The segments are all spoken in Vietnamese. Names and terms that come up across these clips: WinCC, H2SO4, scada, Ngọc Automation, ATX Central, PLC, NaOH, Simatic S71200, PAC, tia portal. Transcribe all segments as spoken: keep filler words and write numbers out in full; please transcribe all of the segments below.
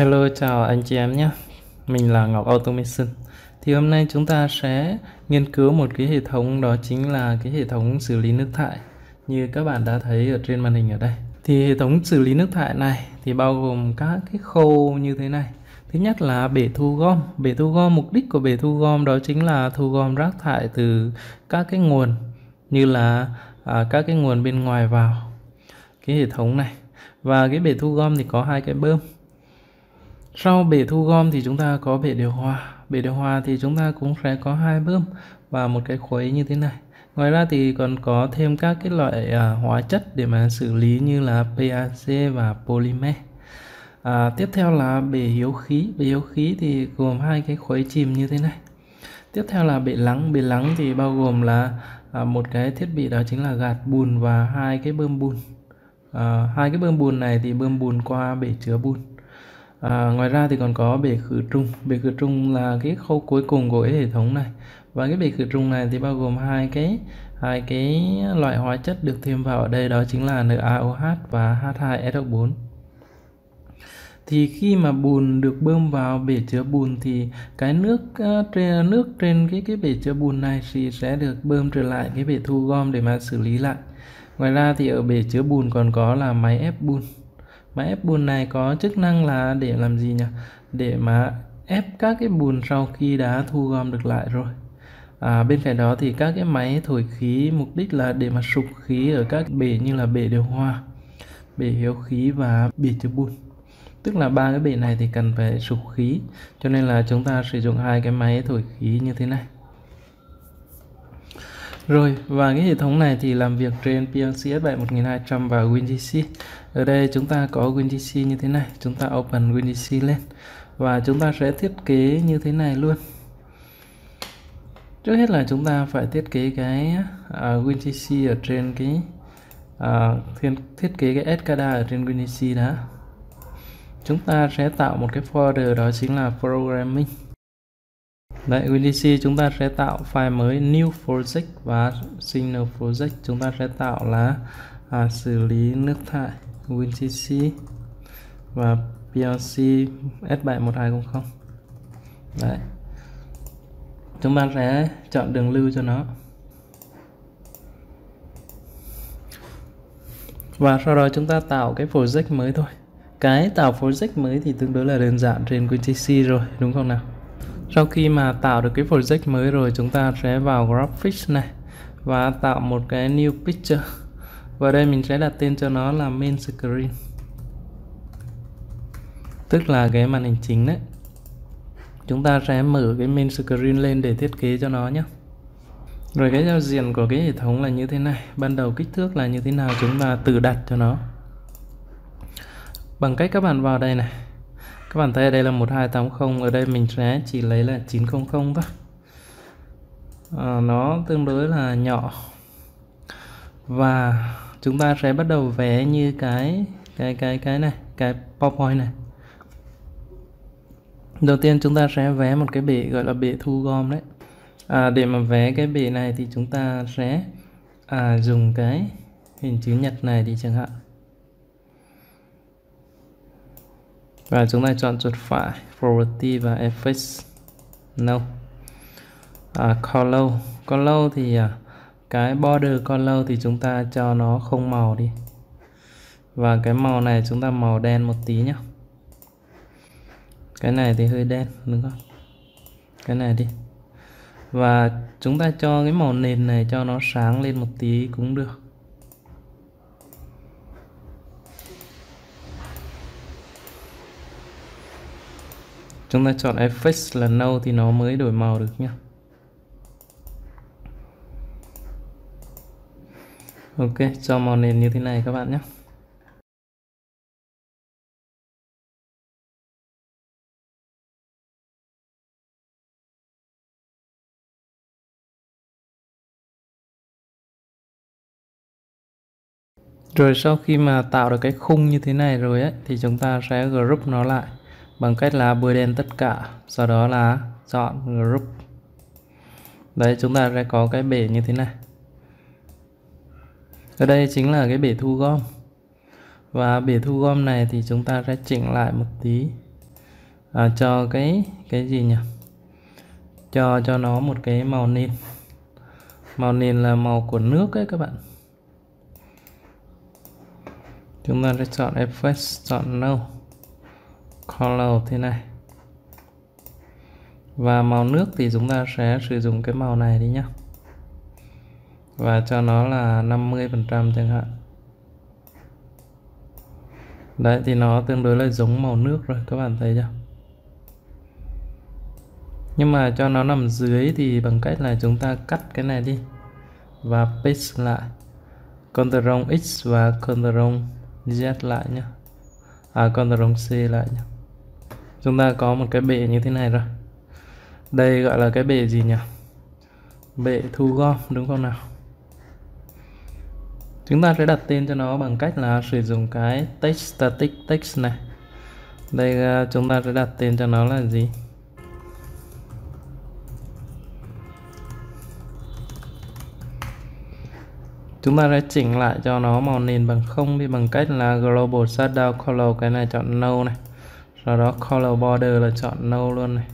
Hello, chào anh chị em nhé. Mình là Ngọc Automation. Thì hôm nay chúng ta sẽ nghiên cứu một cái hệ thống, đó chính là cái hệ thống xử lý nước thải như các bạn đã thấy ở trên màn hình ở đây. Thì hệ thống xử lý nước thải này thì bao gồm các cái khâu như thế này. Thứ nhất là bể thu gom. Bể thu gom, mục đích của bể thu gom đó chính là thu gom rác thải từ các cái nguồn như là à, các cái nguồn bên ngoài vào cái hệ thống này. Và cái bể thu gom thì có hai cái bơm. Sau bể thu gom thì chúng ta có bể điều hòa. Bể điều hòa thì chúng ta cũng sẽ có hai bơm và một cái khuấy như thế này. Ngoài ra thì còn có thêm các cái loại à, hóa chất để mà xử lý như là pê a xê và polymer. À, tiếp theo là bể hiếu khí. Bể hiếu khí thì gồm hai cái khuấy chìm như thế này. Tiếp theo là bể lắng. Bể lắng thì bao gồm là à, một cái thiết bị, đó chính là gạt bùn và hai cái bơm bùn. À, hai cái bơm bùn này thì bơm bùn qua bể chứa bùn. À, ngoài ra thì còn có bể khử trùng. Bể khử trùng là cái khâu cuối cùng của cái hệ thống này. Và cái bể khử trùng này thì bao gồm hai cái hai cái loại hóa chất được thêm vào ở đây, đó chính là NaOH và H hai S O bốn. Thì khi mà bùn được bơm vào bể chứa bùn thì cái nước trên nước trên cái cái bể chứa bùn này thì sẽ được bơm trở lại cái bể thu gom để mà xử lý lại. Ngoài ra thì ở bể chứa bùn còn có là máy ép bùn. Máy ép bùn này có chức năng là để làm gì nhỉ? Để mà ép các cái bùn sau khi đã thu gom được lại rồi. À, bên cạnh đó thì các cái máy thổi khí, mục đích là để mà sục khí ở các bể như là bể điều hòa, bể hiếu khí và bể chứa bùn. Tức là ba cái bể này thì cần phải sục khí, cho nên là chúng ta sử dụng hai cái máy thổi khí như thế này. Rồi, và cái hệ thống này thì làm việc trên pê a xê S bảy một hai không không và WinCC. Ở đây chúng ta có WinCC như thế này, chúng ta open WinCC lên. Và chúng ta sẽ thiết kế như thế này luôn. Trước hết là chúng ta phải thiết kế cái uh, WinCC ở trên cái... Uh, thiết kế cái escada ở trên WinCC đã. Chúng ta sẽ tạo một cái folder, đó chính là programming. Đấy, WinCC chúng ta sẽ tạo file mới new project và signal project. Chúng ta sẽ tạo là à, xử lý nước thải WinCC và pê lờ xê S bảy một hai không không. Đấy. Chúng ta sẽ chọn đường lưu cho nó. Và sau đó chúng ta tạo cái project mới thôi. Cái tạo project mới thì tương đối là đơn giản trên WinCC rồi, đúng không nào? Sau khi mà tạo được cái project mới rồi, chúng ta sẽ vào graphics này và tạo một cái new picture. Và đây mình sẽ đặt tên cho nó là main screen, tức là cái màn hình chính đấy. Chúng ta sẽ mở cái main screen lên để thiết kế cho nó nhé. Rồi cái giao diện của cái hệ thống là như thế này. Ban đầu kích thước là như thế nào chúng ta tự đặt cho nó bằng cách các bạn vào đây này. Các bạn thấy ở đây là một hai tám không, ở đây mình sẽ chỉ lấy là chín không không thôi. À, nó tương đối là nhỏ. Và chúng ta sẽ bắt đầu vẽ như cái cái cái cái này, cái PowerPoint này. Đầu tiên chúng ta sẽ vẽ một cái bể gọi là bể thu gom đấy. À, để mà vẽ cái bể này thì chúng ta sẽ à, dùng cái hình chữ nhật này thì chẳng hạn. Và chúng ta chọn chuột phải, property và effects, no. À, color, color thì à, cái border color thì chúng ta cho nó không màu đi. Và cái màu này chúng ta màu đen một tí nhé. Cái này thì hơi đen, đúng không? Cái này đi. Và chúng ta cho cái màu nền này cho nó sáng lên một tí cũng được. Chúng ta chọn effects là no thì nó mới đổi màu được nhé. Ok, cho màu nền như thế này các bạn nhé. Rồi sau khi mà tạo được cái khung như thế này rồi ấy, thì chúng ta sẽ group nó lại bằng cách là bôi đen tất cả, sau đó là chọn group. Đấy, chúng ta sẽ có cái bể như thế này. Ở đây chính là cái bể thu gom. Và bể thu gom này thì chúng ta sẽ chỉnh lại một tí. à, cho cái cái gì nhỉ, cho cho nó một cái màu nền. Màu nền là màu của nước ấy các bạn. Chúng ta sẽ chọn effect, chọn no color thế này. Và màu nước thì chúng ta sẽ sử dụng cái màu này đi nhá. Và cho nó là năm mươi phần trăm chẳng hạn. Đấy thì nó tương đối là giống màu nước rồi, các bạn thấy chưa? Nhưng mà cho nó nằm dưới thì bằng cách là chúng ta cắt cái này đi và paste lại. Ctrl X và Ctrl Z lại nhá. À Ctrl C lại nhá. Chúng ta có một cái bệ như thế này rồi. Đây gọi là cái bệ gì nhỉ? Bệ thu gom đúng không nào? Chúng ta sẽ đặt tên cho nó bằng cách là sử dụng cái text static text này. Đây chúng ta sẽ đặt tên cho nó là gì? Chúng ta sẽ chỉnh lại cho nó màu nền bằng không đi bằng cách là global shadow color, cái này chọn no này. Sau đó color border là chọn no luôn này.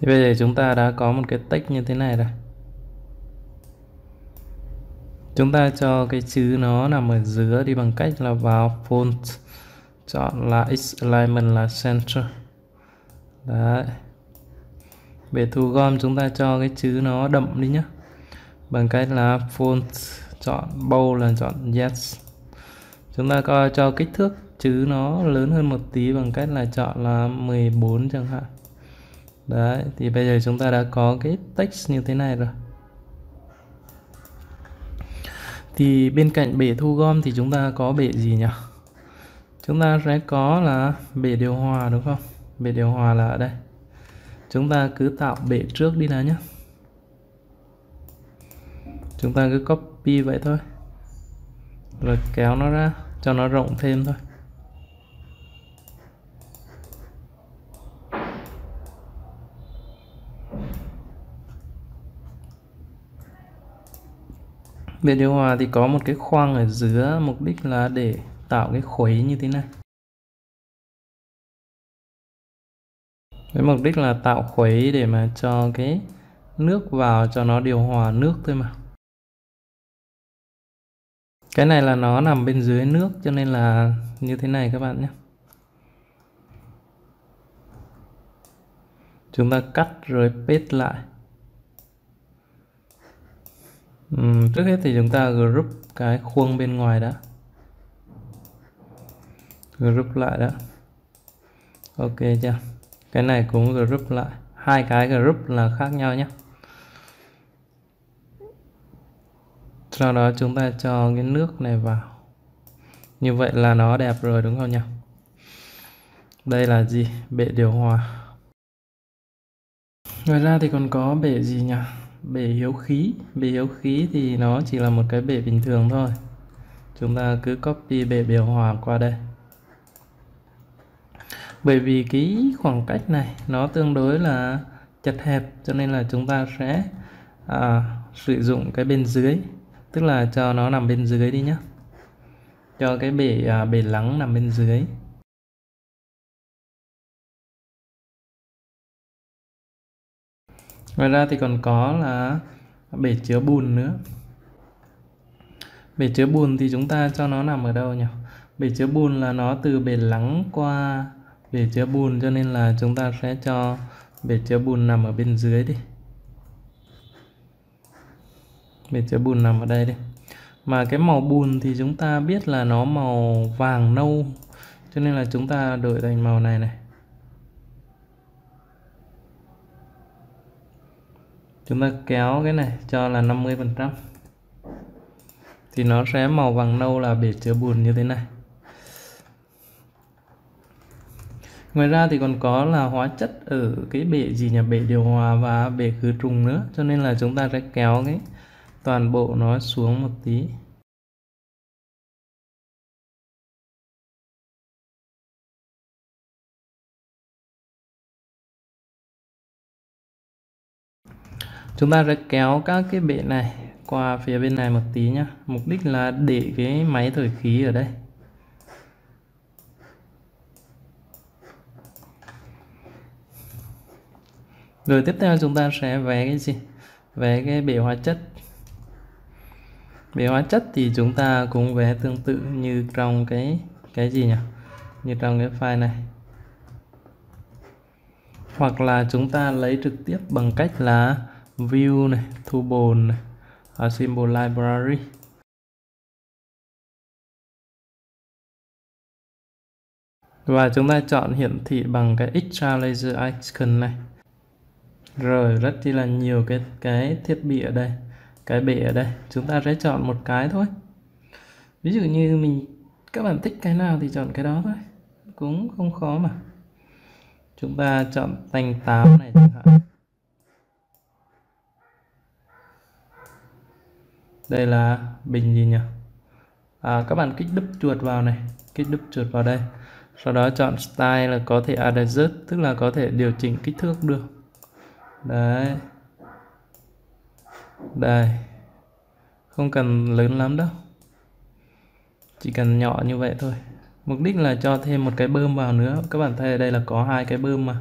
Thì bây giờ chúng ta đã có một cái text như thế này rồi. Chúng ta cho cái chữ nó nằm ở giữa đi bằng cách là vào font, chọn là X alignment là central. Đấy. Bề thu gom chúng ta cho cái chữ nó đậm đi nhá. Bằng cách là font, chọn bold là chọn yes. Chúng ta coi cho kích thước chữ nó lớn hơn một tí bằng cách là chọn là mười bốn chẳng hạn. Đấy, thì bây giờ chúng ta đã có cái text như thế này rồi. Thì bên cạnh bể thu gom thì chúng ta có bể gì nhỉ? Chúng ta sẽ có là bể điều hòa đúng không? Bể điều hòa là ở đây. Chúng ta cứ tạo bể trước đi nào nhé. Chúng ta cứ copy vậy thôi. Rồi kéo nó ra, cho nó rộng thêm thôi. Bể điều hòa thì có một cái khoang ở giữa, mục đích là để tạo cái khuấy như thế này. Cái mục đích là tạo khuấy để mà cho cái nước vào, cho nó điều hòa nước thôi mà. Cái này là nó nằm bên dưới nước cho nên là như thế này các bạn nhé. Chúng ta cắt rồi paste lại. Ừ, trước hết thì chúng ta group cái khuôn bên ngoài đã. Group lại đã. Ok chưa? Cái này cũng group lại. Hai cái group là khác nhau nhé. Sau đó chúng ta cho cái nước này vào. Như vậy là nó đẹp rồi đúng không nhỉ? Đây là gì? Bệ điều hòa. Ngoài ra thì còn có bệ gì nhỉ? Bể hiếu khí. Bể hiếu khí thì nó chỉ là một cái bể bình thường thôi. Chúng ta cứ copy bể điều hòa qua đây. Bởi vì cái khoảng cách này nó tương đối là chật hẹp cho nên là chúng ta sẽ à, sử dụng cái bên dưới. Tức là cho nó nằm bên dưới đi nhé. Cho cái bể, à, bể lắng nằm bên dưới. Ngoài ra thì còn có là bể chứa bùn nữa. Bể chứa bùn thì chúng ta cho nó nằm ở đâu nhỉ? Bể chứa bùn là nó từ bể lắng qua bể chứa bùn cho nên là chúng ta sẽ cho bể chứa bùn nằm ở bên dưới đi. Bể chứa bùn nằm ở đây đi. Mà cái màu bùn thì chúng ta biết là nó màu vàng nâu cho nên là chúng ta đổi thành màu này này. Chúng ta kéo cái này cho là năm mươi phần trăm. Thì nó sẽ màu vàng nâu là bể chứa bùn như thế này. Ngoài ra thì còn có là hóa chất ở cái bể gì nhỉ? Bể điều hòa và bể khử trùng nữa. Cho nên là chúng ta sẽ kéo cái toàn bộ nó xuống một tí. Chúng ta sẽ kéo các cái bể này qua phía bên này một tí nhá. Mục đích là để cái máy thổi khí ở đây. Rồi tiếp theo chúng ta sẽ vẽ cái gì? Vẽ cái bể hóa chất. Bể hóa chất thì chúng ta cũng vẽ tương tự như trong cái cái gì nhỉ? Như trong cái file này. Hoặc là chúng ta lấy trực tiếp bằng cách là view này, thu bồn này, uh, symbol library. Và chúng ta chọn hiển thị bằng cái extra laser icon này. Rồi rất chi là nhiều cái cái thiết bị ở đây, cái bể ở đây, chúng ta sẽ chọn một cái thôi. Ví dụ như mình các bạn thích cái nào thì chọn cái đó thôi, cũng không khó mà. Chúng ta chọn tanh tám này chẳng hạn. Đây là bình gì nhỉ? À, các bạn kích đúp chuột vào này, kích đúp chuột vào đây. Sau đó chọn style là có thể adjust, tức là có thể điều chỉnh kích thước được. Đấy. Đây. Không cần lớn lắm đâu. Chỉ cần nhỏ như vậy thôi. Mục đích là cho thêm một cái bơm vào nữa. Các bạn thấy ở đây là có hai cái bơm mà.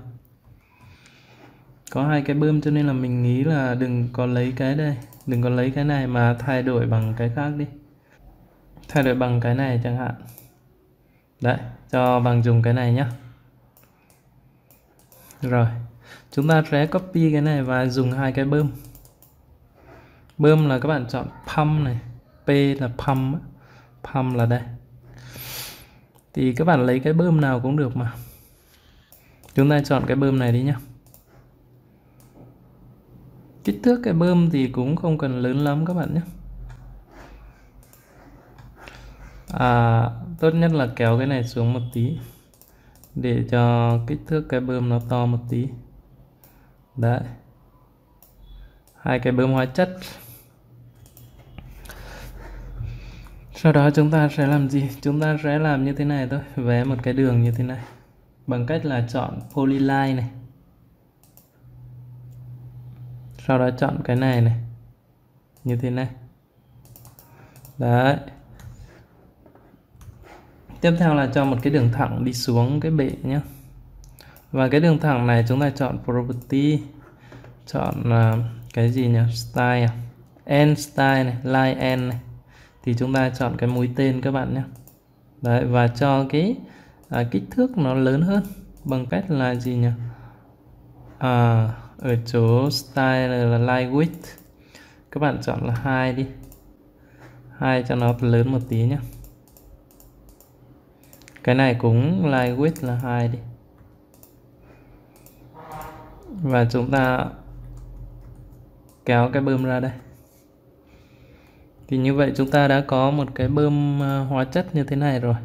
Có hai cái bơm cho nên là mình nghĩ là đừng có lấy cái đây, đừng có lấy cái này mà thay đổi bằng cái khác đi. Thay đổi bằng cái này chẳng hạn. Đấy, cho bằng dùng cái này nhé. Rồi, chúng ta sẽ copy cái này và dùng hai cái bơm. Bơm là các bạn chọn pump này, P là pump, pump là đây. Thì các bạn lấy cái bơm nào cũng được mà. Chúng ta chọn cái bơm này đi nhé. Kích thước cái bơm thì cũng không cần lớn lắm các bạn nhé. À, tốt nhất là kéo cái này xuống một tí để cho kích thước cái bơm nó to một tí. Đấy. Hai cái bơm hóa chất. Sau đó chúng ta sẽ làm gì? Chúng ta sẽ làm như thế này thôi. Vẽ một cái đường như thế này. Bằng cách là chọn polyline này. Sau đó chọn cái này này. Như thế này. Đấy. Tiếp theo là cho một cái đường thẳng đi xuống cái bệ nhé. Và cái đường thẳng này chúng ta chọn property. Chọn uh, cái gì nhỉ? Style à? End style này. Line end này. Thì chúng ta chọn cái mũi tên các bạn nhé. Đấy, và cho cái à, kích thước nó lớn hơn bằng cách là gì nhỉ? À, ở chỗ style là line width. Các bạn chọn là hai đi. hai cho nó lớn một tí nhé. Cái này cũng line width là hai đi. Và chúng ta kéo cái bơm ra đây. Thì như vậy chúng ta đã có một cái bơm hóa chất như thế này rồi.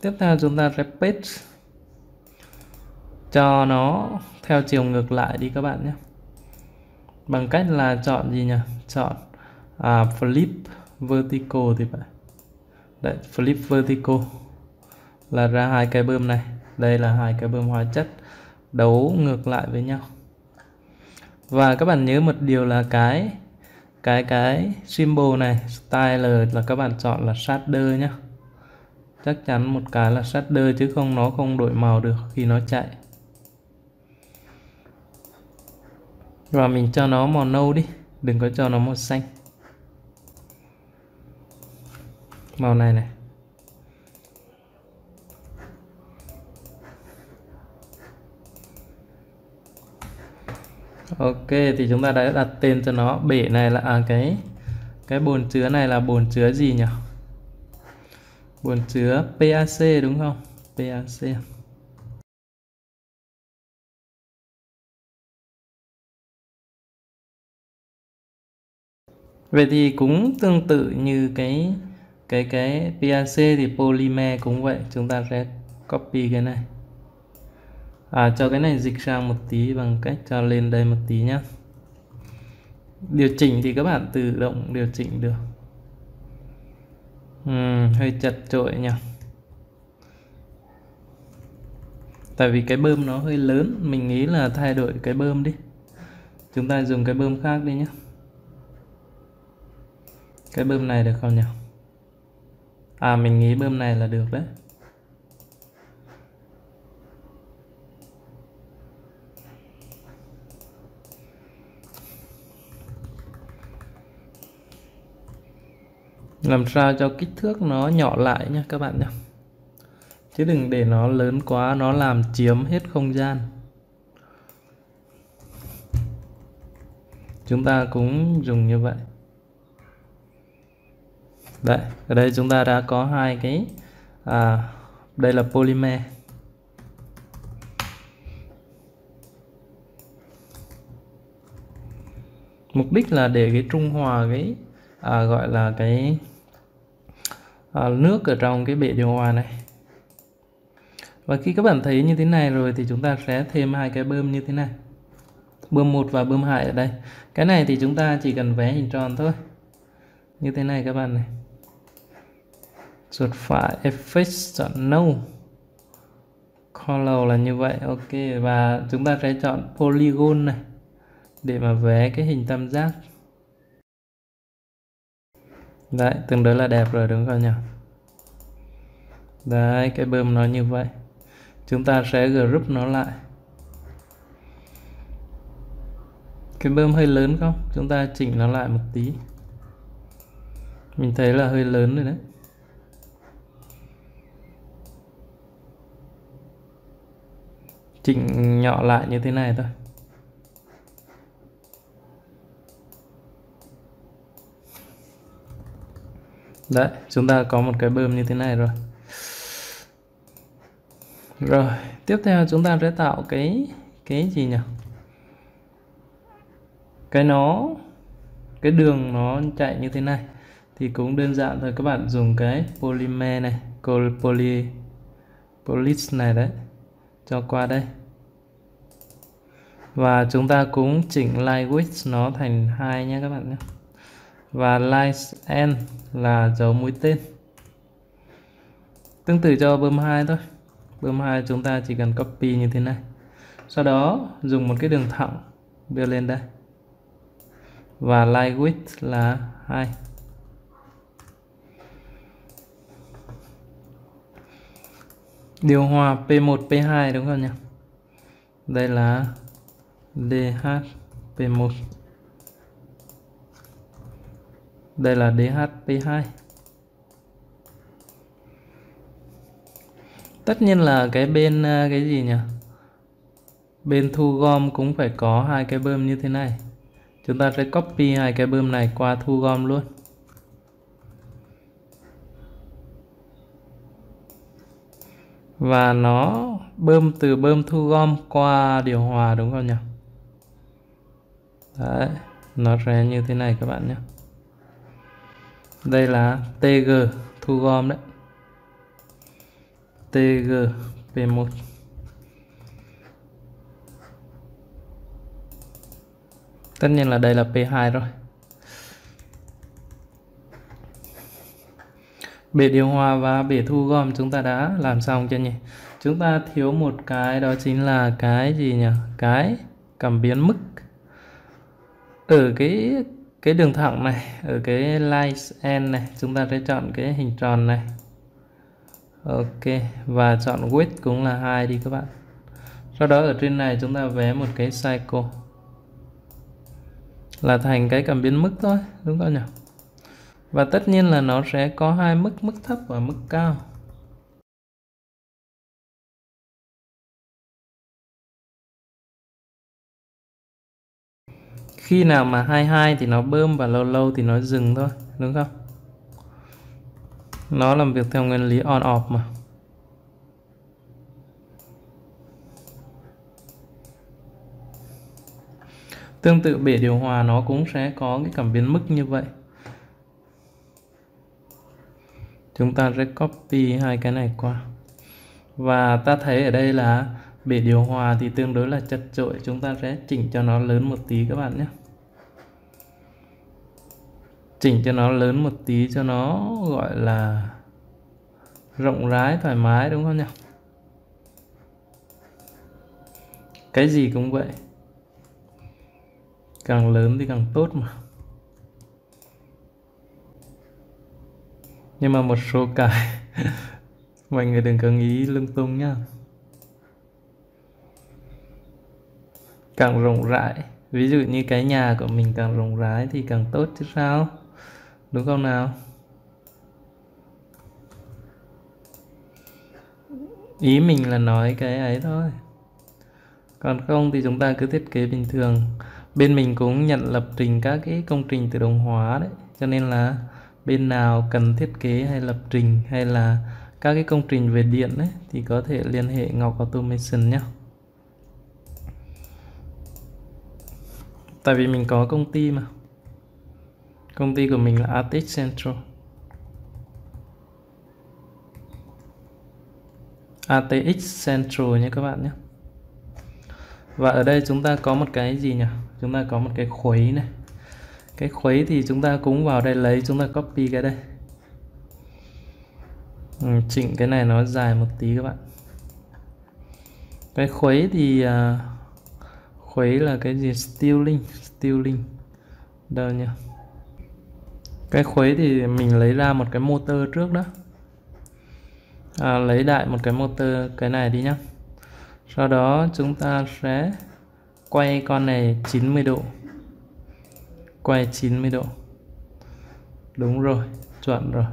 Tiếp theo chúng ta sẽ paste cho nó theo chiều ngược lại đi các bạn nhé. Bằng cách là chọn gì nhỉ? Chọn à, flip vertical thì phải. Đấy, flip vertical là ra hai cái bơm này. Đây là hai cái bơm hóa chất đấu ngược lại với nhau. Và các bạn nhớ một điều là cái cái cái symbol này, style là các bạn chọn là shader nhé. Chắc chắn một cái là shader chứ không nó không đổi màu được khi nó chạy. Và mình cho nó màu nâu đi, đừng có cho nó màu xanh. Màu này này. Ok, thì chúng ta đã đặt tên cho nó. Bể này là à, cái cái bồn chứa này là bồn chứa gì nhỉ? Bồn chứa pê a xê đúng không? pê a xê. Vậy thì cũng tương tự như cái cái cái pê a xê thì polymer cũng vậy, chúng ta sẽ copy cái này. À, cho cái này dịch sang một tí bằng cách cho lên đây một tí nhé. Điều chỉnh thì các bạn tự động điều chỉnh được. uhm, Hơi chật chội nhỉ. Tại vì cái bơm nó hơi lớn. Mình nghĩ là thay đổi cái bơm đi. Chúng ta dùng cái bơm khác đi nhé. Cái bơm này được không nhỉ? À, mình nghĩ bơm này là được đấy. Làm sao cho kích thước nó nhỏ lại nha các bạn nhé, chứ đừng để nó lớn quá, nó làm chiếm hết không gian. Chúng ta cũng dùng như vậy. Đấy, ở đây chúng ta đã có hai cái, à, đây là polymer. Mục đích là để cái trung hòa cái à, gọi là cái à, nước ở trong cái bể điều hòa này. Và khi các bạn thấy như thế này rồi thì chúng ta sẽ thêm hai cái bơm như thế này, bơm một và bơm hai ở đây. Cái này thì chúng ta chỉ cần vẽ hình tròn thôi, như thế này các bạn này. Chuột phải effect chọn no, color là như vậy. Ok, và chúng ta sẽ chọn polygon này để mà vẽ cái hình tam giác. Đấy, tương đối là đẹp rồi đúng không nhỉ? Đấy, cái bơm nó như vậy. Chúng ta sẽ group nó lại. Cái bơm hơi lớn không? Chúng ta chỉnh nó lại một tí. Mình thấy là hơi lớn rồi đấy. Chỉnh nhỏ lại như thế này thôi. Đấy, chúng ta có một cái bơm như thế này rồi. Rồi, tiếp theo chúng ta sẽ tạo cái cái gì nhỉ? Cái nó cái đường nó chạy như thế này thì cũng đơn giản thôi, các bạn dùng cái polymer này, poly polis này đấy cho qua đây. Và chúng ta cũng chỉnh line width nó thành hai nha các bạn nhé. Và line end là dấu mũi tên. Tương tự cho bơm hai thôi. Bơm hai chúng ta chỉ cần copy như thế này. Sau đó dùng một cái đường thẳng đưa lên đây. Và line width là hai. Điều hòa pê một, pê hai đúng không nhỉ? Đây là đê hát pê một. Đây là đê hát pê hai. Tất nhiên là cái bên cái gì nhỉ? Bên thu gom cũng phải có hai cái bơm như thế này. Chúng ta sẽ copy hai cái bơm này qua thu gom luôn. Và nó bơm từ bơm thu gom qua điều hòa đúng không nhỉ? Đấy, nó sẽ như thế này các bạn nhé. Đây là tê giê thu gom đấy. tê giê pê một. Tất nhiên là đây là pê hai rồi. Bể điều hòa và bể thu gom chúng ta đã làm xong chưa nhỉ? Chúng ta thiếu một cái, đó chính là cái gì nhỉ? Cái cảm biến mức. Ở cái cái đường thẳng này, ở cái line end này, chúng ta sẽ chọn cái hình tròn này. Ok, và chọn width cũng là hai đi các bạn. Sau đó ở trên này chúng ta vẽ một cái cycle là thành cái cảm biến mức thôi, đúng không nhỉ? Và tất nhiên là nó sẽ có hai mức, mức thấp và mức cao. Khi nào mà hai mươi hai thì nó bơm và lâu lâu thì nó dừng thôi, đúng không? Nó làm việc theo nguyên lý on off mà. Tương tự bể điều hòa nó cũng sẽ có cái cảm biến mức như vậy. Chúng ta sẽ copy hai cái này qua. Và ta thấy ở đây là bể điều hòa thì tương đối là chật chội, chúng ta sẽ chỉnh cho nó lớn một tí các bạn nhé. Chỉnh cho nó lớn một tí cho nó gọi là rộng rãi, thoải mái đúng không nhỉ? Cái gì cũng vậy. Càng lớn thì càng tốt mà. Nhưng mà một số cái mọi người đừng có nghĩ lung tung nhá. Càng rộng rãi, ví dụ như cái nhà của mình càng rộng rãi thì càng tốt chứ sao, đúng không nào? Ý mình là nói cái ấy thôi, còn không thì chúng ta cứ thiết kế bình thường. Bên mình cũng nhận lập trình các cái công trình tự động hóa đấy, cho nên là bên nào cần thiết kế hay lập trình hay là các cái công trình về điện đấy thì có thể liên hệ Ngọc Automation nhé. Tại vì mình có công ty mà, công ty của mình là a tê ích Central. a tê ích Central nhé các bạn nhé. Và ở đây chúng ta có một cái gì nhỉ? Chúng ta có một cái khuấy này. Cái khuấy thì chúng ta cũng vào đây lấy, chúng ta copy cái đây. Ừ, chỉnh cái này nó dài một tí các bạn. Cái khuấy thì... Uh, khuấy là cái gì? Stealing. Stealing. Đâu nhỉ? Cái khuấy thì mình lấy ra một cái motor trước đó. À, lấy đại một cái motor cái này đi nhá. Sau đó chúng ta sẽ quay con này chín mươi độ. Quay chín mươi độ. Đúng rồi, chuẩn rồi.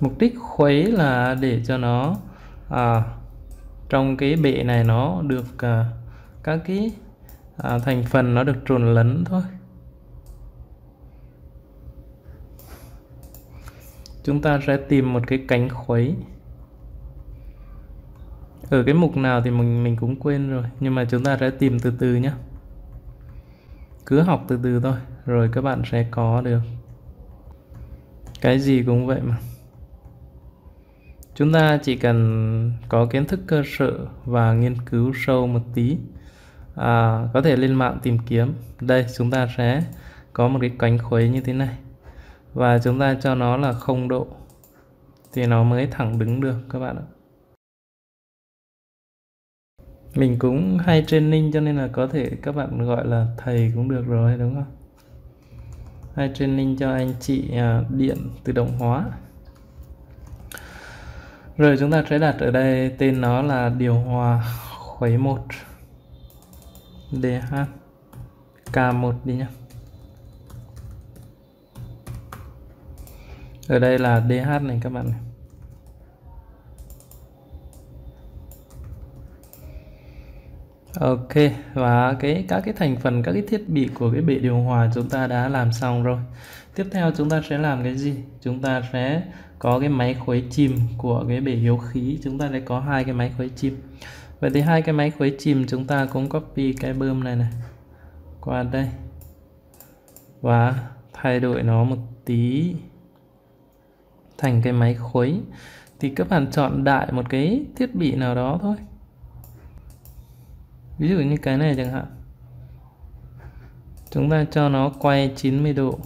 Mục đích khuấy là để cho nó à, trong cái bệ này nó được à, các cái à, thành phần nó được trộn lẫn thôi. Chúng ta sẽ tìm một cái cánh khuấy. Ở cái mục nào thì mình mình cũng quên rồi, nhưng mà chúng ta sẽ tìm từ từ nhé. Cứ học từ từ thôi, rồi các bạn sẽ có được. Cái gì cũng vậy mà. Chúng ta chỉ cần có kiến thức cơ sở và nghiên cứu sâu một tí. À, có thể lên mạng tìm kiếm. Đây, chúng ta sẽ có một cái cánh khuấy như thế này. Và chúng ta cho nó là không độ thì nó mới thẳng đứng được các bạn ạ. Mình cũng hay training cho nên là có thể các bạn gọi là thầy cũng được rồi, đúng không? Hay training cho anh chị điện tự động hóa. Rồi chúng ta sẽ đặt ở đây tên nó là điều hòa khuấy một D H K một đi nhá. Ở đây là D H này các bạn này. Ok, và cái các cái thành phần, các cái thiết bị của cái bệ điều hòa chúng ta đã làm xong rồi. Tiếp theo chúng ta sẽ làm cái gì? Chúng ta sẽ có cái máy khuấy chìm của cái bể hiếu khí. Chúng ta sẽ có hai cái máy khuấy chìm. Vậy thì hai cái máy khuấy chìm chúng ta cũng copy cái bơm này này qua đây và thay đổi nó một tí thành cái máy khuấy. Thì các bạn chọn đại một cái thiết bị nào đó thôi, ví dụ như cái này chẳng hạn. Chúng ta cho nó quay chín mươi độ.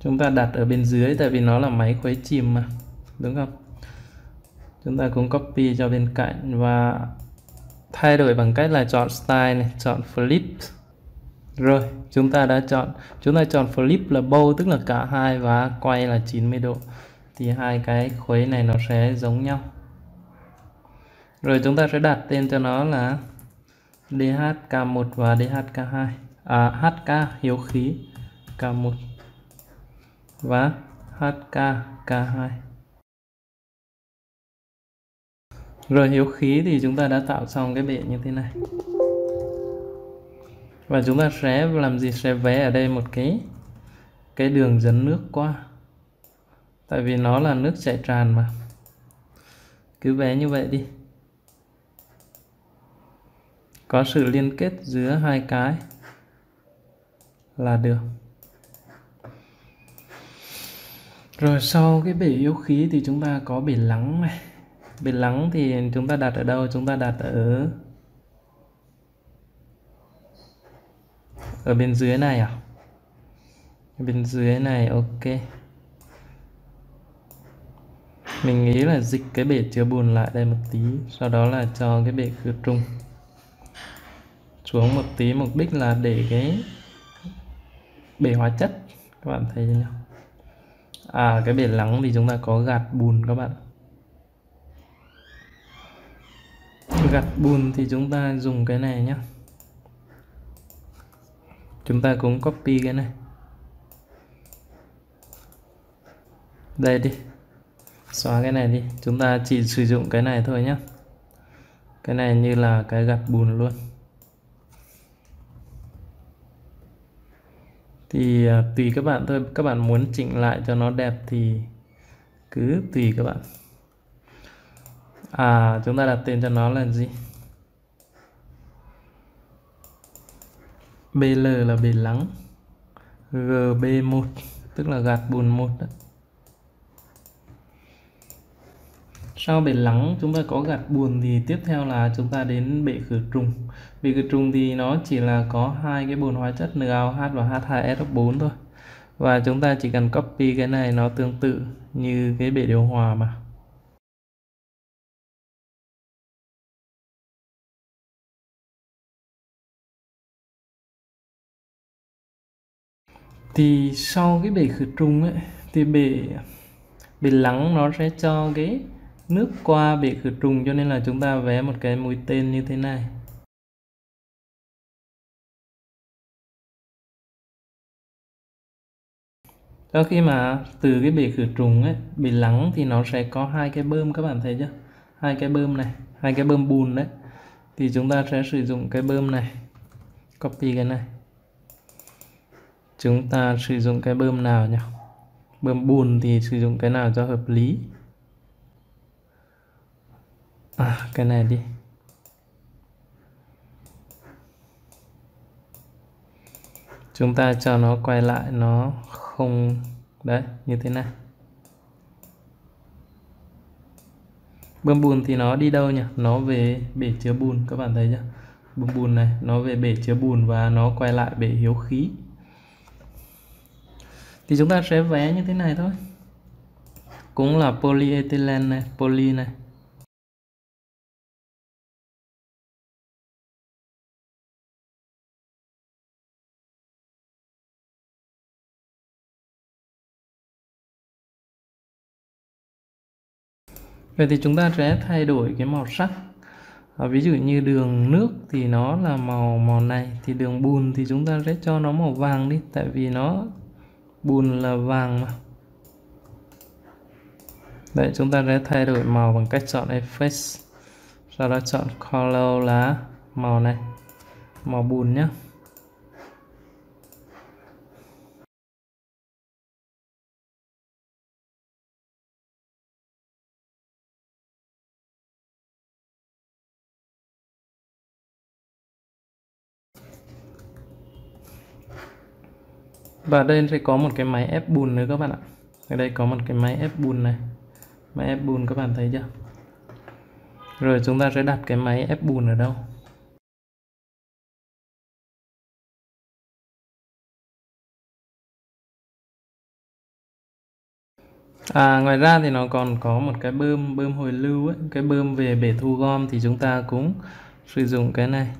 Chúng ta đặt ở bên dưới tại vì nó là máy khuấy chìm mà, đúng không? Chúng ta cũng copy cho bên cạnh và thay đổi bằng cách là chọn style này, chọn flip. Rồi, chúng ta đã chọn, chúng ta chọn flip là bowl, tức là cả hai, và quay là chín mươi độ. Thì hai cái khuấy này nó sẽ giống nhau. Rồi chúng ta sẽ đặt tên cho nó là D H K một và D H K hai. À, H K hiếu khí K một và H K K hai. Rồi hiếu khí thì chúng ta đã tạo xong cái bệ như thế này. Và chúng ta sẽ làm gì? Sẽ vẽ ở đây một cái cái đường dẫn nước qua. Tại vì nó là nước chảy tràn mà. Cứ vẽ như vậy đi. Có sự liên kết giữa hai cái là được. Rồi sau cái bể hiếu khí thì chúng ta có bể lắng này. Bể lắng thì chúng ta đặt ở đâu? Chúng ta đặt ở ở bên dưới này à? Bên dưới này, ok. Mình nghĩ là dịch cái bể chứa bùn lại đây một tí, sau đó là cho cái bể khử trùng xuống một tí, mục đích là để cái bể hóa chất, các bạn thấy chưa nhỉ? À, cái bể lắng thì chúng ta có gạt bùn các bạn. Gạt bùn thì chúng ta dùng cái này nhé. Chúng ta cũng copy cái này. Đây đi. Xóa cái này đi. Chúng ta chỉ sử dụng cái này thôi nhé. Cái này như là cái gạt bùn luôn. Thì tùy các bạn thôi. Các bạn muốn chỉnh lại cho nó đẹp thì cứ tùy các bạn. À, chúng ta đặt tên cho nó là gì? bê lờ là bể lắng, giê bê một tức là gạt bùn một đó. Sau bể lắng chúng ta có gạt bùn thì tiếp theo là chúng ta đến bể khử trùng. Bể khử trùng thì nó chỉ là có hai cái bồn hóa chất NaOH và H hai S O bốn thôi. Và chúng ta chỉ cần copy cái này, nó tương tự như cái bể điều hòa mà. Thì sau cái bể khử trùng ấy, thì bể bể lắng nó sẽ cho cái nước qua bể khử trùng, cho nên là chúng ta vẽ một cái mũi tên như thế này. Sau khi mà từ cái bể khử trùng ấy, bể lắng thì nó sẽ có hai cái bơm, các bạn thấy chưa? Hai cái bơm này, hai cái bơm bùn đấy. Thì chúng ta sẽ sử dụng cái bơm này, copy cái này. Chúng ta sử dụng cái bơm nào nhỉ? Bơm bùn thì sử dụng cái nào cho hợp lý? À, cái này đi. Chúng ta cho nó quay lại, nó không... Đấy, như thế này. Bơm bùn thì nó đi đâu nhỉ? Nó về bể chứa bùn, các bạn thấy chưa? Bơm bùn này, nó về bể chứa bùn và nó quay lại bể hiếu khí. Thì chúng ta sẽ vẽ như thế này thôi. Cũng là polyethylene này, poly này. Vậy thì chúng ta sẽ thay đổi cái màu sắc. À, ví dụ như đường nước thì nó là màu màu này, thì đường bùn thì chúng ta sẽ cho nó màu vàng đi, tại vì nó bùn là vàng mà. Đấy, chúng ta sẽ thay đổi màu bằng cách chọn Effects, sau đó chọn Color là màu này, màu bùn nhé. Và đây sẽ có một cái máy ép bùn nữa các bạn ạ. Ở đây có một cái máy ép bùn này. Máy ép bùn các bạn thấy chưa? Rồi chúng ta sẽ đặt cái máy ép bùn ở đâu? À, ngoài ra thì nó còn có một cái bơm, bơm hồi lưu ấy. Cái bơm về bể thu gom thì chúng ta cũng sử dụng cái này.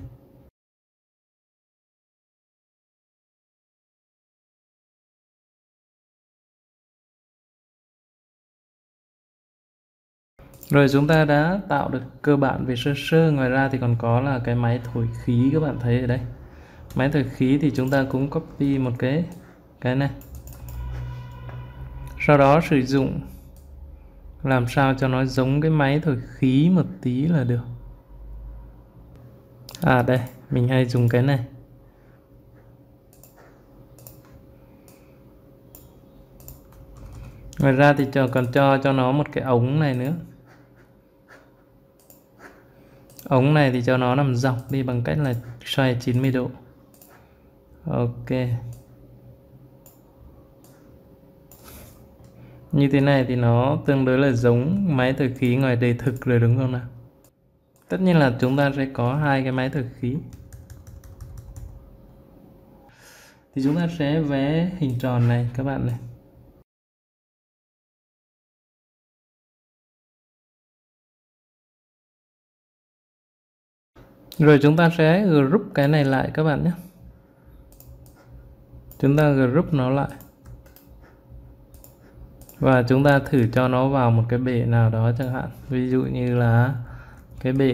Rồi chúng ta đã tạo được cơ bản về sơ sơ. Ngoài ra thì còn có là cái máy thổi khí, các bạn thấy ở đây. Máy thổi khí thì chúng ta cũng copy một cái cái này. Sau đó sử dụng làm sao cho nó giống cái máy thổi khí một tí là được. À đây, mình hay dùng cái này. Ngoài ra thì cho, còn cho cho nó một cái ống này nữa. Ống này thì cho nó nằm dọc đi bằng cách là xoay chín mươi độ. Ok. Như thế này thì nó tương đối là giống máy thổi khí ngoài đời thực rồi, đúng không nào? Tất nhiên là chúng ta sẽ có hai cái máy thổi khí. Thì chúng ta sẽ vẽ hình tròn này các bạn này. Rồi chúng ta sẽ group cái này lại các bạn nhé. Chúng ta group nó lại. Và chúng ta thử cho nó vào một cái bể nào đó chẳng hạn. Ví dụ như là cái bể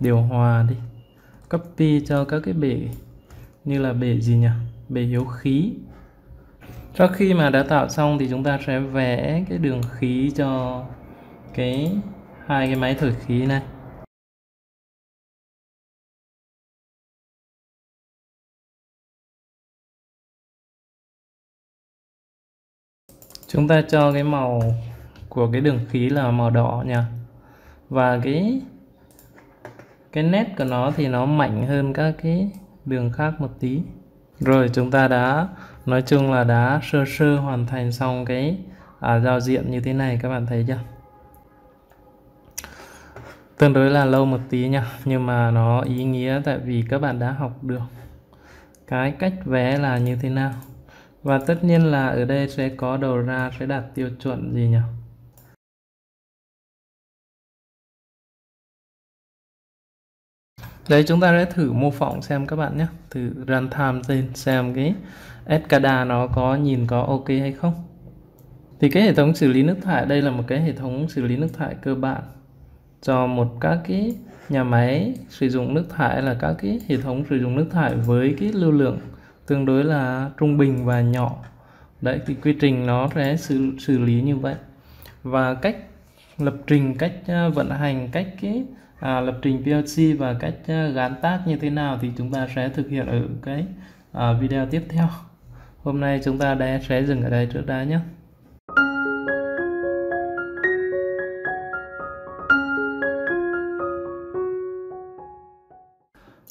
điều hòa đi. Copy cho các cái bể như là bể gì nhỉ? Bể hiếu khí. Sau khi mà đã tạo xong thì chúng ta sẽ vẽ cái đường khí cho cái hai cái máy thổi khí này. Chúng ta cho cái màu của cái đường khí là màu đỏ nha. Và cái cái nét của nó thì nó mạnh hơn các cái đường khác một tí. Rồi chúng ta đã nói chung là đã sơ sơ hoàn thành xong cái à, giao diện như thế này, các bạn thấy chưa? Tương đối là lâu một tí nha, nhưng mà nó ý nghĩa tại vì các bạn đã học được cái cách vẽ là như thế nào. Và tất nhiên là ở đây sẽ có đầu ra sẽ đạt tiêu chuẩn gì nhỉ? Đấy, chúng ta sẽ thử mô phỏng xem các bạn nhé. Thử run time lên xem cái ét ca đê a nó có nhìn có ok hay không. Thì cái hệ thống xử lý nước thải, đây là một cái hệ thống xử lý nước thải cơ bản cho một các cái nhà máy sử dụng nước thải, là các cái hệ thống sử dụng nước thải với cái lưu lượng tương đối là trung bình và nhỏ. Đấy, thì quy trình nó sẽ xử, xử lý như vậy. Và cách lập trình, cách vận hành, cách cái à, lập trình pê lờ xê và cách gán tác như thế nào thì chúng ta sẽ thực hiện ở cái à, video tiếp theo. Hôm nay chúng ta đã, sẽ dừng ở đây trước đã nhé.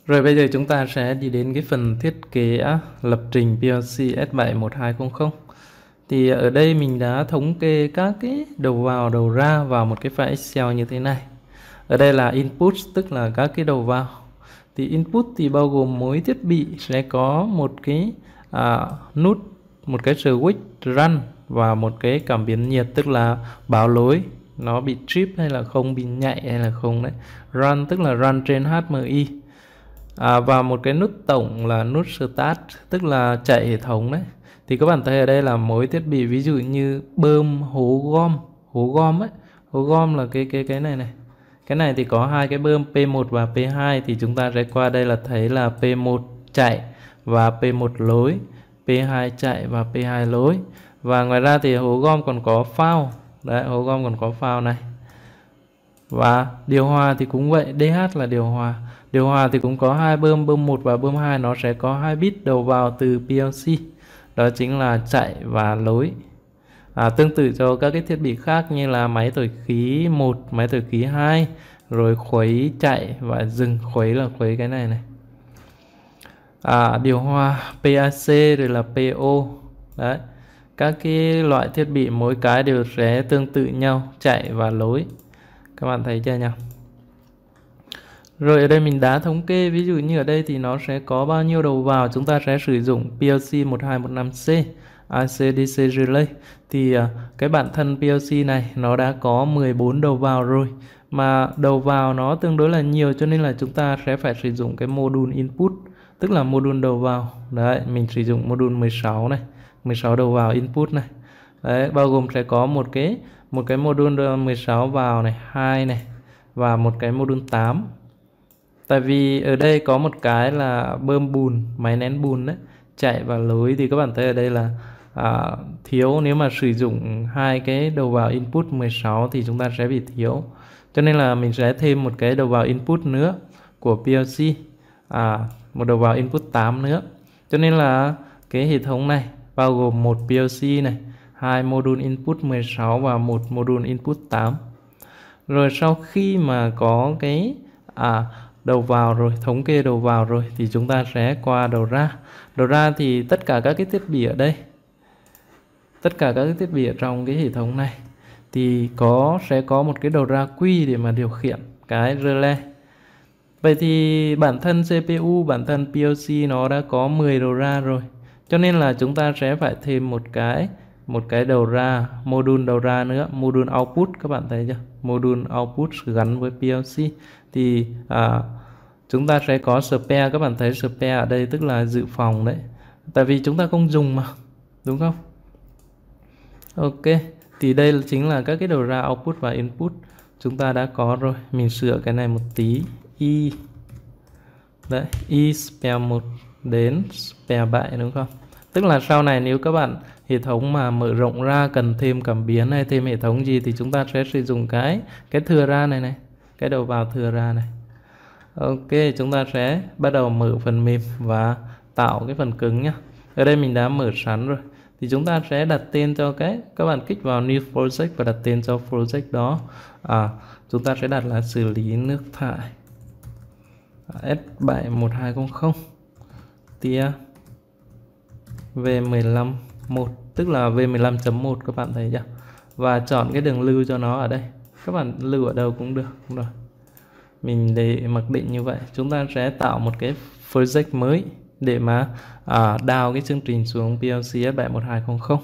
Rồi bây giờ chúng ta sẽ đi đến cái phần thiết kế lập trình pê lờ xê S bảy một hai không không. Thì ở đây mình đã thống kê các cái đầu vào, đầu ra vào một cái file Excel như thế này. Ở đây là input, tức là các cái đầu vào. Thì input thì bao gồm mỗi thiết bị sẽ có một cái à, nút, một cái switch run và một cái cảm biến nhiệt, tức là báo lối nó bị trip hay là không, bị nhạy hay là không đấy. Run tức là run trên hát em i. À, và một cái nút tổng là nút start, tức là chạy hệ thống đấy. Thì các bạn thấy ở đây là mỗi thiết bị, ví dụ như bơm, hố gom, hố gom ấy, hố gom là cái cái cái này này. Cái này thì có hai cái bơm pê một và pê hai, thì chúng ta sẽ qua đây là thấy là pê một chạy và pê một lối, pê hai chạy và pê hai lối. Và ngoài ra thì hố gom còn có phao. Đấy, hố gom còn có phao này. Và điều hòa thì cũng vậy, đê hát là điều hòa. Điều hòa thì cũng có hai bơm, bơm một và bơm hai, nó sẽ có hai bit đầu vào từ pê lờ xê. Đó chính là chạy và lối. À, tương tự cho các cái thiết bị khác như là máy thổi khí một, máy thổi khí hai, rồi khuấy chạy và dừng, khuấy là khuấy cái này này. À, điều hòa pê a xê rồi là pê ô. Đấy. Các cái loại thiết bị mỗi cái đều sẽ tương tự nhau, chạy và lối. Các bạn thấy chưa nhỉ? Rồi ở đây mình đã thống kê, ví dụ như ở đây thì nó sẽ có bao nhiêu đầu vào, chúng ta sẽ sử dụng pê lờ xê một hai một năm xê a xê đê xê relay. Thì cái bản thân pê lờ xê này nó đã có mười bốn đầu vào rồi, mà đầu vào nó tương đối là nhiều cho nên là chúng ta sẽ phải sử dụng cái module input, tức là module đầu vào. Đấy, mình sử dụng module mười sáu này, mười sáu đầu vào input này. Đấy, bao gồm sẽ có một cái một cái module mười sáu vào này, hai này và một cái module tám. Tại vì ở đây có một cái là bơm bùn, máy nén bùn đấy, chạy và lối, thì các bạn thấy ở đây là à, thiếu. Nếu mà sử dụng hai cái đầu vào input mười sáu thì chúng ta sẽ bị thiếu. Cho nên là mình sẽ thêm một cái đầu vào input nữa của pê lờ xê, à, một đầu vào input tám nữa. Cho nên là cái hệ thống này bao gồm một pê lờ xê này, hai module input mười sáu và một module input tám. Rồi sau khi mà có cái à, đầu vào rồi, thống kê đầu vào rồi thì chúng ta sẽ qua đầu ra. Đầu ra thì tất cả các cái thiết bị ở đây, tất cả các cái thiết bị ở trong cái hệ thống này thì có sẽ có một cái đầu ra quy để mà điều khiển cái relay. Vậy thì bản thân xê pê u, bản thân pê lờ xê nó đã có mười đầu ra rồi, cho nên là chúng ta sẽ phải thêm một cái một cái đầu ra, module đầu ra nữa, module output. Các bạn thấy chưa? Module output gắn với pê lờ xê thì à, chúng ta sẽ có spare. Các bạn thấy spare ở đây tức là dự phòng đấy, tại vì chúng ta không dùng mà, đúng không? Ok, thì đây chính là các cái đầu ra output và input chúng ta đã có rồi. Mình sửa cái này một tí. Y đấy, y spare một đến spare bảy, đúng không? Tức là sau này nếu các bạn hệ thống mà mở rộng ra, cần thêm cảm biến hay thêm hệ thống gì thì chúng ta sẽ sử dụng cái cái thừa ra này này, cái đầu vào thừa ra này. Ok, chúng ta sẽ bắt đầu mở phần mềm và tạo cái phần cứng nhá. Ở đây mình đã mở sẵn rồi. Thì chúng ta sẽ đặt tên cho cái, các bạn kích vào new project và đặt tên cho project đó. À, chúng ta sẽ đặt là xử lý nước thải S bảy một hai không không tia V mười lăm chấm một, tức là V mười lăm chấm một, các bạn thấy chưa? Và chọn cái đường lưu cho nó ở đây. Các bạn lưu ở đâu cũng được. Đúng rồi. Mình để mặc định như vậy. Chúng ta sẽ tạo một cái project mới để mà à, đào cái chương trình xuống pê lờ xê S bảy một hai không không.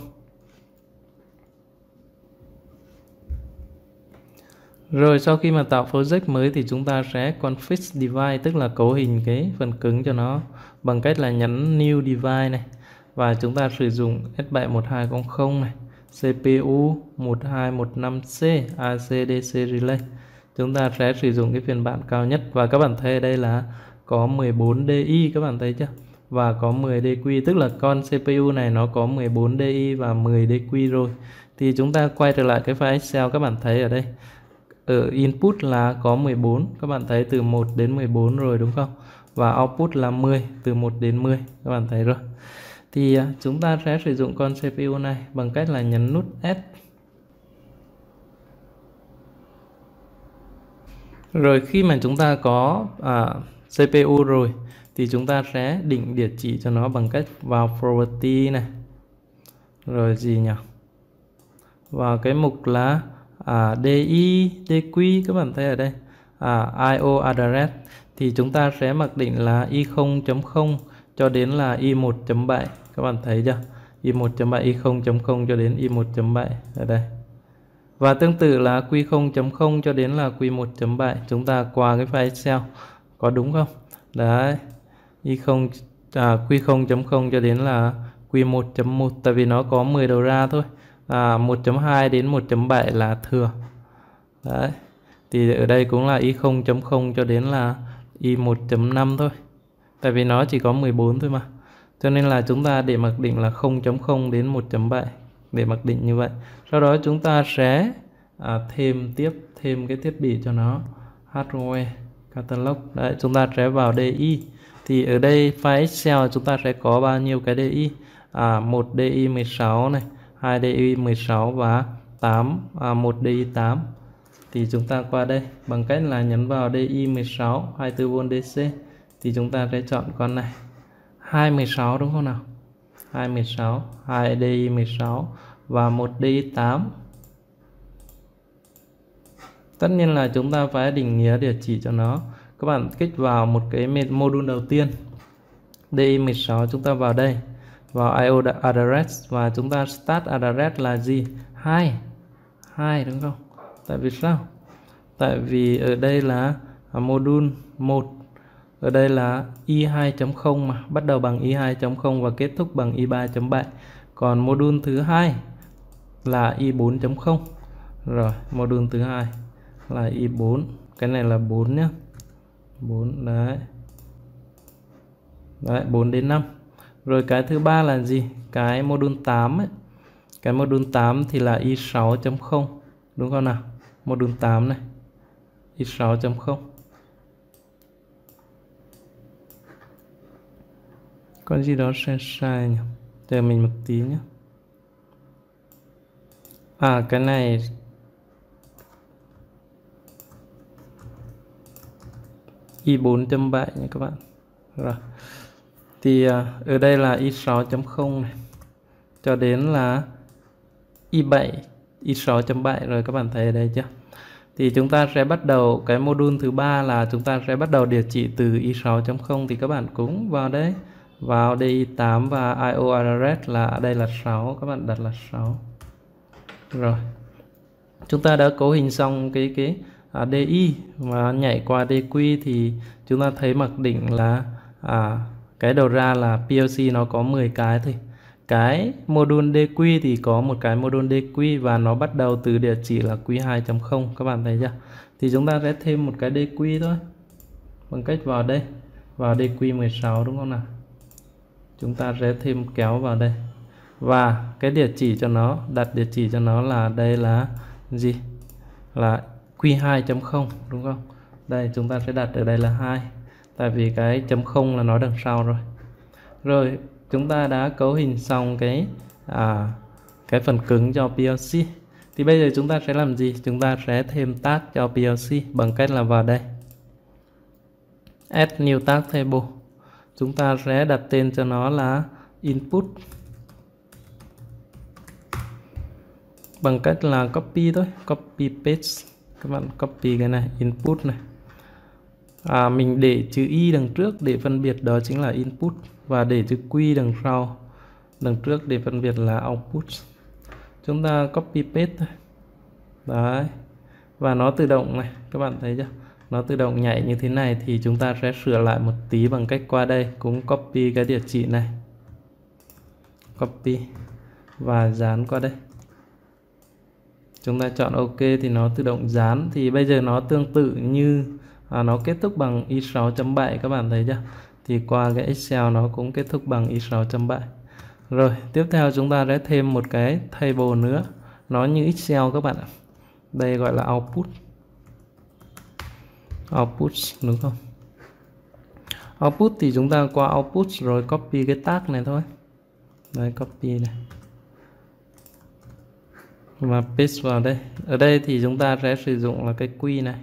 Rồi sau khi mà tạo project mới thì chúng ta sẽ config device, tức là cấu hình cái phần cứng cho nó bằng cách là nhấn new device này. Và chúng ta sử dụng S bảy một hai không không này, xê pê u một hai một năm C, a xê đê xê relay. Chúng ta sẽ sử dụng cái phiên bản cao nhất. Và các bạn thấy đây là có mười bốn D I, các bạn thấy chưa? Và có mười D Q, tức là con xê pê u này nó có mười bốn D I và mười D Q rồi. Thì chúng ta quay trở lại cái file Excel, các bạn thấy ở đây. Ở input là có mười bốn, các bạn thấy từ một đến mười bốn rồi, đúng không? Và output là mười, từ một đến mười, các bạn thấy rồi. Thì chúng ta sẽ sử dụng con xê pê u này bằng cách là nhấn nút S. Rồi khi mà chúng ta có à, xê pê u rồi thì chúng ta sẽ định địa chỉ cho nó bằng cách vào property này. Rồi gì nhỉ? Vào cái mục là à, D I, D Q, các bạn thấy ở đây. À, I O address thì chúng ta sẽ mặc định là i không chấm không cho đến là i một chấm bảy, các bạn thấy chưa? i một chấm bảy, i không chấm không cho đến i một chấm bảy ở đây. Và tương tự là Q không chấm không cho đến là Q một chấm bảy. Chúng ta qua cái file Excel, có đúng không? Đấy, i không, à, Q không chấm không cho đến là Q một chấm một, tại vì nó có mười đầu ra thôi. à, một chấm hai đến một chấm bảy là thừa. Đấy, thì ở đây cũng là i không chấm không cho đến là i một chấm năm thôi, tại vì nó chỉ có mười bốn thôi mà. Cho nên là chúng ta để mặc định là không chấm không đến một chấm bảy, để mặc định như vậy. Sau đó chúng ta sẽ à, thêm tiếp thêm cái thiết bị cho nó, hardware catalog. Đấy, chúng ta sẽ vào D I. Thì ở đây file Excel chúng ta sẽ có bao nhiêu cái D I? À, một D I mười sáu này, hai D I mười sáu và một D I tám. Thì chúng ta qua đây bằng cách là nhấn vào D I mười sáu hai mươi bốn volt D C. Thì chúng ta sẽ chọn con này hai mười sáu, đúng không nào? hai mười sáu, hai D I mười sáu và một D I tám. Tất nhiên là chúng ta phải định nghĩa địa chỉ cho nó. Các bạn kích vào một cái module đầu tiên, D I mười sáu, chúng ta vào đây, vào I O address và chúng ta start address là gì? hai, hai, đúng không? Tại vì sao? Tại vì ở đây là module một, ở đây là i hai chấm không mà, bắt đầu bằng i hai chấm không và kết thúc bằng i ba chấm bảy. Còn module thứ hai là i bốn chấm không. Rồi, module thứ hai là i bốn, cái này là bốn nhé. bốn đấy. Đấy, bốn đến năm. Rồi cái thứ ba là gì? Cái module tám ấy. Cái module tám thì là i sáu chấm không, đúng không nào? Module tám này. i sáu chấm không. Con gì đó sai sai nhỉ? Chờ mình một tí nhé. À, cái này i bốn chấm bảy nha các bạn. Rồi. Thì ở đây là i sáu chấm không này cho đến là i bảy, i sáu chấm bảy rồi, các bạn thấy ở đây chưa? Thì chúng ta sẽ bắt đầu cái module thứ ba là chúng ta sẽ bắt đầu địa chỉ từ i sáu chấm không. Thì các bạn cũng vào đấy, vào D I tám và I O address là ở đây là sáu, các bạn đặt là sáu. Rồi. Chúng ta đã cấu hình xong cái cái à, đê i mà nhảy qua đê quy thì chúng ta thấy mặc định là à, cái đầu ra là pê lờ xê nó có mười cái thôi. Cái module đê quy thì có một cái module đê quy và nó bắt đầu từ địa chỉ là quy hai chấm không, các bạn thấy chưa? Thì chúng ta sẽ thêm một cái đê quy thôi bằng cách vào đây, vào đê quy mười sáu đúng không nào? Chúng ta sẽ thêm kéo vào đây và cái địa chỉ cho nó, đặt địa chỉ cho nó là đây là gì? Là quy hai chấm không đúng không? Đây chúng ta sẽ đặt ở đây là hai, tại vì cái chấm không là nó đằng sau rồi. Rồi chúng ta đã cấu hình xong cái à, cái phần cứng cho pê lờ xê. Thì bây giờ chúng ta sẽ làm gì? Chúng ta sẽ thêm tag cho pê lờ xê bằng cách là vào đây add new tag table. Chúng ta sẽ đặt tên cho nó là input bằng cách là copy thôi, copy paste. Các bạn copy cái này input này. À, mình để chữ i đằng trước để phân biệt đó chính là input và để chữ q đằng sau đằng trước để phân biệt là output. Chúng ta copy paste đấy và nó tự động này, các bạn thấy chưa, nó tự động nhảy như thế này. Thì chúng ta sẽ sửa lại một tí bằng cách qua đây cũng copy cái địa chỉ này, copy và dán qua đây. Chúng ta chọn ok thì nó tự động dán. Thì bây giờ nó tương tự như à, nó kết thúc bằng i sáu chấm bảy, các bạn thấy chưa? Thì qua cái Excel nó cũng kết thúc bằng i sáu chấm bảy. Rồi tiếp theo chúng ta sẽ thêm một cái table nữa, nó như Excel các bạn ạ. Đây gọi là output, output đúng không? Output thì chúng ta qua output rồi copy cái tag này thôi. Đấy copy này và paste vào đây. Ở đây thì chúng ta sẽ sử dụng là cái quy này.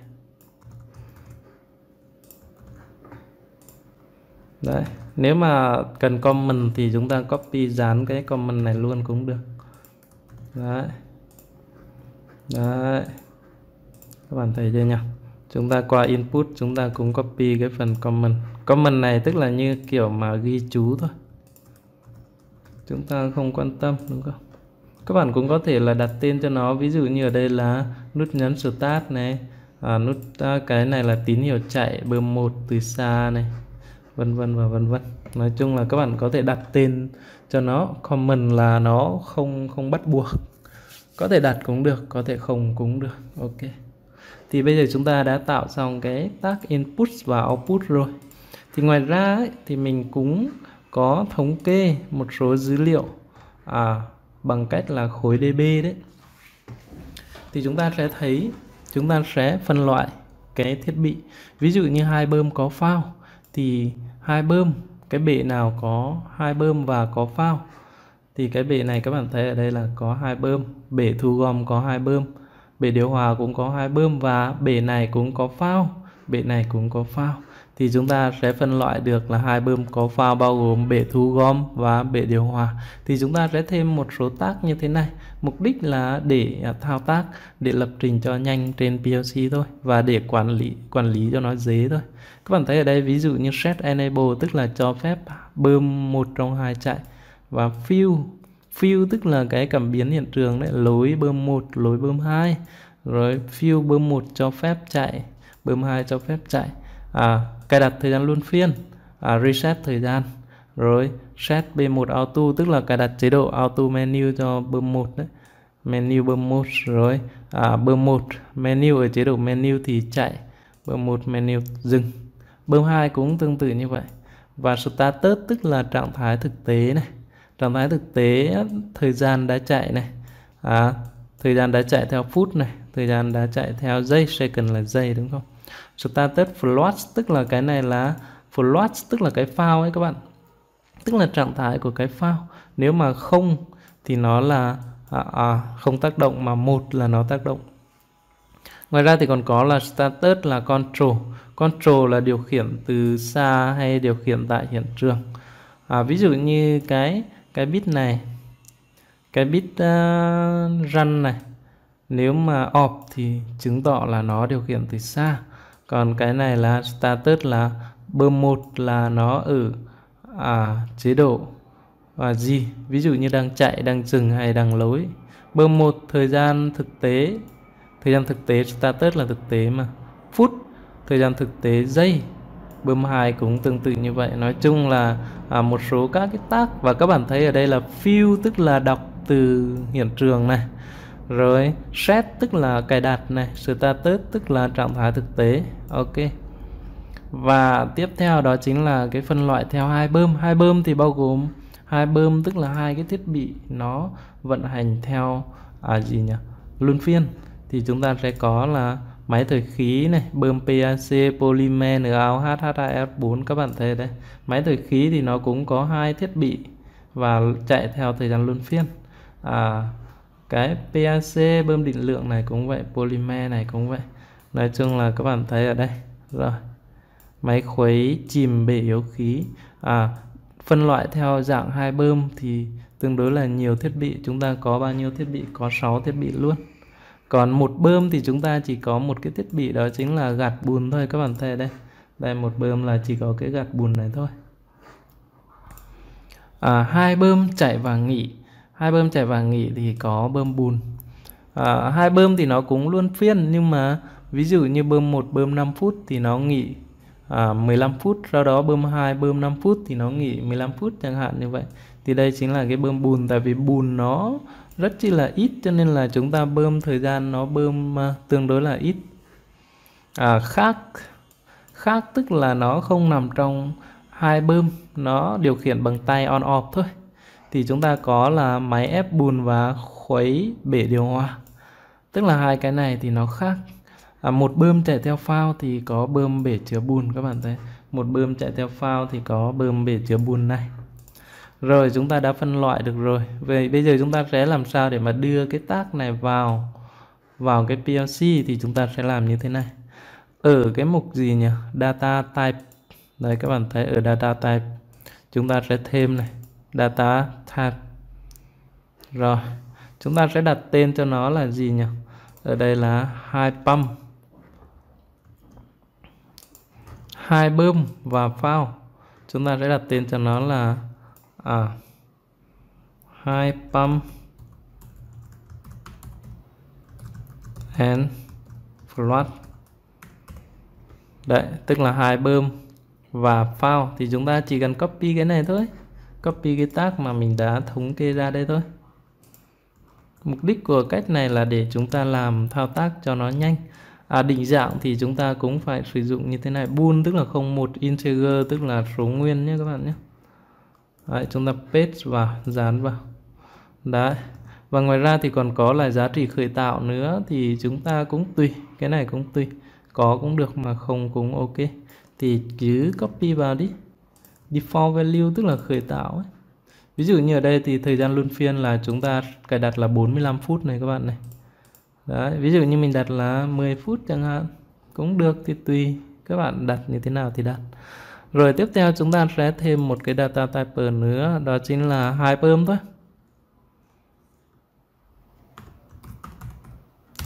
Đấy, nếu mà cần comment thì chúng ta copy dán cái comment này luôn cũng được. Đấy. Đấy. Các bạn thấy chưa nhỉ? Chúng ta qua input chúng ta cũng copy cái phần comment. Comment này tức là như kiểu mà ghi chú thôi. Chúng ta không quan tâm đúng không? Các bạn cũng có thể là đặt tên cho nó, ví dụ như ở đây là nút nhấn start này, à, nút à, cái này là tín hiệu chạy bơm một từ xa này, vân vân và vân vân. Nói chung là các bạn có thể đặt tên cho nó, comment là nó không không bắt buộc. Có thể đặt cũng được, có thể không cũng được. Ok. Thì bây giờ chúng ta đã tạo xong cái tag input và output rồi. Thì ngoài ra ấy, thì mình cũng có thống kê một số dữ liệu à, bằng cách là khối đê bê đấy. Thì chúng ta sẽ thấy chúng ta sẽ phân loại cái thiết bị. Ví dụ như hai bơm có phao thì hai bơm, cái bệ nào có hai bơm và có phao thì cái bệ này các bạn thấy ở đây là có hai bơm, bể thu gom có hai bơm, bể điều hòa cũng có hai bơm và bể này cũng có phao, bể này cũng có phao. Thì chúng ta sẽ phân loại được là hai bơm có phao bao gồm bể thu gom và bể điều hòa. Thì chúng ta sẽ thêm một số tag như thế này, mục đích là để thao tác, để lập trình cho nhanh trên pê lờ xê thôi và để quản lý quản lý cho nó dễ thôi. Các bạn thấy ở đây ví dụ như set enable tức là cho phép bơm một trong hai chạy và fill fill tức là cái cảm biến hiện trường đấy, lối bơm một, lối bơm hai. Rồi fill bơm một cho phép chạy, bơm hai cho phép chạy. À, cài đặt thời gian luân phiên, à, reset thời gian. Rồi set bê một auto tức là cài đặt chế độ auto menu cho bơm một đấy, menu bơm một. Rồi à, bơm một menu, ở chế độ menu thì chạy, bơm một menu dừng. Bơm hai cũng tương tự như vậy. Và status tức là trạng thái thực tế này, trạng thái thực tế thời gian đã chạy này, à, thời gian đã chạy theo phút này, thời gian đã chạy theo giây, second là giây đúng không? Status float tức là cái này là float tức là cái phao ấy các bạn, tức là trạng thái của cái phao. Nếu mà không thì nó là à, à, không tác động, mà một là nó tác động. Ngoài ra thì còn có là status là control, control là điều khiển từ xa hay điều khiển tại hiện trường. À, ví dụ như cái cái bit này, cái bit uh, run này, nếu mà off thì chứng tỏ là nó điều khiển từ xa. Còn cái này là status là bơm một là nó ở à, chế độ à, gì, ví dụ như đang chạy, đang dừng hay đang lối. Bơm một thời gian thực tế Thời gian thực tế chúng ta test là thực tế mà, phút. Thời gian thực tế giây. Bơm hai cũng tương tự như vậy. Nói chung là à, một số các cái tác. Và các bạn thấy ở đây là fill tức là đọc từ hiện trường này, rồi set tức là cài đặt này, status tức là trạng thái thực tế. Ok. Và tiếp theo đó chính là cái phân loại theo hai bơm. Hai bơm thì bao gồm hai bơm tức là hai cái thiết bị nó vận hành theo à, gì nhỉ? Luân phiên. Thì chúng ta sẽ có là máy thổi khí này, bơm pê a xê, polymer, NaOH, H hai S bốn. Các bạn thấy đây, máy thổi khí thì nó cũng có hai thiết bị và chạy theo thời gian luân phiên. À, cái pê a xê bơm định lượng này cũng vậy, polymer này cũng vậy. Nói chung là các bạn thấy ở đây rồi. Máy khuấy chìm bể yếu khí. À, phân loại theo dạng hai bơm thì tương đối là nhiều thiết bị. Chúng ta có bao nhiêu thiết bị? Có sáu thiết bị luôn. Còn một bơm thì chúng ta chỉ có một cái thiết bị, đó chính là gạt bùn thôi. Các bạn thấy đây, đây một bơm là chỉ có cái gạt bùn này thôi. À, hai bơm chạy và nghỉ. Hai bơm chạy và nghỉ thì có bơm bùn. À, hai bơm thì nó cũng luân phiên, nhưng mà ví dụ như bơm một bơm năm phút thì nó nghỉ à, mười lăm phút. Sau đó bơm hai bơm năm phút thì nó nghỉ mười lăm phút chẳng hạn như vậy. Thì đây chính là cái bơm bùn. Tại vì bùn nó rất chi là ít, cho nên là chúng ta bơm thời gian nó bơm uh, tương đối là ít. À, khác khác tức là nó không nằm trong hai bơm, nó điều khiển bằng tay on off thôi. Thì chúng ta có là máy ép bùn và khuấy bể điều hòa, tức là hai cái này thì nó khác. À, một bơm chạy theo phao thì có bơm bể chứa bùn. Các bạn thấy một bơm chạy theo phao thì có bơm bể chứa bùn này. Rồi chúng ta đã phân loại được rồi. Vậy bây giờ chúng ta sẽ làm sao để mà đưa cái tác này vào vào cái pê lờ xê? Thì chúng ta sẽ làm như thế này. Ở cái mục gì nhỉ? Data type. Đây các bạn thấy ở data type chúng ta sẽ thêm này, data type. Rồi chúng ta sẽ đặt tên cho nó là gì nhỉ? Ở đây là hai pump, hai bơm và phao. Chúng ta sẽ đặt tên cho nó là À, hai pump and flood. Đấy, tức là hai bơm và phao. Thì chúng ta chỉ cần copy cái này thôi, copy cái tag mà mình đã thống kê ra đây thôi. Mục đích của cách này là để chúng ta làm thao tác cho nó nhanh. À, định dạng thì chúng ta cũng phải sử dụng như thế này. Bool tức là không một, integer tức là số nguyên nhé các bạn nhé. Đấy, chúng ta paste vào, dán vào. Đấy. Và ngoài ra thì còn có là giá trị khởi tạo nữa. Thì chúng ta cũng tùy, cái này cũng tùy, có cũng được mà không cũng ok. Thì cứ copy vào đi. Default value tức là khởi tạo ấy. Ví dụ như ở đây thì thời gian luân phiên là chúng ta cài đặt là bốn mươi lăm phút này các bạn này. Đấy, ví dụ như mình đặt là mười phút chẳng hạn, cũng được, thì tùy các bạn đặt như thế nào thì đặt. Rồi tiếp theo chúng ta sẽ thêm một cái data type nữa, đó chính là hai bơm thôi.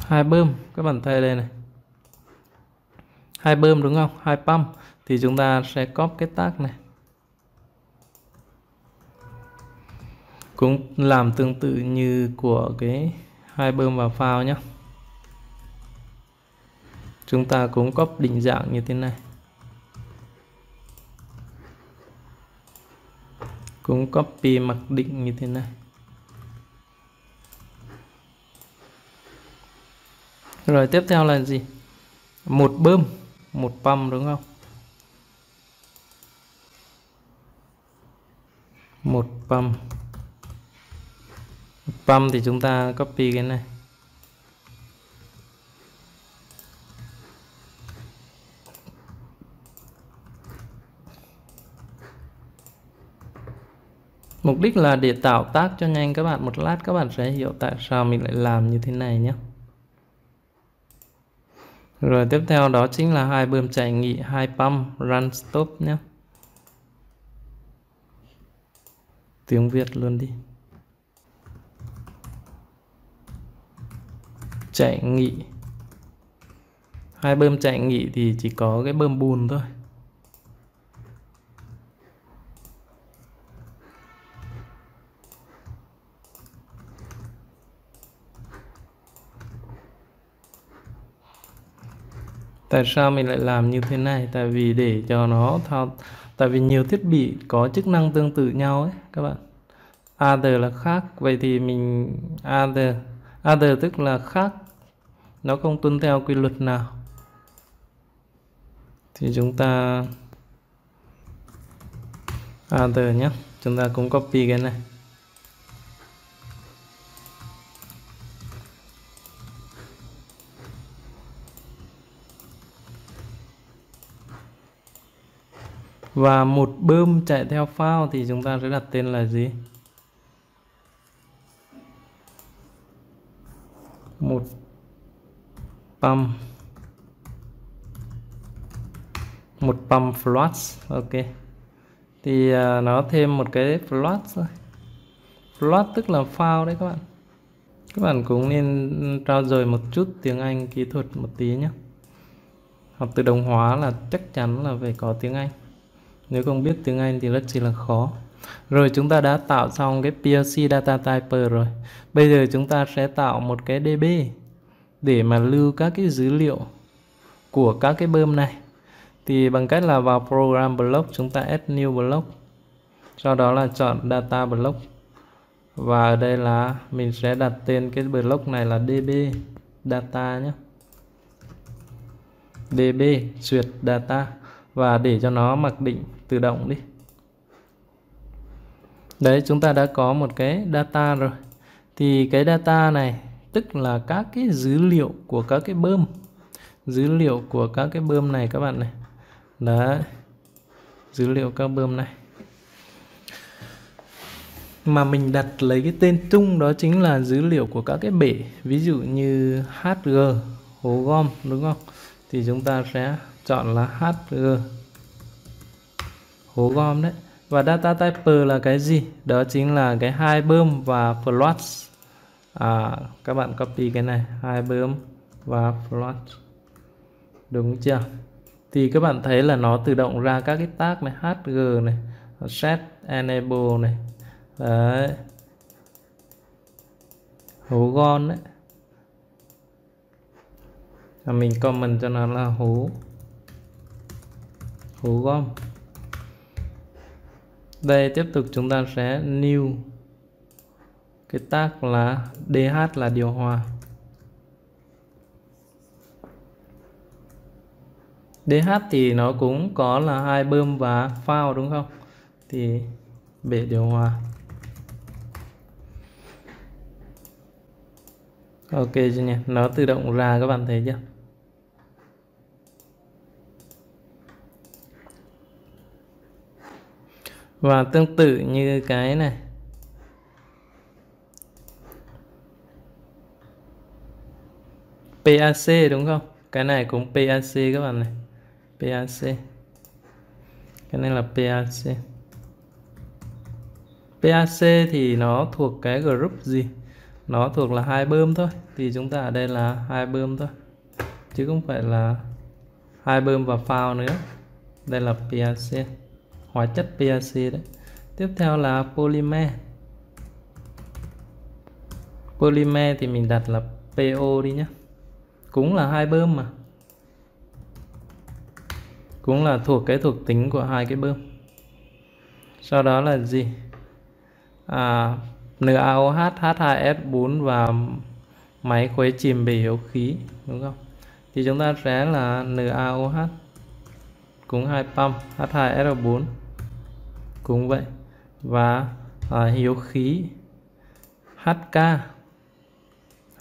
Hai bơm, các bạn thấy đây này. Hai bơm đúng không? Hai pump thì chúng ta sẽ copy cái tag này. Cũng làm tương tự như của cái hai bơm và phao nhé. Chúng ta cũng copy định dạng như thế này. Cũng copy mặc định như thế này. Rồi tiếp theo là gì? Một bơm, một pump đúng không? Một pump. Pump thì chúng ta copy cái này. Mục đích là để tạo tác cho nhanh các bạn. Một lát các bạn sẽ hiểu tại sao mình lại làm như thế này nhé. Rồi tiếp theo đó chính là hai bơm chạy nghỉ, hai pump run stop nhé. Tiếng Việt luôn đi. Chạy nghỉ. Hai bơm chạy nghỉ thì chỉ có cái bơm bùn thôi. Tại sao mình lại làm như thế này? Tại vì để cho nó thao, tại vì nhiều thiết bị có chức năng tương tự nhau ấy các bạn. Other là khác, vậy thì mình other, other tức là khác, nó không tuân theo quy luật nào. Thì chúng ta other nhé, chúng ta cũng copy cái này. Và một bơm chạy theo phao thì chúng ta sẽ đặt tên là gì? Một pump, một pump float. Ok, thì nó thêm một cái float thôi. Float tức là phao đấy các bạn. Các bạn cũng nên trau dồi một chút tiếng Anh kỹ thuật một tí nhé. Học tự động hóa là chắc chắn là phải có tiếng Anh. Nếu không biết tiếng Anh thì rất chỉ là khó. Rồi chúng ta đã tạo xong cái pê a xê Data Type rồi. Bây giờ chúng ta sẽ tạo một cái đê bê để mà lưu các cái dữ liệu của các cái bơm này. Thì bằng cách là vào Program Block, chúng ta Add New Block. Sau đó là chọn Data Block. Và ở đây là mình sẽ đặt tên cái block này là đê bê Data nhé. đê bê duyệt Data. Và để cho nó mặc định tự động đi. Đấy, chúng ta đã có một cái data rồi. Thì cái data này tức là các cái dữ liệu của các cái bơm. Dữ liệu của các cái bơm này các bạn này. Đấy, dữ liệu các bơm này. Mà mình đặt lấy cái tên chung đó chính là dữ liệu của các cái bể. Ví dụ như hát giê, hố gom, đúng không? Thì chúng ta sẽ chọn là hát giê, hố gom đấy. Và data type là cái gì? Đó chính là cái hai bơm và float. À, các bạn copy cái này, hai bơm và float, đúng chưa? Thì các bạn thấy là nó tự động ra các cái tag này, hát giê này, set enable này, đấy, hố gom đấy. Và mình comment cho nó là hố hố gom. Đây, tiếp tục chúng ta sẽ new cái tag là đê hát là điều hòa. đê hát thì nó cũng có là hai bơm và phao đúng không? Thì bể điều hòa. Ok chưa nhỉ? Nó tự động ra, các bạn thấy chưa? Và tương tự như cái này. pê a xê đúng không? Cái này cũng pê a xê các bạn này. pê a xê. Cái này là pê a xê. pê a xê thì nó thuộc cái group gì? Nó thuộc là hai bơm thôi. Thì chúng ta ở đây là hai bơm thôi. Chứ không phải là hai bơm và phao nữa. Đây là pê a xê. Hóa chất pê a xê đấy. Tiếp theo là polymer. Polymer thì mình đặt là pê ô đi nhé. Cũng là hai bơm mà. Cũng là thuộc cái thuộc tính của hai cái bơm. Sau đó là gì? À, NaOH, hát hai ét bốn và máy khuấy chìm bể yếu khí, đúng không? Thì chúng ta sẽ là NaOH. Cũng hai pump, hát hai ét bốn cũng vậy. Và à, hiếu khí hát ca,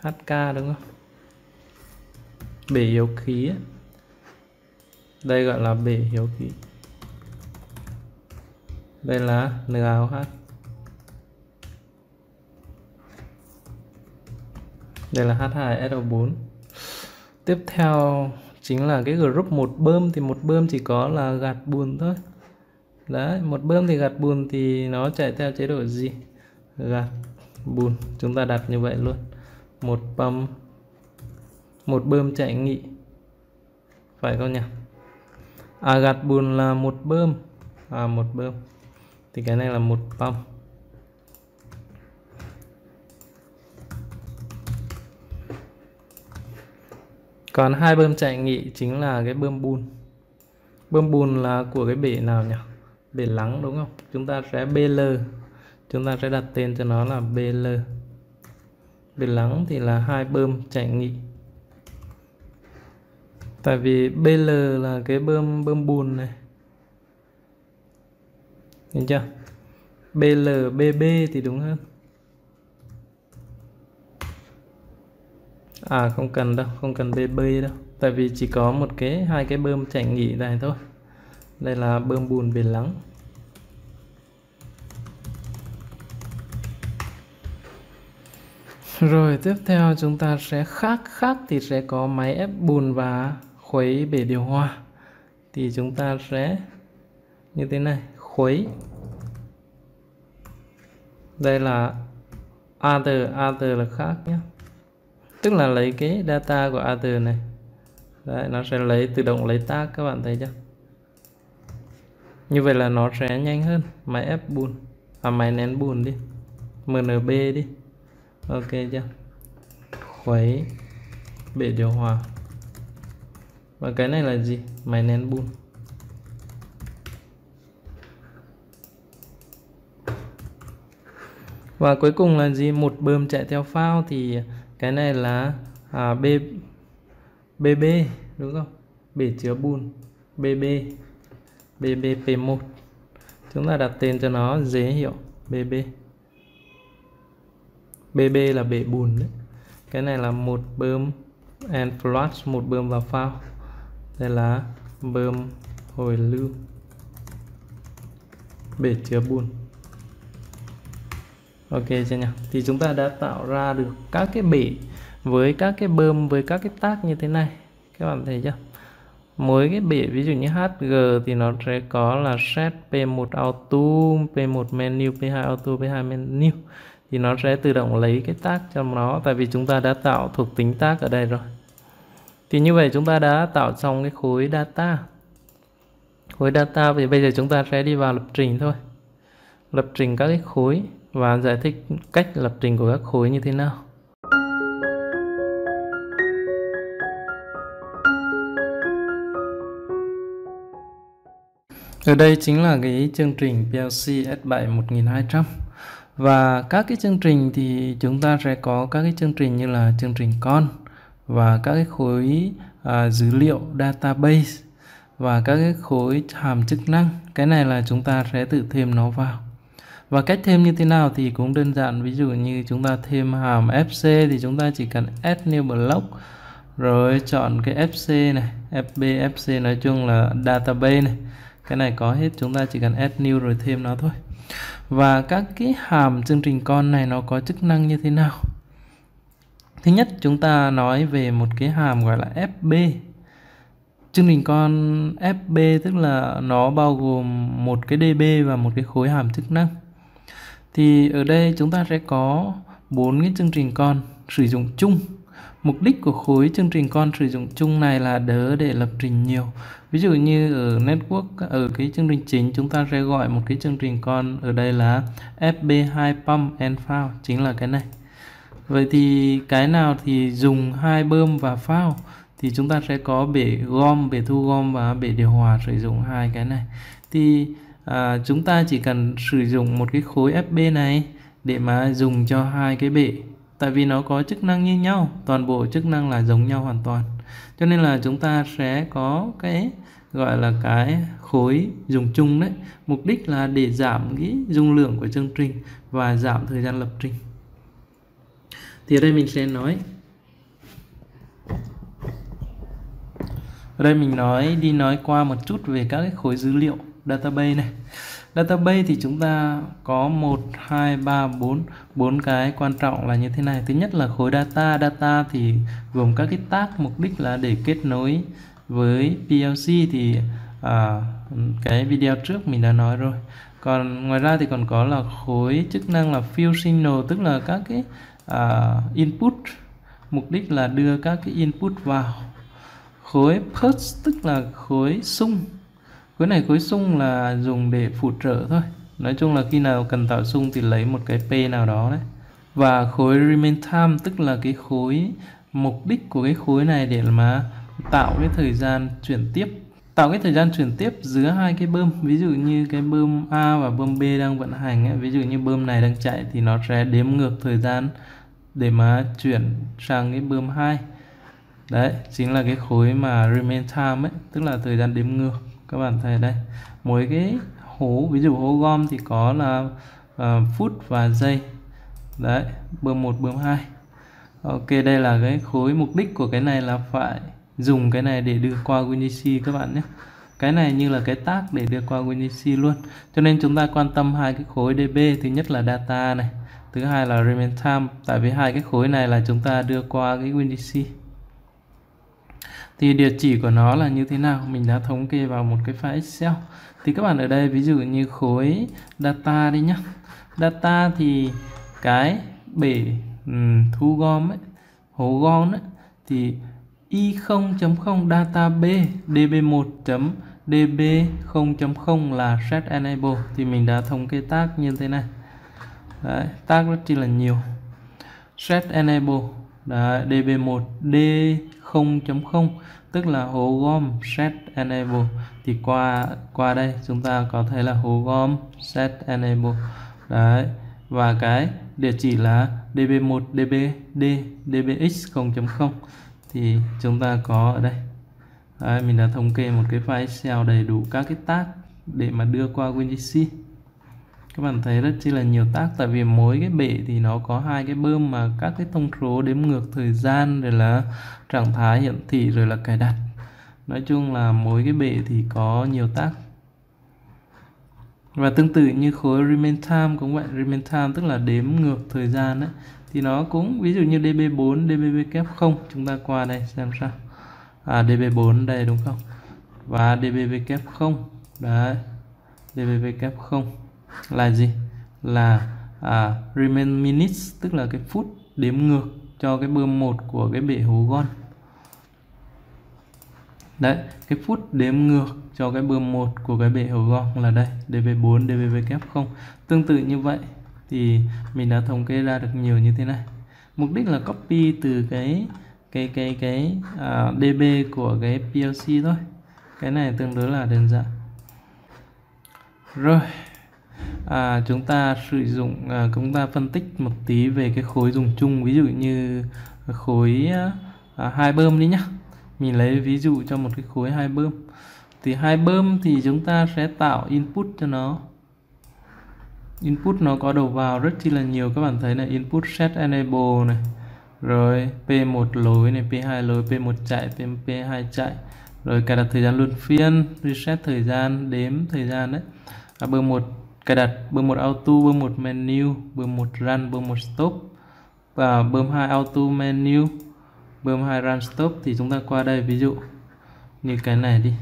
hát ca đúng không? Bể hiếu khí ấy. Đây gọi là bể hiếu khí. Đây là NaOH. Đây là hát hai ét bốn. Tiếp theo chính là cái group một bơm. Thì một bơm chỉ có là gạt bùn thôi. Đấy, một bơm thì gạt bùn thì nó chạy theo chế độ gì? Gạt bùn. Chúng ta đặt như vậy luôn. Một bơm, một bơm chạy nghị. Phải không nhỉ? À, gạt bùn là một bơm. À, một bơm. Thì cái này là một pump. Còn hai bơm chạy nghị chính là cái bơm bùn. Bơm bùn là của cái bể nào nhỉ? Bể lắng đúng không? Chúng ta sẽ bê lờ. Chúng ta sẽ đặt tên cho nó là bê lờ. Bể lắng thì là hai bơm chạy nghị. Tại vì bê lờ là cái bơm bơm bùn này. Nhìn chưa? bê lờ bê bê thì đúng hơn. À không cần đâu, không cần bê bê đâu. Tại vì chỉ có một cái, hai cái bơm chạy nghỉ này thôi. Đây là bơm bùn bể lắng. Rồi tiếp theo chúng ta sẽ khác khác thì sẽ có máy ép bùn và khuấy bể điều hòa. Thì chúng ta sẽ như thế này, khuấy. Đây là other, other là khác nhé. Tức là lấy cái data của other này. Đấy, nó sẽ lấy tự động lấy tag, các bạn thấy chưa? Như vậy là nó sẽ nhanh hơn. Máy ép bùn, à máy nén bùn đi, em en bê đi. Ok chưa? Khuấy bể điều hòa. Và cái này là gì? Máy nén bùn. Và cuối cùng là gì? Một bơm chạy theo phao thì cái này là à, B, BB đúng không? Bể chứa bùn BB, bê bê pê một. Chúng ta đặt tên cho nó dễ hiểu, BB. bê bê là bể bùn đấy. Cái này là một bơm and flush, một bơm vào phao. Đây là bơm hồi lưu, bể chứa bùn. Ok chưa nhỉ? Thì chúng ta đã tạo ra được các cái bể với các cái bơm với các cái tag như thế này. Các bạn thấy chưa? Mỗi cái bể ví dụ như hát giê thì nó sẽ có là set pê một auto, pê một menu, pê hai auto, pê hai menu. Thì nó sẽ tự động lấy cái tag cho nó, tại vì chúng ta đã tạo thuộc tính tag ở đây rồi. Thì như vậy chúng ta đã tạo xong cái khối data. Khối data thì bây giờ chúng ta sẽ đi vào lập trình thôi. Lập trình các cái khối và giải thích cách lập trình của các khối như thế nào. Ở đây chính là cái chương trình pê a xê S bảy một nghìn hai trăm. Và các cái chương trình thì chúng ta sẽ có các cái chương trình như là chương trình con và các cái khối à, dữ liệu database và các cái khối hàm chức năng. Cái này là chúng ta sẽ tự thêm nó vào. Và cách thêm như thế nào thì cũng đơn giản. Ví dụ như chúng ta thêm hàm ép xê thì chúng ta chỉ cần add new block. Rồi chọn cái ép xê này, ép bê, ép xê nói chung là database này. Cái này có hết, chúng ta chỉ cần add new rồi thêm nó thôi. Và các cái hàm chương trình con này nó có chức năng như thế nào? Thứ nhất chúng ta nói về một cái hàm gọi là ép bê. Chương trình con ép bê tức là nó bao gồm một cái đê bê và một cái khối hàm chức năng. Thì ở đây chúng ta sẽ có bốn cái chương trình con sử dụng chung. Mục đích của khối chương trình con sử dụng chung này là đỡ để lập trình nhiều. Ví dụ như ở network, ở cái chương trình chính chúng ta sẽ gọi một cái chương trình con ở đây là ép bê hai pump and phao, chính là cái này. Vậy thì cái nào thì dùng hai bơm và phao thì chúng ta sẽ có bể gom, bể thu gom và bể điều hòa sử dụng hai cái này. Thì à, chúng ta chỉ cần sử dụng một cái khối ép bê này để mà dùng cho hai cái bể. Tại vì nó có chức năng như nhau, toàn bộ chức năng là giống nhau hoàn toàn. Cho nên là chúng ta sẽ có cái gọi là cái khối dùng chung đấy. Mục đích là để giảm cái dung lượng của chương trình và giảm thời gian lập trình. Thì ở đây mình sẽ nói Ở đây mình nói đi nói qua một chút về các cái khối dữ liệu database này. Database thì chúng ta có một, hai, ba, bốn, bốn cái quan trọng là như thế này. Thứ nhất là khối data. Data thì gồm các cái tag, mục đích là để kết nối với pê lờ xê thì à, cái video trước mình đã nói rồi. Còn ngoài ra thì còn có là khối chức năng là field signal, tức là các cái à, input, mục đích là đưa các cái input vào. Khối pulse tức là khối sung. Khối này khối sung là dùng để phụ trợ thôi. Nói chung là khi nào cần tạo sung thì lấy một cái P nào đó đấy. Và khối remain time tức là cái khối mục đích của cái khối này để mà tạo cái thời gian chuyển tiếp, tạo cái thời gian chuyển tiếp giữa hai cái bơm. Ví dụ như cái bơm A và bơm B đang vận hành ấy, ví dụ như bơm này đang chạy thì nó sẽ đếm ngược thời gian để mà chuyển sang cái bơm hai. Đấy, chính là cái khối mà remain time ấy, tức là thời gian đếm ngược. Các bạn thấy đây, mỗi cái hố, ví dụ hố gom thì có là uh, phút và giây. Đấy, bơm một, bơm hai. Ok, đây là cái khối, mục đích của cái này là phải dùng cái này để đưa qua WinCC các bạn nhé. Cái này như là cái tag để đưa qua WinCC luôn. Cho nên chúng ta quan tâm hai cái khối đê bê, thứ nhất là data này, thứ hai là remain time. Tại vì hai cái khối này là chúng ta đưa qua cái WinCC. Thì địa chỉ của nó là như thế nào mình đã thống kê vào một cái file Excel. Thì các bạn ở đây ví dụ như khối data đi nhá. Data thì cái bể um, thu gom ấy, hố gom ấy, thì i không chấm không data B đê bê một chấm đê bê không chấm không là set enable. Thì mình đã thống kê tag như thế này. Đấy, tag rất chi là nhiều. Set enable đấy, đê bê một đê không chấm không tức là hố gom set enable. Thì qua qua đây chúng ta có thể là hố gom set enable. Đấy, và cái địa chỉ là đê bê một đê bê đê đê bê ích không chấm không thì chúng ta có ở đây. Đấy, mình đã thống kê một cái file Excel đầy đủ các cái tag để mà đưa qua WinGC. Các bạn thấy rất chi là nhiều tag, tại vì mỗi cái bể thì nó có hai cái bơm mà các cái thông số đếm ngược thời gian, rồi là trạng thái hiển thị, rồi là cài đặt. Nói chung là mỗi cái bể thì có nhiều tag. Và tương tự như khối remain time cũng vậy, remain time tức là đếm ngược thời gian đấy, thì nó cũng ví dụ như đê bê bốn đê bê kép không chúng ta qua đây xem sao. À, đê bê bốn đây đúng không, và đê bê kép không đấy, đê bê kép không là gì, là à, remain minutes tức là cái phút đếm ngược cho cái bơm một của cái bể hố gom. Đấy, cái phút đếm ngược cho cái bơm một của cái bể hố gom là đây, đê bê bốn đê bê kép không. Tương tự như vậy thì mình đã thống kê ra được nhiều như thế này. Mục đích là copy từ cái cái cái cái uh, đê bê của cái pê lờ xê thôi. Cái này tương đối là đơn giản. Rồi, à, chúng ta sử dụng à, chúng ta phân tích một tí về cái khối dùng chung, ví dụ như khối à, hai bơm đi nhá. Mình lấy ví dụ cho một cái khối hai bơm. Thì hai bơm thì chúng ta sẽ tạo input cho nó. Input nó có đầu vào rất chi là nhiều. Các bạn thấy là input set enable này, rồi pê một lối này, pê hai lối, pê một chạy, pê hai chạy, rồi cài đặt thời gian luân phiên, reset thời gian, đếm thời gian đấy. À, bơm một cài đặt, bơm một auto, bơm một menu, bơm một run, bơm một stop, và bơm hai auto menu, bơm hai run stop. Thì chúng ta qua đây ví dụ như cái này đi.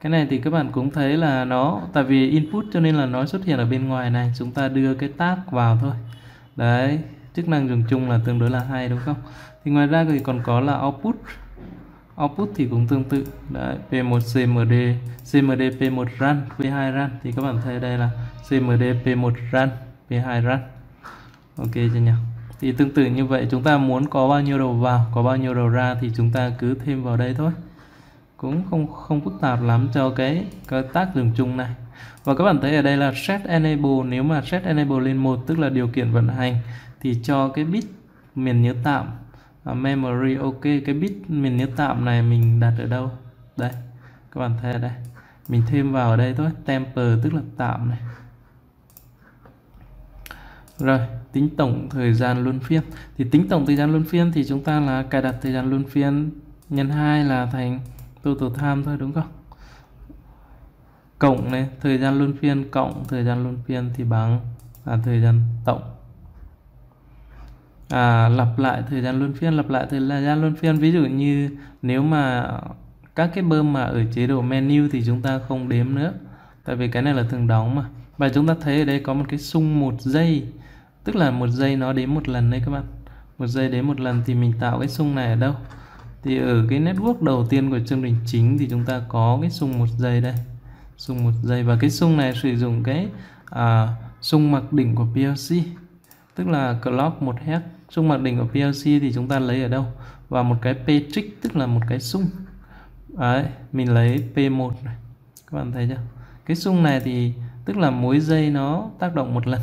Cái này thì các bạn cũng thấy là nó, tại vì input cho nên là nó xuất hiện ở bên ngoài này, chúng ta đưa cái tag vào thôi. Đấy, chức năng dùng chung là tương đối là hay đúng không? Thì ngoài ra thì còn có là output. Output thì cũng tương tự. Đấy, pê một xê em đê, xê em đê pê một run, pê hai run. Thì các bạn thấy đây là xê em đê pê một run, pê hai run. Ok chưa nhỉ? Thì tương tự như vậy, chúng ta muốn có bao nhiêu đầu vào, có bao nhiêu đầu ra thì chúng ta cứ thêm vào đây thôi. Cũng không không phức tạp lắm cho cái, cái tag dùng chung này. Và các bạn thấy ở đây là set enable, nếu mà set enable lên một tức là điều kiện vận hành thì cho cái bit miền nhớ tạm uh, memory. Ok, cái bit miền nhớ tạm này mình đặt ở đâu đây? Các bạn thấy ở đây mình thêm vào ở đây thôi, temp tức là tạm này. Rồi, tính tổng thời gian luân phiên. Thì tính tổng thời gian luân phiên thì chúng ta là cài đặt thời gian luân phiên nhân hai là thành total time thôi đúng không? Cộng này, thời gian luân phiên cộng thời gian luân phiên thì bằng à, thời gian tổng. À, lặp lại thời gian luân phiên, lặp lại thời gian luân phiên. Ví dụ như nếu mà các cái bơm mà ở chế độ menu thì chúng ta không đếm nữa, tại vì cái này là thường đóng mà. Và chúng ta thấy ở đây có một cái xung một giây, tức là một giây nó đếm một lần đấy các bạn. Một giây đếm một lần thì mình tạo cái xung này ở đâu? Thì ở cái network đầu tiên của chương trình chính thì chúng ta có cái xung một giây đây, xung một giây. Và cái xung này sử dụng cái à, xung mặc đỉnh của pê lờ xê, tức là clock một hertz. Xung mặc đỉnh của pê lờ xê thì chúng ta lấy ở đâu? và một cái P-trick tức là một cái sung. Đấy, mình lấy P một này. Các bạn thấy chưa? Cái sung này thì tức là mỗi dây nó tác động một lần.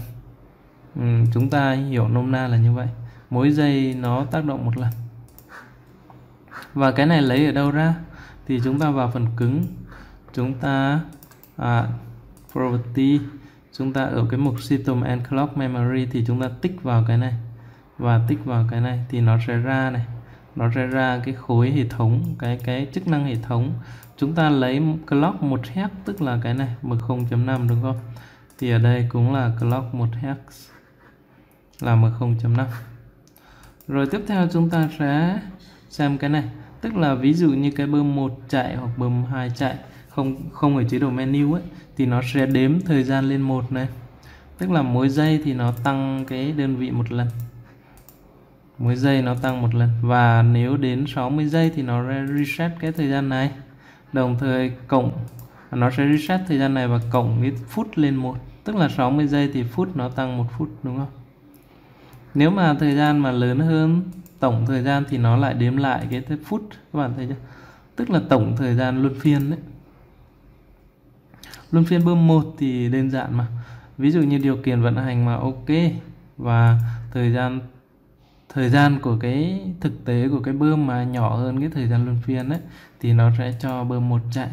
Ừ, chúng ta hiểu nôm na là như vậy. Mỗi dây nó tác động một lần. Và cái này lấy ở đâu ra? Thì chúng ta vào phần cứng, chúng ta à, property, chúng ta ở cái mục system and clock memory thì chúng ta tích vào cái này và tích vào cái này thì nó sẽ ra này, nó sẽ ra cái khối hệ thống, cái cái chức năng hệ thống. Chúng ta lấy clock một héc tức là cái này mực không chấm năm đúng không? Thì ở đây cũng là clock một héc là mực không chấm năm. Rồi tiếp theo chúng ta sẽ xem cái này, tức là ví dụ như cái bơm một chạy hoặc bơm hai chạy không không ở chế độ menu ấy thì nó sẽ đếm thời gian lên một này. Tức là mỗi giây thì nó tăng cái đơn vị một lần. Mỗi giây nó tăng một lần và nếu đến sáu mươi giây thì nó sẽ reset cái thời gian này. Đồng thời cộng nó sẽ reset thời gian này và cộng cái phút lên một, tức là sáu mươi giây thì phút nó tăng một phút đúng không? Nếu mà thời gian mà lớn hơn tổng thời gian thì nó lại đếm lại cái phút, các bạn thấy chưa? Tức là tổng thời gian luân phiên đấy. Luân phiên bơm một thì đơn giản mà. Ví dụ như điều kiện vận hành mà ok và thời gian thời gian của cái thực tế của cái bơm mà nhỏ hơn cái thời gian luân phiên đấy thì nó sẽ cho bơm một chạy.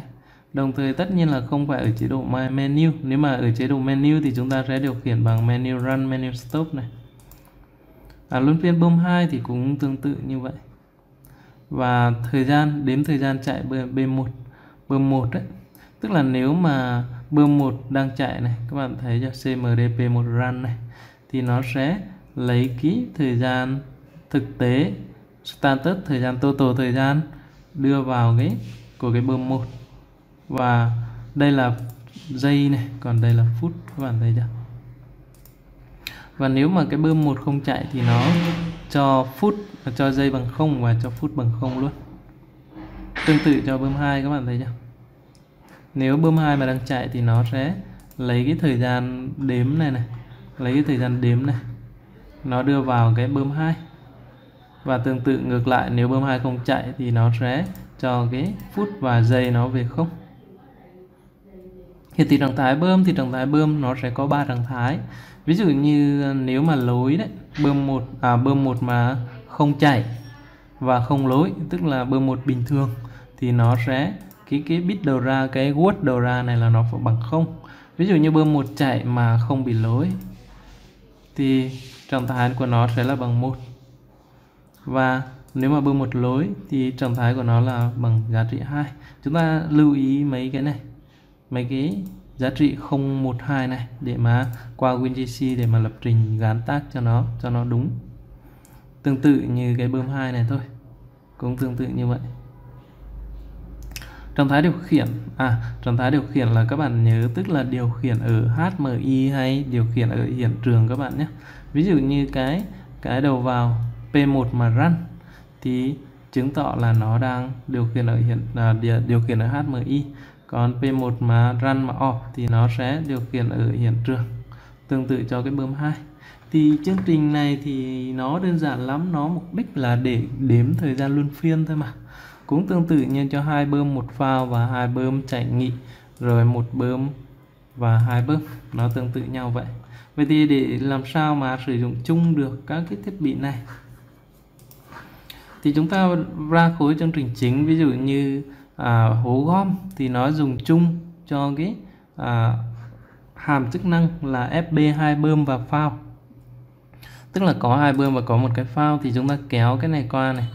Đồng thời tất nhiên là không phải ở chế độ menu. Nếu mà ở chế độ menu thì chúng ta sẽ điều khiển bằng menu run, menu stop này. À, luân phiên bơm hai thì cũng tương tự như vậy. Và thời gian đếm thời gian chạy bơm một, bơm một đấy. Tức là nếu mà bơm một đang chạy này, các bạn thấy cho xê em đê pê một run này thì nó sẽ lấy ký thời gian thực tế status thời gian total thời gian đưa vào cái của cái bơm một. Và đây là giây này, còn đây là phút, các bạn thấy chưa? Và nếu mà cái bơm một không chạy thì nó cho phút, cho giây bằng không và cho phút bằng không luôn. Tương tự cho bơm hai, các bạn thấy chưa? Nếu bơm hai mà đang chạy thì nó sẽ lấy cái thời gian đếm này này, lấy cái thời gian đếm này, nó đưa vào cái bơm hai. Và tương tự ngược lại, nếu bơm hai không chạy thì nó sẽ cho cái phút và giây nó về không. Thì trạng thái bơm thì trạng thái bơm nó sẽ có ba trạng thái. Ví dụ như nếu mà lối đấy, bơm một à bơm một mà không chạy và không lối, tức là bơm một bình thường thì nó sẽ cái cái bit đầu ra, cái word đầu ra này là nó phải bằng không. Ví dụ như bơm một chạy mà không bị lối thì trạng thái của nó sẽ là bằng một. Và nếu mà bơm một lối thì trạng thái của nó là bằng giá trị hai. Chúng ta lưu ý mấy cái này, mấy cái giá trị không một hai này để mà qua WinCC để mà lập trình gán tác cho nó cho nó đúng. Tương tự như cái bơm hai này thôi, cũng tương tự như vậy. Trạng thái điều khiển, à trạng thái điều khiển là các bạn nhớ tức là điều khiển ở hát em i hay điều khiển ở hiện trường các bạn nhé. Ví dụ như cái cái đầu vào pê một mà run thì chứng tỏ là nó đang điều khiển ở hiện à, điều khiển ở hát em i. Còn pê một mà run mà off thì nó sẽ điều khiển ở hiện trường. Tương tự cho cái bơm hai. Thì chương trình này thì nó đơn giản lắm, nó mục đích là để đếm thời gian luân phiên thôi mà. Cũng tương tự như cho hai bơm một phao và hai bơm chạy nghị, rồi một bơm và hai bơm, nó tương tự nhau vậy. Vậy thì để làm sao mà sử dụng chung được các cái thiết bị này thì chúng ta ra khối chương trình chính. Ví dụ như À, hố gom thì nó dùng chung cho cái à, hàm chức năng là ép bê hai bơm và phao, tức là có hai bơm và có một cái phao thì chúng ta kéo cái này qua này,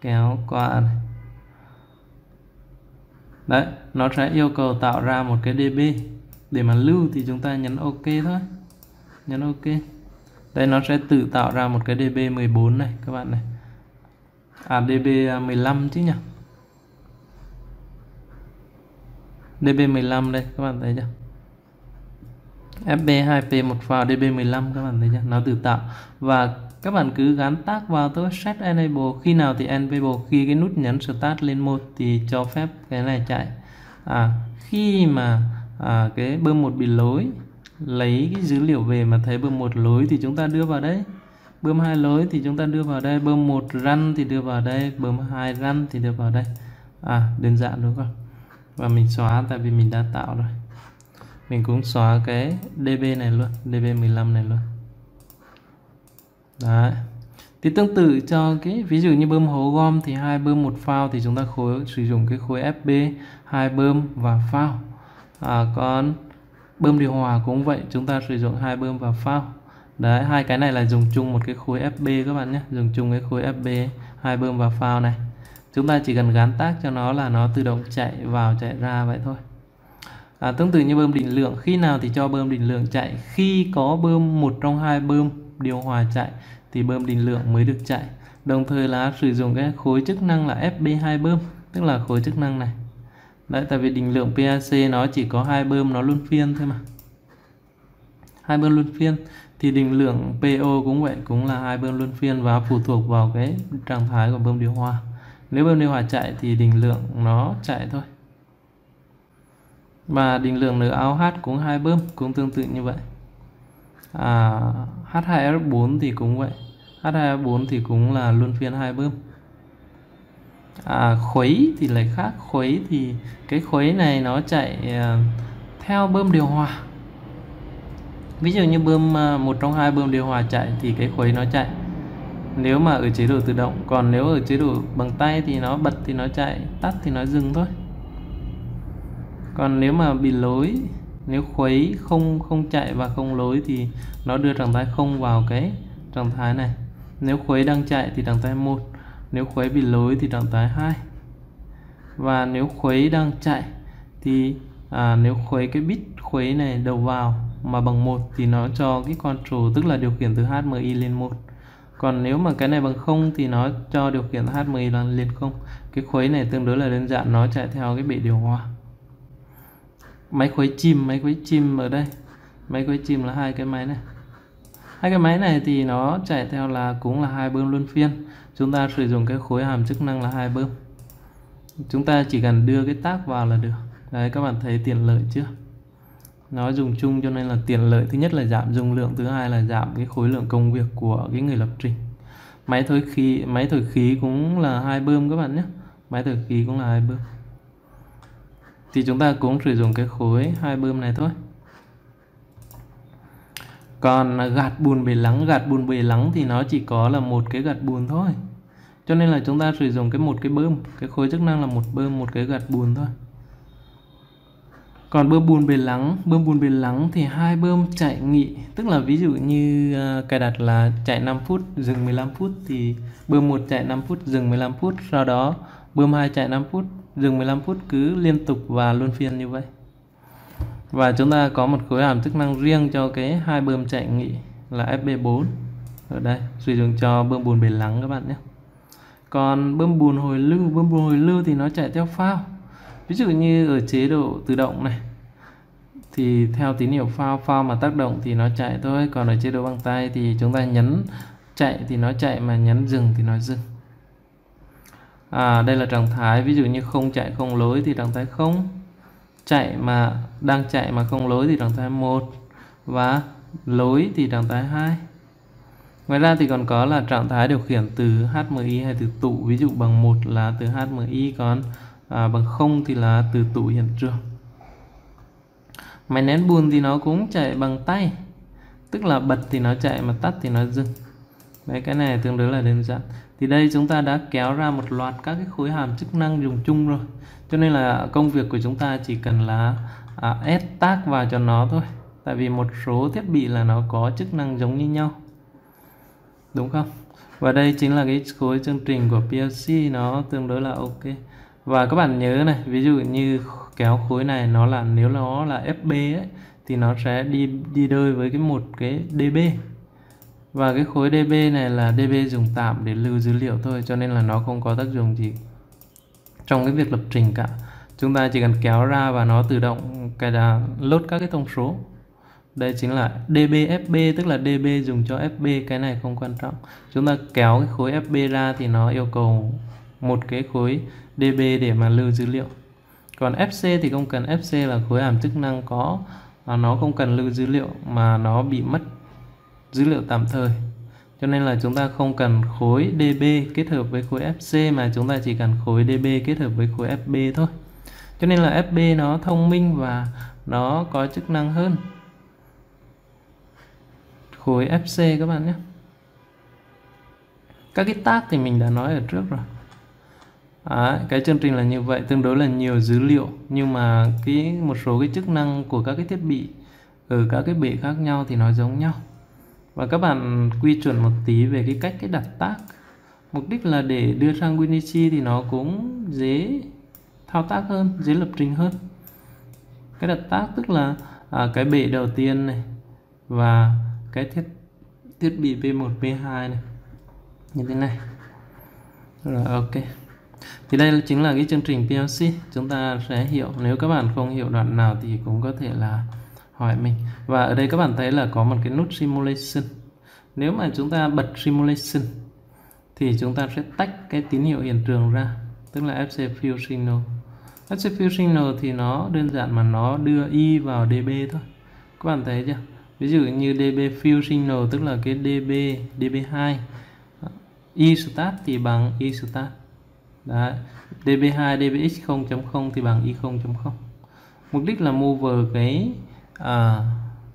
kéo qua này. Đấy, nó sẽ yêu cầu tạo ra một cái đê bê để mà lưu thì chúng ta nhấn ok thôi, nhấn ok. Đây nó sẽ tự tạo ra một cái đê bê mười bốn này các bạn này, à đê bê mười lăm chứ nhỉ. đê bê mười lăm đây các bạn thấy chưa? ép bê hai pê một vào đê bê mười lăm các bạn thấy chưa? Nó tự tạo và các bạn cứ gắn tác vào thôi. Set enable khi nào thì enable khi cái nút nhấn start lên một thì cho phép cái này chạy. À, khi mà à, cái bơm một bị lỗi lấy cái dữ liệu về mà thấy bơm một lỗi thì chúng ta đưa vào đây. Bơm hai lối thì chúng ta đưa vào đây, bơm một răn thì đưa vào đây, bơm hai răn thì đưa vào đây. À, đơn giản đúng không? Và mình xóa tại vì mình đã tạo rồi. Mình cũng xóa cái đê bê này luôn, đê bê mười lăm này luôn. Đấy. Thì tương tự cho cái ví dụ như bơm hố gom thì hai bơm một phao thì chúng ta khối sử dụng cái khối ép bê hai bơm và phao. À, còn bơm điều hòa cũng vậy, chúng ta sử dụng hai bơm và phao. Đấy, hai cái này là dùng chung một cái khối ép bê các bạn nhé, dùng chung cái khối ép bê hai bơm và phao này. Chúng ta chỉ cần gắn tác cho nó là nó tự động chạy vào chạy ra vậy thôi. À, tương tự như bơm định lượng, khi nào thì cho bơm định lượng chạy? Khi có bơm một trong hai bơm điều hòa chạy thì bơm định lượng mới được chạy. Đồng thời là sử dụng cái khối chức năng là ép bê hai bơm, tức là khối chức năng này. Đấy, tại vì định lượng pê a xê nó chỉ có hai bơm, nó luân phiên thôi mà. Hai bơm luân phiên thì định lượng pê ô cũng vậy, cũng là hai bơm luân phiên và phụ thuộc vào cái trạng thái của bơm điều hòa. Nếu bơm điều hòa chạy thì định lượng nó chạy thôi. Và định lượng NaOH cũng hai bơm, cũng tương tự như vậy. À, hát hai ét bốn thì cũng vậy, hát hai ét bốn thì cũng là luân phiên hai bơm. À, khuấy thì lại khác, khuấy thì cái khuấy này nó chạy uh, theo bơm điều hòa. Ví dụ như bơm uh, một trong hai bơm điều hòa chạy thì cái khuấy nó chạy nếu mà ở chế độ tự động, còn nếu ở chế độ bằng tay thì nó bật thì nó chạy, tắt thì nó dừng thôi. Còn nếu mà bị lỗi, nếu khuấy không không chạy và không lối thì nó đưa trạng thái không vào cái trạng thái này. Nếu khuấy đang chạy thì trạng thái một, nếu khuấy bị lối thì trạng thái hai. Và nếu khuấy đang chạy thì à, nếu khuấy cái bit khuấy này đầu vào mà bằng một thì nó cho cái control, tức là điều khiển từ hát em i lên một. Còn nếu mà cái này bằng không thì nó cho điều khiển hát em i lên không. Cái khuấy này tương đối là đơn giản, nó chạy theo cái bệ điều hòa. Máy khuấy chìm, máy khuấy chìm ở đây, máy khuấy chìm là hai cái máy này. Hai cái máy này thì nó chạy theo là cũng là hai bơm luân phiên. Chúng ta sử dụng cái khối hàm chức năng là hai bơm. Chúng ta chỉ cần đưa cái tác vào là được. Đấy, các bạn thấy tiện lợi chưa? Nó dùng chung cho nên là tiện lợi. Thứ nhất là giảm dung lượng, thứ hai là giảm cái khối lượng công việc của cái người lập trình. Máy thổi khí, máy thổi khí cũng là hai bơm các bạn nhé. Máy thổi khí cũng là hai bơm. Thì chúng ta cũng sử dụng cái khối hai bơm này thôi. Còn gạt bùn bể lắng, gạt bùn bể lắng thì nó chỉ có là một cái gạt bùn thôi. Cho nên là chúng ta sử dụng cái một cái bơm, cái khối chức năng là một bơm, một cái gạt bùn thôi. Còn bơm bùn bể lắng, bơm bùn bể lắng thì hai bơm chạy nghị, tức là ví dụ như cài đặt là chạy năm phút, dừng mười lăm phút thì bơm một chạy năm phút, dừng mười lăm phút, sau đó bơm hai chạy năm phút, dừng mười lăm phút, cứ liên tục và luân phiên như vậy. Và chúng ta có một khối hàm chức năng riêng cho cái hai bơm chạy nghị là ép bê bốn ở đây, sử dụng cho bơm bùn bể lắng các bạn nhé. Còn bơm bùn hồi lưu, bơm bùn hồi lưu thì nó chạy theo phao. Ví dụ như ở chế độ tự động này thì theo tín hiệu phao, phao mà tác động thì nó chạy thôi. Còn ở chế độ bằng tay thì chúng ta nhấn chạy thì nó chạy, mà nhấn dừng thì nó dừng. À, đây là trạng thái ví dụ như không chạy không lối thì trạng thái không, chạy mà đang chạy mà không lối thì trạng thái một, và lối thì trạng thái hai. Ngoài ra thì còn có là trạng thái điều khiển từ hát em i hay từ tụ, ví dụ bằng một là từ hát em i, còn à, bằng không thì là từ tụ hiện trường. Máy nén bùn thì nó cũng chạy bằng tay, tức là bật thì nó chạy mà tắt thì nó dừng. Đấy, cái này tương đối là đơn giản. Thì đây chúng ta đã kéo ra một loạt các cái khối hàm chức năng dùng chung rồi. Cho nên là công việc của chúng ta chỉ cần là à, ép tác vào cho nó thôi. Tại vì một số thiết bị là nó có chức năng giống như nhau, đúng không? Và đây chính là cái khối chương trình của pê lờ xê, nó tương đối là ok. Và các bạn nhớ này, ví dụ như kéo khối này, nó là nếu nó là ép bê ấy, thì nó sẽ đi đi đôi với cái một cái đê bê. Và cái khối đê bê này là đê bê dùng tạm để lưu dữ liệu thôi, cho nên là nó không có tác dụng gì trong cái việc lập trình cả. Chúng ta chỉ cần kéo ra và nó tự động cài đặt load các cái thông số. Đây chính là đê bê ép bê, tức là đê bê dùng cho ép bê, cái này không quan trọng. Chúng ta kéo cái khối ép bê ra thì nó yêu cầu một cái khối đê bê để mà lưu dữ liệu. Còn ép xê thì không cần, ép xê là khối hàm chức năng có, nó không cần lưu dữ liệu mà nó bị mất dữ liệu tạm thời. Cho nên là chúng ta không cần khối đê bê kết hợp với khối ép xê mà chúng ta chỉ cần khối đê bê kết hợp với khối ép bê thôi. Cho nên là ép bê nó thông minh và nó có chức năng hơn khối ép xê các bạn nhé. Các cái tag thì mình đã nói ở trước rồi. À, cái chương trình là như vậy, tương đối là nhiều dữ liệu, nhưng mà cái một số cái chức năng của các cái thiết bị ở các cái bệ khác nhau thì nó giống nhau. Và các bạn quy chuẩn một tí về cái cách cái đặt tag, mục đích là để đưa sang WinCC thì nó cũng dễ thao tác hơn, dễ lập trình hơn. Cái đặt tag tức là à, cái bệ đầu tiên này và cái thiết thiết bị vê một vê hai này như thế này. Rồi, ok. Thì đây chính là cái chương trình pê a xê, chúng ta sẽ hiểu. Nếu các bạn không hiểu đoạn nào thì cũng có thể là hỏi mình. Và ở đây các bạn thấy là có một cái nút simulation. Nếu mà chúng ta bật simulation thì chúng ta sẽ tách cái tín hiệu hiện trường ra, tức là ép xê Field Signal. ép xê Field Signal thì nó đơn giản mà nó đưa I vào đê bê thôi. Các bạn thấy chưa? Ví dụ như đê bê Field Signal tức là cái đê bê, đê bê hai. I Start thì bằng I Start. Đấy. đê bê hai, đê bê ích không chấm không thì bằng i không chấm không. Mục đích là mover cái uh,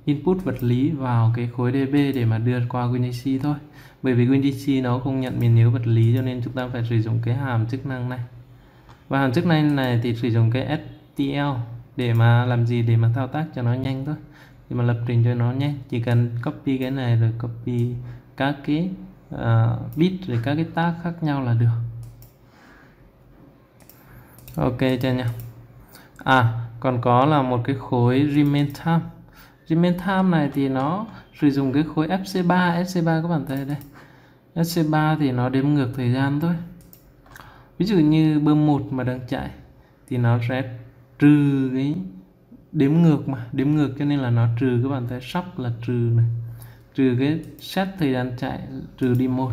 input vật lý vào cái khối đê bê để mà đưa qua WinCC thôi. Bởi vì WinCC nó không nhận biến yếu vật lý cho nên chúng ta phải sử dụng cái hàm chức năng này. Và hàm chức năng này thì sử dụng cái ét tê lờ để mà làm gì? Để mà thao tác cho nó nhanh thôi, để mà lập trình cho nó nhanh. Chỉ cần copy cái này rồi copy các cái uh, bit rồi các cái tag khác nhau là được. Ok chưa nhỉ? À, còn có là một cái khối Remain Time. Remain Time này thì nó sử dụng cái khối ép xê ba. ép xê ba các bạn thấy đây, ép xê ba thì nó đếm ngược thời gian thôi. Ví dụ như bơm một mà đang chạy thì nó sẽ trừ cái đếm ngược mà, đếm ngược cho nên là nó trừ, các bạn thấy sắp là trừ này. Trừ cái set thời gian chạy, trừ đi một.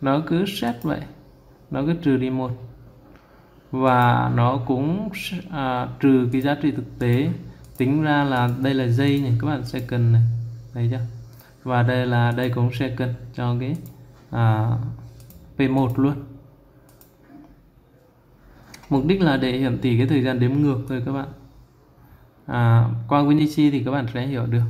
Nó cứ set vậy, nó cứ trừ đi một. Và nó cũng à, trừ cái giá trị thực tế, tính ra là đây là giây này, các bạn sẽ cần này, thấy chưa? Và đây là đây cũng sẽ cần cho cái à, pê một luôn. Mục đích là để hiển thị cái thời gian đếm ngược thôi các bạn. À, qua WinCC thì các bạn sẽ hiểu được.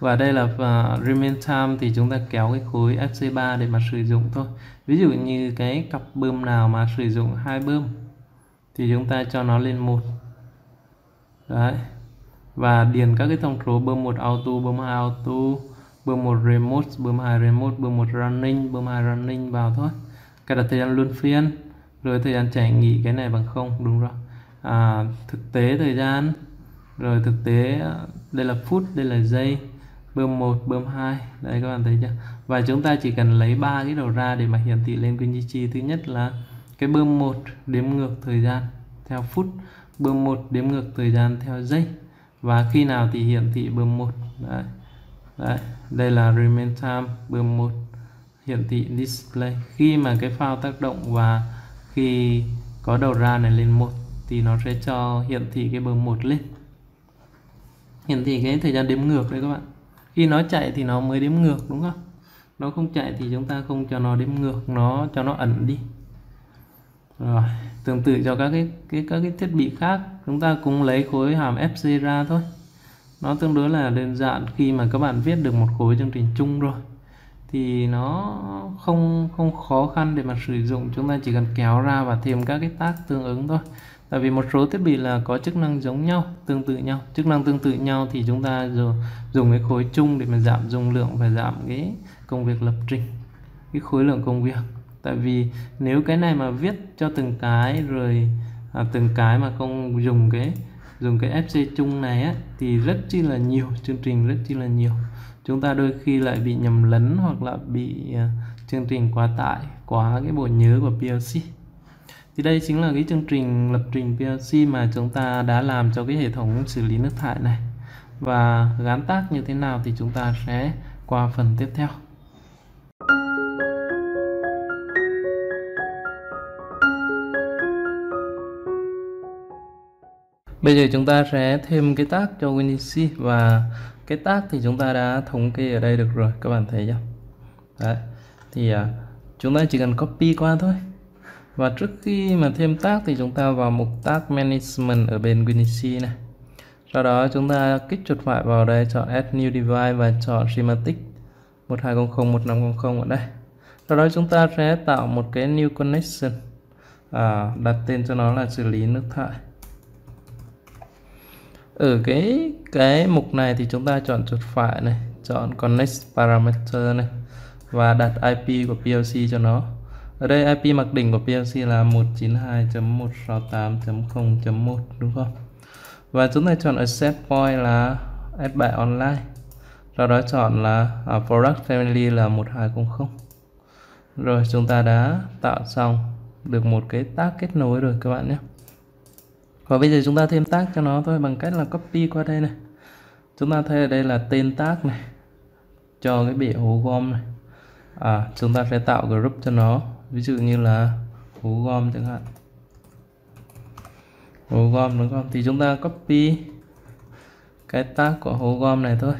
Và đây là uh, Remain Time thì chúng ta kéo cái khối ép xê ba để mà sử dụng thôi. Ví dụ như cái cặp bơm nào mà sử dụng hai bơm thì chúng ta cho nó lên một. Đấy. Và điền các cái thông số bơm một auto, bơm hai auto, bơm một remote, bơm hai remote, bơm một running, bơm hai running vào thôi. Cái đặt thời gian luân phiên, rồi thời gian chạy nghỉ cái này bằng không, đúng rồi. À, thực tế thời gian, rồi thực tế đây là phút, đây là giây, bơm một, bơm hai. Đấy các bạn thấy chưa? Và chúng ta chỉ cần lấy ba cái đầu ra để mà hiển thị lên WinCC. Thứ nhất là cái bơm một đếm ngược thời gian theo phút, bơm một đếm ngược thời gian theo giây, và khi nào thì hiển thị bơm một. Đấy. Đấy. Đây là Remain Time bơm một hiển thị display. Khi mà cái phao tác động và khi có đầu ra này lên một thì nó sẽ cho hiển thị cái bơm một lên, hiển thị cái thời gian đếm ngược đấy các bạn. Khi nó chạy thì nó mới đếm ngược, đúng không? Nó không chạy thì chúng ta không cho nó đếm ngược, nó cho nó ẩn đi. Rồi, tương tự cho các cái, cái các cái thiết bị khác, chúng ta cũng lấy khối hàm ép xê ra thôi. Nó tương đối là đơn giản, khi mà các bạn viết được một khối chương trình chung rồi thì nó không không khó khăn để mà sử dụng, chúng ta chỉ cần kéo ra và thêm các cái tag tương ứng thôi. Tại vì một số thiết bị là có chức năng giống nhau, tương tự nhau, chức năng tương tự nhau thì chúng ta rồi dùng cái khối chung để mà giảm dung lượng và giảm cái công việc lập trình, cái khối lượng công việc. Tại vì nếu cái này mà viết cho từng cái rồi à, từng cái mà không dùng cái dùng cái ép xê chung này á, thì rất chi là nhiều chương trình, rất chi là nhiều. Chúng ta đôi khi lại bị nhầm lẫn hoặc là bị à, chương trình quá tải, quá cái bộ nhớ của pê lờ xê. Thì đây chính là cái chương trình lập trình pê lờ xê mà chúng ta đã làm cho cái hệ thống xử lý nước thải này. Và gán tác như thế nào thì chúng ta sẽ qua phần tiếp theo. Bây giờ chúng ta sẽ thêm cái tag cho WinCC, và cái tag thì chúng ta đã thống kê ở đây được rồi, các bạn thấy chưa? Đấy. thì à, chúng ta chỉ cần copy qua thôi. Và trước khi mà thêm tag thì chúng ta vào mục tag management ở bên WinCC này. Sau đó chúng ta kích chuột phải vào đây, chọn Add New Device và chọn Simatic một hai không không một năm không không ở đây. Sau đó chúng ta sẽ tạo một cái New Connection, à, đặt tên cho nó là xử lý nước thải. Ở cái cái mục này thì chúng ta chọn chuột phải này, chọn Connect Parameter này và đặt i pê của pê lờ xê cho nó. Ở đây i pê mặc định của pê lờ xê là một chín hai chấm một sáu tám chấm không chấm một đúng không? Và chúng ta chọn Access Point là ép bảy Online. Sau đó chọn là à, Product Family là một hai không không. Rồi chúng ta đã tạo xong được một cái tag kết nối rồi các bạn nhé. Và bây giờ chúng ta thêm tag cho nó thôi bằng cách là copy qua đây này. Chúng ta thay ở đây là tên tag này, cho cái bể hố gom này. À, chúng ta sẽ tạo group cho nó, ví dụ như là hố gom chẳng hạn, hố gom đúng không? Thì chúng ta copy cái tag của hố gom này thôi.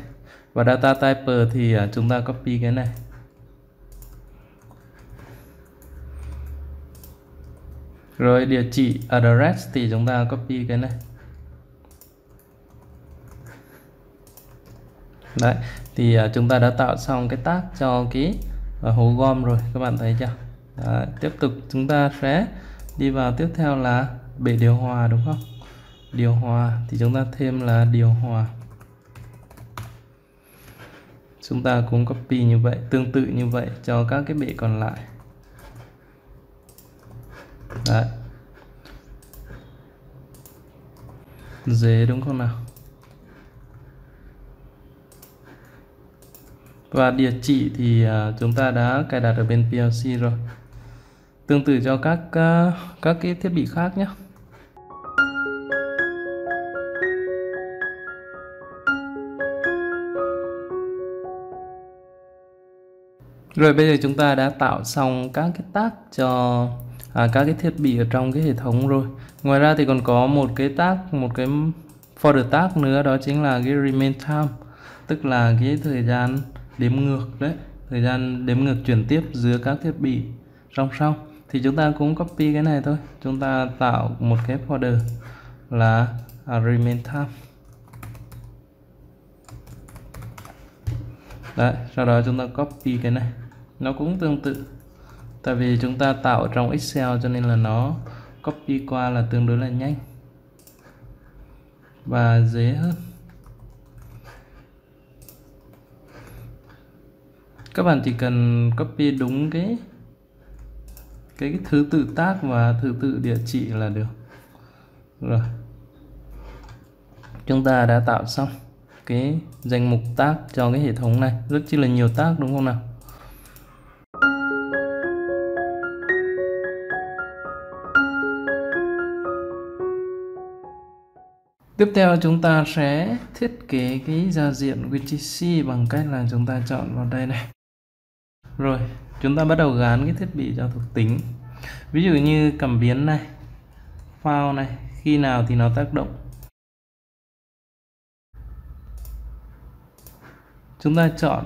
Và data type thì chúng ta copy cái này. Rồi địa chỉ address thì chúng ta copy cái này. Đấy, thì chúng ta đã tạo xong cái tag cho cái hố gom rồi, các bạn thấy chưa? Đấy, tiếp tục chúng ta sẽ đi vào tiếp theo là bể điều hòa đúng không? Điều hòa thì chúng ta thêm là điều hòa. Chúng ta cũng copy như vậy, tương tự như vậy cho các cái bể còn lại. Đấy. Dễ đúng không nào? Và địa chỉ thì chúng ta đã cài đặt ở bên pê lờ xê rồi. Tương tự cho các các cái thiết bị khác nhé. Rồi bây giờ chúng ta đã tạo xong các cái tag cho À, các cái thiết bị ở trong cái hệ thống rồi. Ngoài ra thì còn có một cái tag, một cái folder tag nữa, đó chính là cái remain time, tức là cái thời gian đếm ngược đấy, thời gian đếm ngược chuyển tiếp giữa các thiết bị song song. Thì chúng ta cũng copy cái này thôi, chúng ta tạo một cái folder là remain time. Đấy, sau đó chúng ta copy cái này, nó cũng tương tự. Tại vì chúng ta tạo trong Excel cho nên là nó copy qua là tương đối là nhanh và dễ hơn. Các bạn chỉ cần copy đúng cái cái, cái thứ tự tag và thứ tự địa chỉ là được. Rồi. Chúng ta đã tạo xong cái danh mục tag cho cái hệ thống này, rất chi là nhiều tag đúng không nào? Tiếp theo chúng ta sẽ thiết kế cái giao diện WinCC bằng cách là chúng ta chọn vào đây này. Rồi, chúng ta bắt đầu gán cái thiết bị cho thuộc tính. Ví dụ như cảm biến này, phao này, khi nào thì nó tác động. Chúng ta chọn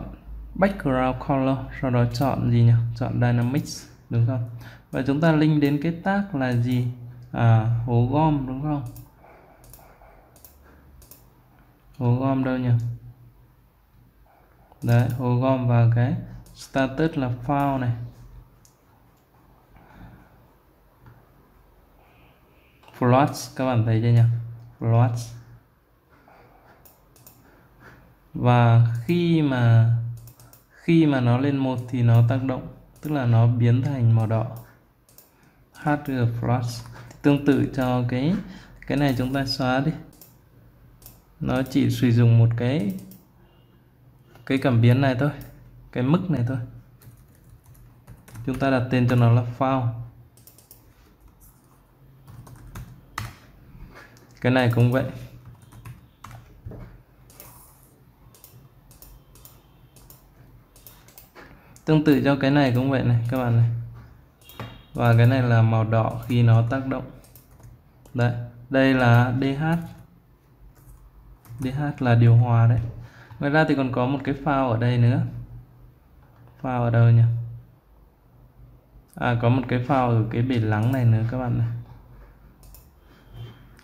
background color, sau đó chọn gì nhỉ? Chọn dynamics, đúng không? Và chúng ta link đến cái tag là gì? À, hố gom đúng không? Hố gom đâu nhỉ? Đấy, hố gom và cái status là file này. Floats, các bạn thấy chưa nhỉ? Floats. Và khi mà khi mà nó lên một thì nó tác động, tức là nó biến thành màu đỏ. hát giê floats. Tương tự cho cái cái này chúng ta xóa đi. Nó chỉ sử dụng một cái cái cảm biến này thôi, cái mức này thôi. Chúng ta đặt tên cho nó là phao. Cái này cũng vậy. Tương tự cho cái này cũng vậy này các bạn này. Và cái này là màu đỏ khi nó tác động. Đấy, đây là đê hát. đê hát là điều hòa đấy. Ngoài ra thì còn có một cái file ở đây nữa. File ở đâu nhỉ? à, có một cái phao ở cái bể lắng này nữa các bạn này.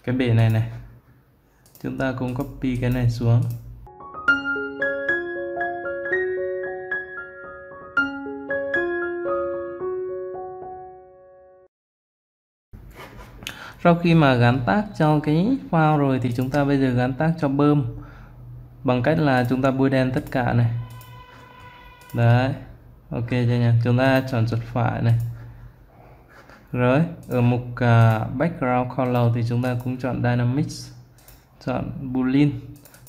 Cái bể này này chúng ta cũng copy cái này xuống. Sau khi mà gắn tác cho cái phao rồi thì chúng ta bây giờ gắn tác cho bơm bằng cách là chúng ta bôi đen tất cả này. Đấy, ok chưa nhỉ? Chúng ta chọn chuột phải này. Rồi, ở mục uh, background color thì chúng ta cũng chọn dynamics, chọn boolean.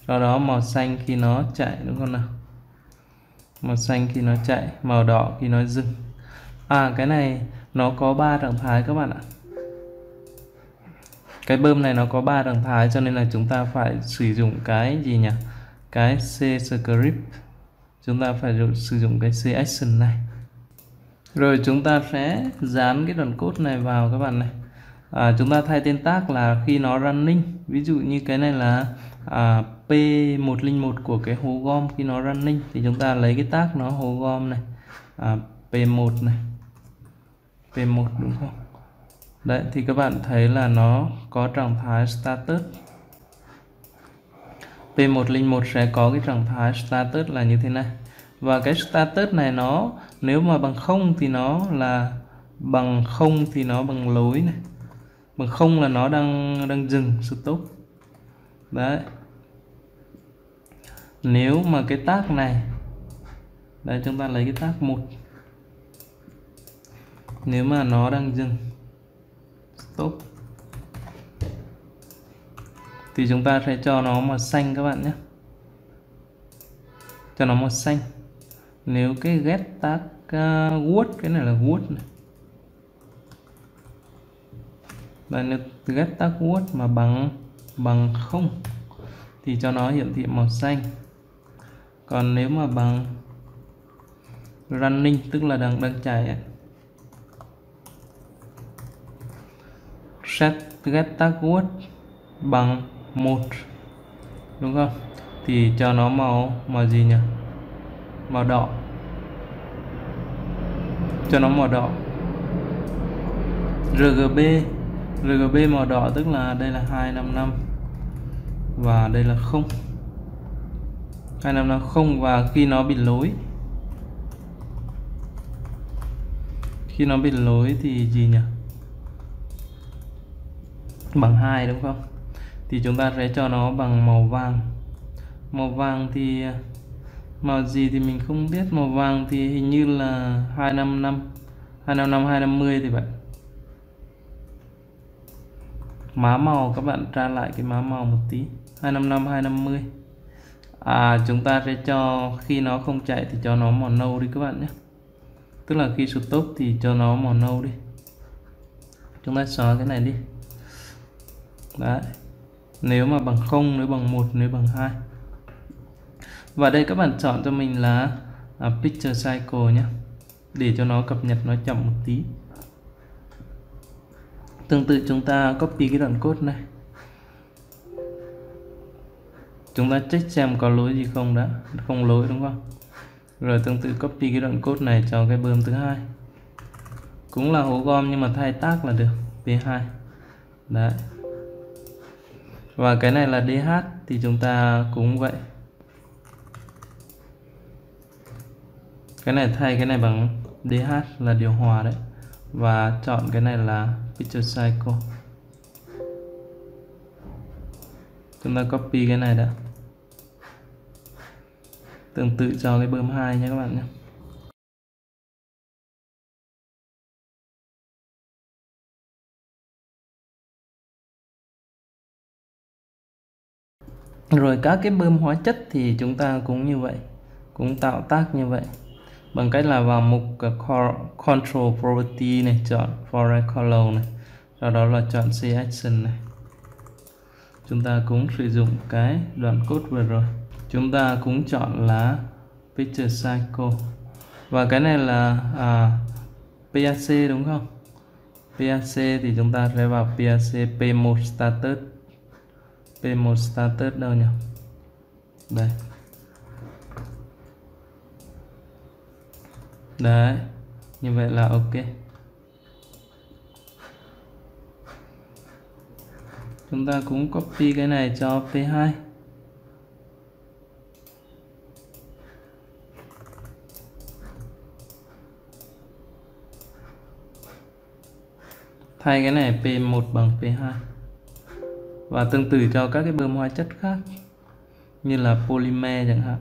Sau đó màu xanh khi nó chạy, đúng không nào? Màu xanh khi nó chạy, màu đỏ khi nó dừng. À, cái này nó có ba trạng thái các bạn ạ. Cái bơm này nó có ba trạng thái cho nên là chúng ta phải sử dụng cái gì nhỉ? Cái C script. Chúng ta phải sử dụng cái C action này. Rồi chúng ta sẽ dán cái đoạn code này vào các bạn này. À, chúng ta thay tên tag là khi nó running. Ví dụ như cái này là à, P một không một của cái hố gom khi nó running. Thì chúng ta lấy cái tag nó hố gom này. À, P một này. P một đúng không? Đấy, thì các bạn thấy là nó có trạng thái status. P một không một sẽ có cái trạng thái status là như thế này. Và cái status này nó, nếu mà bằng không thì nó là bằng không thì nó bằng lối này. Bằng không là nó đang đang dừng, stop. Đấy. Nếu mà cái tag này, đây chúng ta lấy cái tag một. Nếu mà nó đang dừng stop thì chúng ta sẽ cho nó màu xanh các bạn nhé, cho nó màu xanh. Nếu cái get tag uh, word, cái này là word này. Và nếu get tag word mà bằng bằng không thì cho nó hiển thị màu xanh. Còn nếu mà bằng running tức là đang đang chạy ấy. Set get tag word bằng một đúng không? Thì cho nó màu màu gì nhỉ? Màu đỏ. Cho nó màu đỏ. rờ giê bê rờ giê bê màu đỏ tức là đây là hai năm năm và đây là không. hai năm năm không, và khi nó bị lỗi. Khi nó bị lỗi thì gì nhỉ? Bằng hai đúng không? Thì chúng ta sẽ cho nó bằng màu vàng. Màu vàng thì màu gì thì mình không biết. Màu vàng thì hình như là hai năm năm, hai năm năm, hai năm mươi thì vậy. Má màu các bạn tra lại cái má màu một tí. hai năm năm, hai năm mươi. À, chúng ta sẽ cho khi nó không chạy thì cho nó màu nâu đi các bạn nhé. Tức là khi stop thì cho nó màu nâu đi. Chúng ta xóa cái này đi. Đấy. Nếu mà bằng không, nếu bằng một, nếu bằng hai. Và đây các bạn chọn cho mình là à, Picture Cycle nhé. Để cho nó cập nhật nó chậm một tí. Tương tự chúng ta copy cái đoạn code này. Chúng ta check xem có lỗi gì không đã. Không lỗi đúng không? Rồi tương tự copy cái đoạn code này cho cái bơm thứ hai. Cũng là hố gom nhưng mà thay tag là được. pê hai. Đấy. Và cái này là đê hát thì chúng ta cũng vậy. Cái này thay cái này bằng đê hát là điều hòa đấy. Và chọn cái này là Picture Cycle. Chúng ta copy cái này đã. Tương tự cho cái bơm hai nha các bạn nhé. Rồi các cái bơm hóa chất thì chúng ta cũng như vậy, cũng tạo tác như vậy bằng cách là vào mục Control Property này, chọn Foreign Color này, sau đó là chọn C Action này. Chúng ta cũng sử dụng cái đoạn code vừa rồi. Chúng ta cũng chọn là Picture Cycle. Và cái này là à, PAC đúng không? PAC thì chúng ta sẽ vào PAC pê một Status. pê một status đâu nhỉ? Đây. Đấy. Như vậy là ok. chúng ta cũng copy cái này cho pê hai. Thay cái này pê một bằng pê hai. Và tương tự cho các cái bơm hóa chất khác như là polymer chẳng hạn.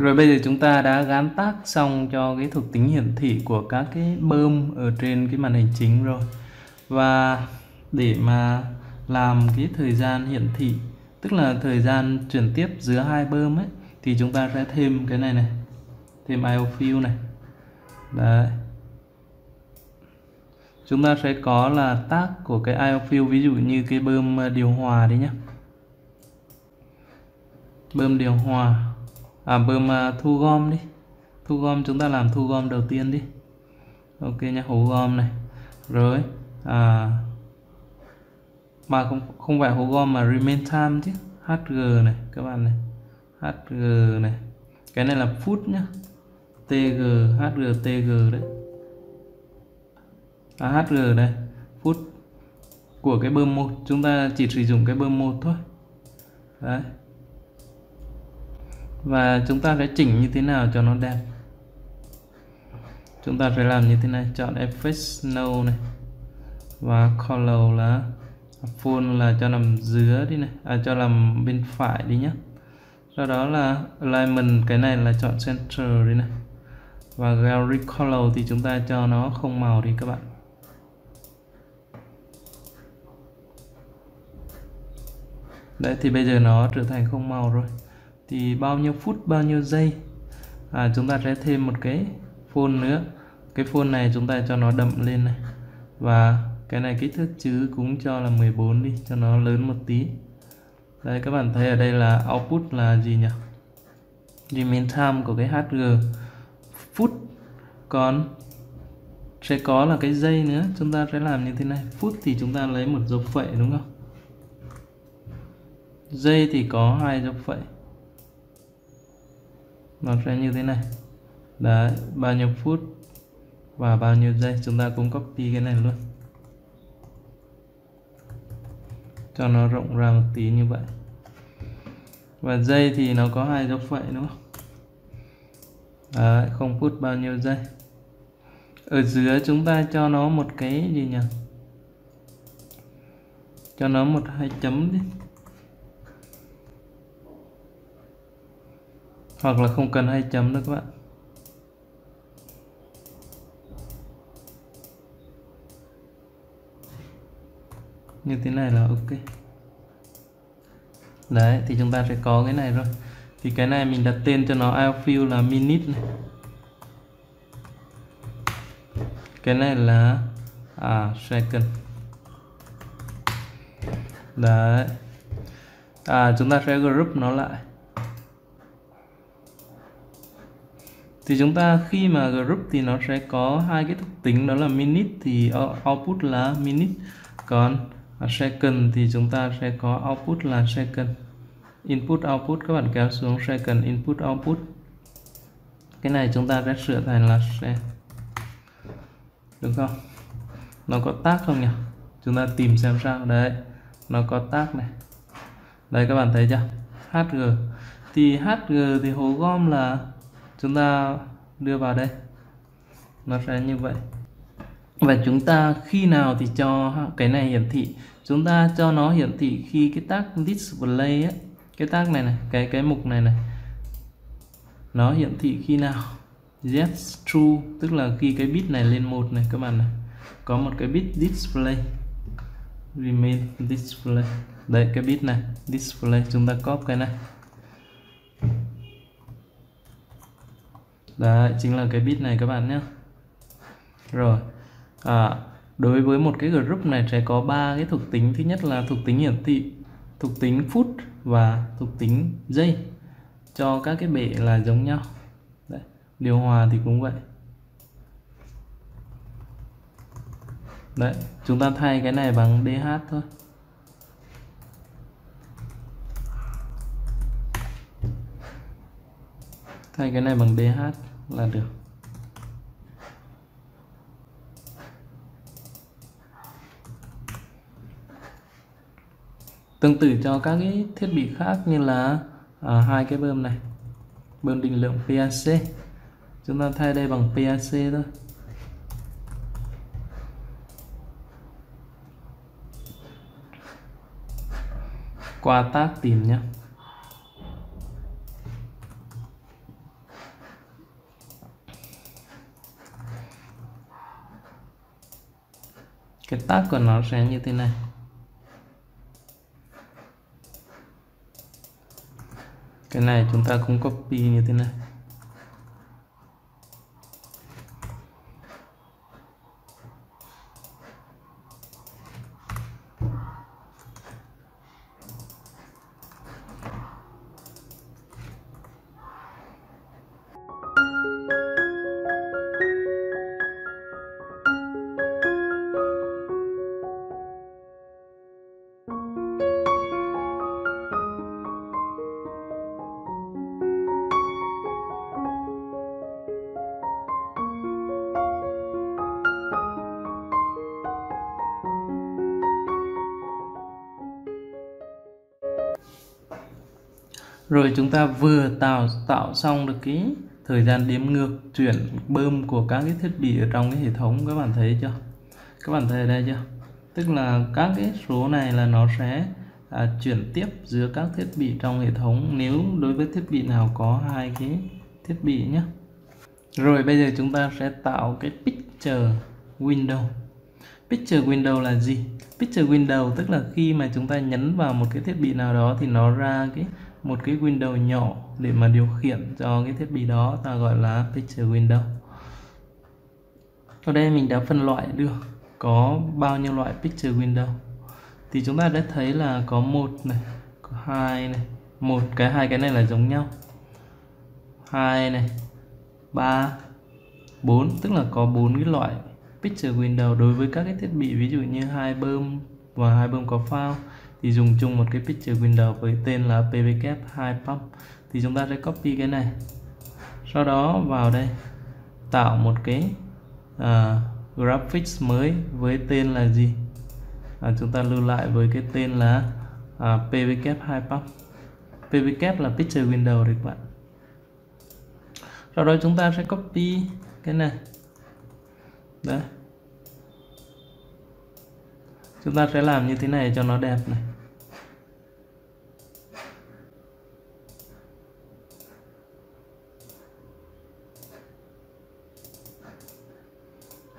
Rồi bây giờ chúng ta đã gán tác xong cho cái thuộc tính hiển thị của các cái bơm ở trên cái màn hình chính rồi. Và để mà làm cái thời gian hiển thị, tức là thời gian chuyển tiếp giữa hai bơm ấy, thì chúng ta sẽ thêm cái này này, thêm i o fill này. Đấy. Chúng ta sẽ có là tác của cái i o fill, ví dụ như cái bơm điều hòa đấy nhá. Bơm điều hòa. À, bơm thu gom đi. Thu gom chúng ta làm thu gom đầu tiên đi. Ok nhá, hố gom này. Rồi à, mà không, không phải hố gom mà remain time chứ. hát giê này các bạn này, hát giê này. Cái này là phút nhá. tê giê, hát giê, tê giê đấy. À, hát giê đây. Phút của cái bơm một. Chúng ta chỉ sử dụng cái bơm một thôi. Đấy. Và chúng ta sẽ chỉnh như thế nào cho nó đẹp. Chúng ta sẽ làm như thế này, chọn Effect No này. Và Color là Full, là cho nằm dưới đi này, à, cho nằm bên phải đi nhé. Sau đó là Alignment, cái này là chọn Center đi này. Và Gallery Color thì chúng ta cho nó không màu đi các bạn. Đấy, thì bây giờ nó trở thành không màu rồi. Thì bao nhiêu phút, bao nhiêu giây, à, chúng ta sẽ thêm một cái phone nữa. Cái phone này chúng ta cho nó đậm lên này. Và cái này kích thước chữ cũng cho là mười bốn đi, cho nó lớn một tí. Đây các bạn thấy ở đây là output là gì nhỉ? Remain time của cái hát giê phút. Còn sẽ có là cái giây nữa. Chúng ta sẽ làm như thế này. Phút thì chúng ta lấy một dấu phẩy đúng không? Giây thì có hai dấu phẩy. Nó sẽ như thế này. Đấy, bao nhiêu phút và bao nhiêu giây. Chúng ta cũng copy cái này luôn, cho nó rộng ra một tí như vậy. Và giây thì nó có hai dấu phẩy đúng không? Đấy, không phút bao nhiêu giây. Ở dưới chúng ta cho nó một cái gì nhỉ? Cho nó một hai chấm đi. Hoặc là không cần hai chấm nữa các bạn. Như thế này là ok. Đấy, thì chúng ta sẽ có cái này rồi. Thì cái này mình đặt tên cho nó i o fill là minute này. Cái này là à, second. Đấy. À, chúng ta sẽ group nó lại. Thì chúng ta khi mà group thì nó sẽ có hai cái thuộc tính, đó là minute thì output là minute, còn second thì chúng ta sẽ có output là second. Input output các bạn kéo xuống, second input output. Cái này chúng ta sẽ sửa thành là second. Đúng không? Nó có tag không nhỉ? Chúng ta tìm xem sao. Đấy, nó có tag này. Đấy các bạn thấy chưa? hát giê. Thì hát giê thì hố gom là chúng ta đưa vào đây, nó sẽ như vậy. Và chúng ta khi nào thì cho cái này hiển thị? Chúng ta cho nó hiển thị khi cái tag display ấy, cái tag này này, cái cái mục này này, nó hiển thị khi nào? Yes true, tức là khi cái bit này lên một này các bạn này, có một cái bit display remain display. Đấy, cái bit này display chúng ta copy cái này. Đấy, chính là cái bit này các bạn nhé. Rồi à, đối với một cái group này sẽ có ba cái thuộc tính. Thứ nhất là thuộc tính hiển thị. thuộc tính phút và thuộc tính giây cho các cái bể là giống nhau. Đấy. Điều hòa thì cũng vậy. Đấy, chúng ta thay cái này bằng đê hát thôi. Thay cái này bằng đê hát là được. Tương tự cho các cái thiết bị khác như là à, hai cái bơm này, bơm định lượng pê a xê, chúng ta thay đây bằng pê a xê thôi. Qua tác tìm nhé. Cái tác của nó sẽ như thế này. Cái này chúng ta cũng copy như thế này. Rồi chúng ta vừa tạo tạo xong được cái thời gian đếm ngược chuyển bơm của các cái thiết bị ở trong cái hệ thống, các bạn thấy chưa? Các bạn thấy đây chưa? Tức là các cái số này là nó sẽ à, chuyển tiếp giữa các thiết bị trong hệ thống nếu đối với thiết bị nào có hai cái thiết bị nhé. Rồi bây giờ chúng ta sẽ tạo cái picture window. Picture window là gì? Picture window tức là khi mà chúng ta nhấn vào một cái thiết bị nào đó thì nó ra cái một cái window nhỏ để mà điều khiển cho cái thiết bị đó, ta gọi là picture window. Ở đây mình đã phân loại được có bao nhiêu loại picture window. Thì chúng ta đã thấy là có một này, có hai này, một cái hai cái này là giống nhau. Hai này, ba, bốn, tức là có bốn cái loại picture window đối với các cái thiết bị ví dụ như hai bơm và hai bơm có phao. Thì dùng chung một cái picture window với tên là pê vê kép hai pump. Thì chúng ta sẽ copy cái này, sau đó vào đây tạo một cái à, graphics mới với tên là gì? à, Chúng ta lưu lại với cái tên là à, pê vê kép hai pump. pê vê kép là picture window đấy các bạn. Sau đó chúng ta sẽ copy cái này. Đấy, chúng ta sẽ làm như thế này cho nó đẹp này.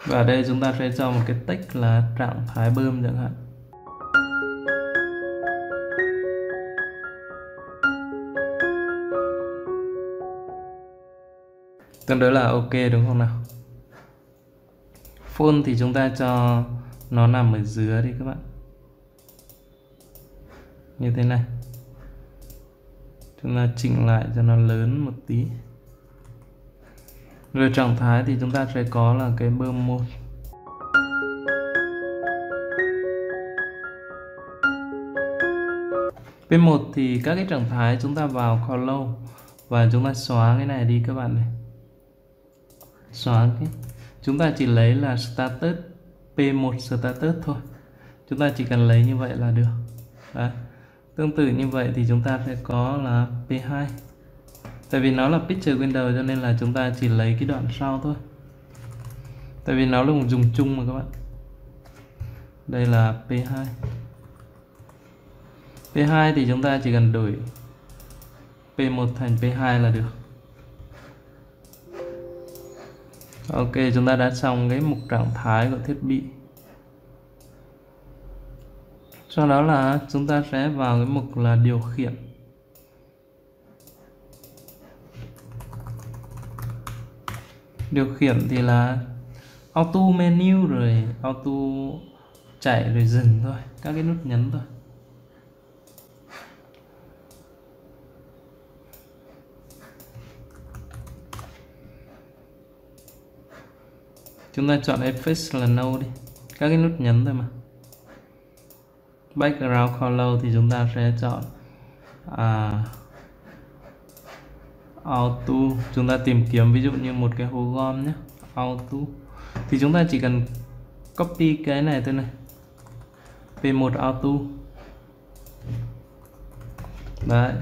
Và đây chúng ta sẽ cho một cái text là trạng thái bơm chẳng hạn. Tương đối là ok đúng không nào? Phone thì chúng ta cho nó nằm ở dưới đi các bạn, như thế này. Chúng ta chỉnh lại cho nó lớn một tí. Rồi trạng thái thì chúng ta sẽ có là cái bơm một. pê một thì các cái trạng thái chúng ta vào column và chúng ta xóa cái này đi các bạn này. Xóa cái, chúng ta chỉ lấy là status pê một status thôi. Chúng ta chỉ cần lấy như vậy là được. Đấy. Tương tự như vậy thì chúng ta sẽ có là pê hai. Tại vì nó là picture window cho nên là chúng ta chỉ lấy cái đoạn sau thôi. Tại vì nó là dùng chung mà các bạn. Đây là pê hai. pê hai thì chúng ta chỉ cần đổi pê một thành pê hai là được. Ok, chúng ta đã xong cái mục trạng thái của thiết bị. Sau đó là chúng ta sẽ vào cái mục là điều khiển. Điều khiển thì là auto menu rồi auto chạy rồi dừng thôi, các cái nút nhấn thôi. Chúng ta chọn Effects là No đi. Các cái nút nhấn thôi mà. Background Color thì chúng ta sẽ chọn à, Auto. Chúng ta tìm kiếm ví dụ như một cái hố gom nhé. Auto. Thì chúng ta chỉ cần copy cái này thôi này. pê một Auto. Đấy.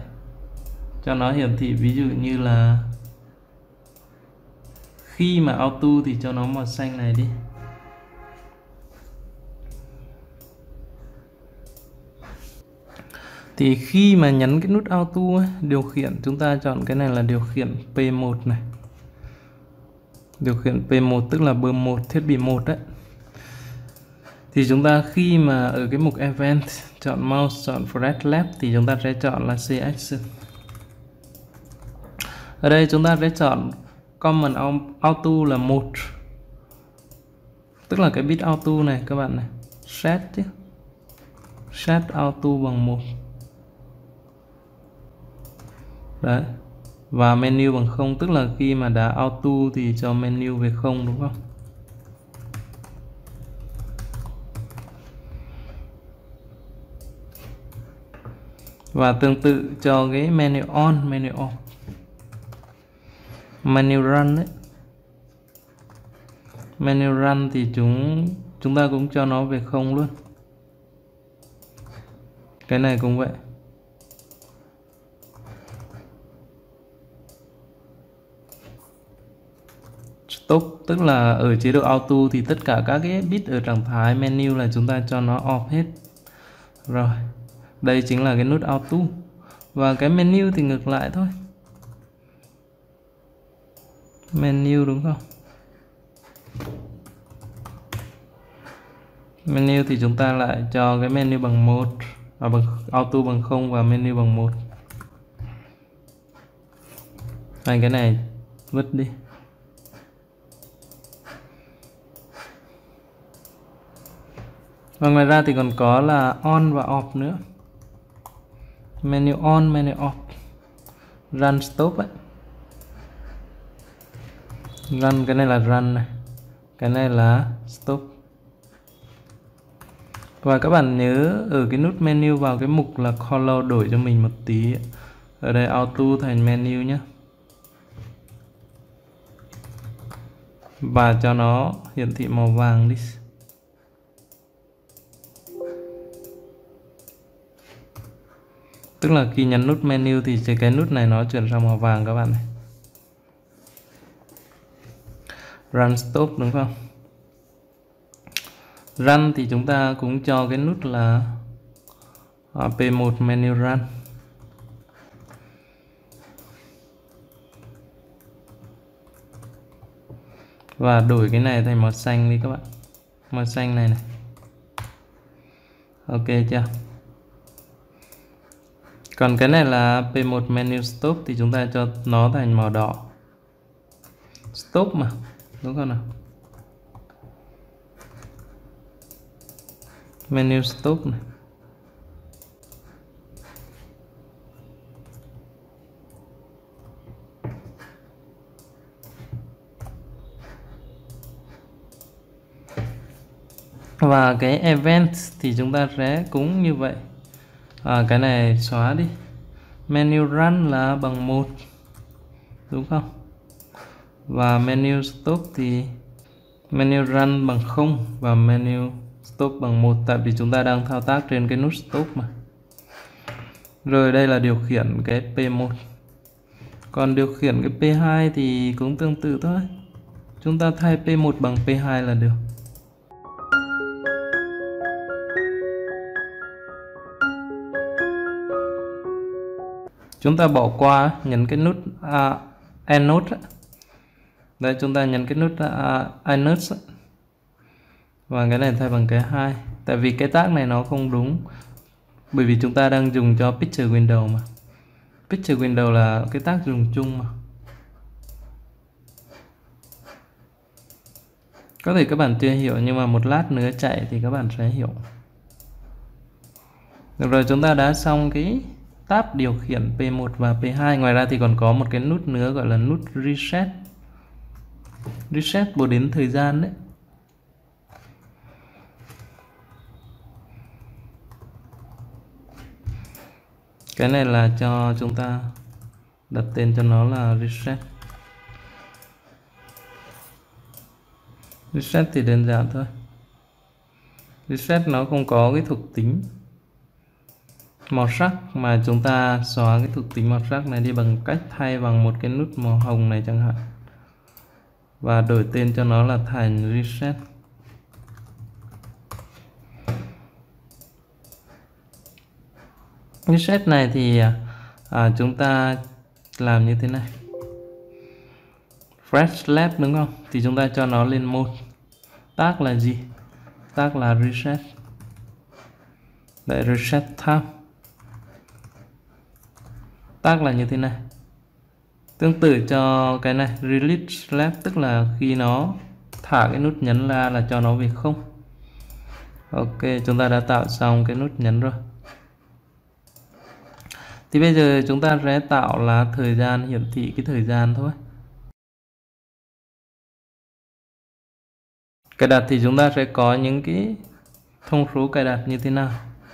Cho nó hiển thị ví dụ như là khi mà auto thì cho nó màu xanh này đi. Thì khi mà nhấn cái nút auto ấy, điều khiển chúng ta chọn cái này là điều khiển pê một này. Điều khiển pê một tức là bơm một, thiết bị một đấy. Thì chúng ta khi mà ở cái mục event chọn mouse, chọn flash left thì chúng ta sẽ chọn là xê ích. Ở đây chúng ta sẽ chọn Common Auto là một. Tức là cái bit auto này các bạn này, set chứ. Set auto bằng một. Đấy. Và menu bằng không, tức là khi mà đã auto thì cho menu về không đúng không? Và tương tự cho cái menu on, menu off. Menu run đấy. Menu run thì chúng chúng ta cũng cho nó về không luôn. Cái này cũng vậy. Stop tức là ở chế độ auto thì tất cả các cái bit ở trạng thái menu là chúng ta cho nó off hết. Rồi. Đây chính là cái nút auto. Và cái menu thì ngược lại thôi. Menu đúng không? Menu thì chúng ta lại cho cái menu bằng một, à, bằng auto bằng không và menu bằng một. Thành cái này vứt đi. Và ngoài ra thì còn có là on và off nữa. Menu on, menu off. Run stop ấy. Run, cái này là run này. Cái này là stop. Và các bạn nhớ ở cái nút menu vào cái mục là color đổi cho mình một tí. Ở đây auto thành menu nhé. Và cho nó hiển thị màu vàng đi. Tức là khi nhấn nút menu thì cái nút này nó chuyển sang màu vàng các bạn này. Run stop đúng không? Run thì chúng ta cũng cho cái nút là pê một menu run. Và đổi cái này thành màu xanh đi các bạn. Màu xanh này này. Ok chưa? Còn cái này là pê một menu stop thì chúng ta cho nó thành màu đỏ. Stop mà. Đúng không nào? Menu stop này. Và cái event thì chúng ta sẽ cũng như vậy. À, cái này xóa đi. Menu run là bằng một. Đúng không? Và menu stop thì menu run bằng không và menu stop bằng một, tại vì chúng ta đang thao tác trên cái nút stop mà. Rồi đây là điều khiển cái pê một. Còn điều khiển cái pê hai thì cũng tương tự thôi. Chúng ta thay pê một bằng pê hai là được. Chúng ta bỏ qua nhấn cái nút à, N-node. Đây chúng ta nhấn cái nút uh, Inus và cái này thay bằng cái hai, tại vì cái tag này nó không đúng, bởi vì chúng ta đang dùng cho Picture Window mà. Picture Window là cái tag dùng chung mà. Có thể các bạn chưa hiểu nhưng mà một lát nữa chạy thì các bạn sẽ hiểu. Được rồi, chúng ta đã xong cái tab điều khiển pê một và pê hai. Ngoài ra thì còn có một cái nút nữa gọi là nút Reset. reset vô đến thời gian đấy. Cái này là cho chúng ta đặt tên cho nó là reset. Reset thì đơn giản thôi. Reset nó không có cái thuộc tính màu sắc, mà chúng ta xóa cái thuộc tính màu sắc này đi bằng cách thay bằng một cái nút màu hồng này chẳng hạn, và đổi tên cho nó là thành reset. Reset này thì à, chúng ta làm như thế này, fresh lab đúng không, thì chúng ta cho nó lên một tag là gì? Tag là reset. Đấy, reset time tag là như thế này. Tương tự cho cái này release lab, tức là khi nó thả cái nút nhấn ra là cho nó về không. Ok, chúng ta đã tạo xong cái nút nhấn rồi. Thì bây giờ chúng ta sẽ tạo là thời gian, hiển thị cái thời gian thôi. Cài đặt thì chúng ta sẽ có những cái thông số cài đặt như thế nào.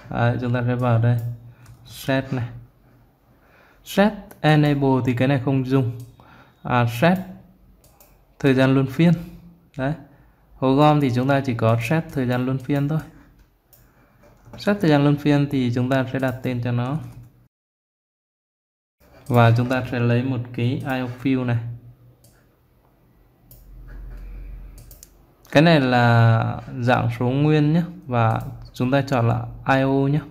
À, chúng ta sẽ vào đây set này, set enable thì cái này không dùng. À, set thời gian luân phiên đấy. Hồ gom thì chúng ta chỉ có set thời gian luân phiên thôi. Set thời gian luân phiên thì chúng ta sẽ đặt tên cho nó, và chúng ta sẽ lấy một cái I O field này. Cái này là dạng số nguyên nhé, và chúng ta chọn là I O nhé.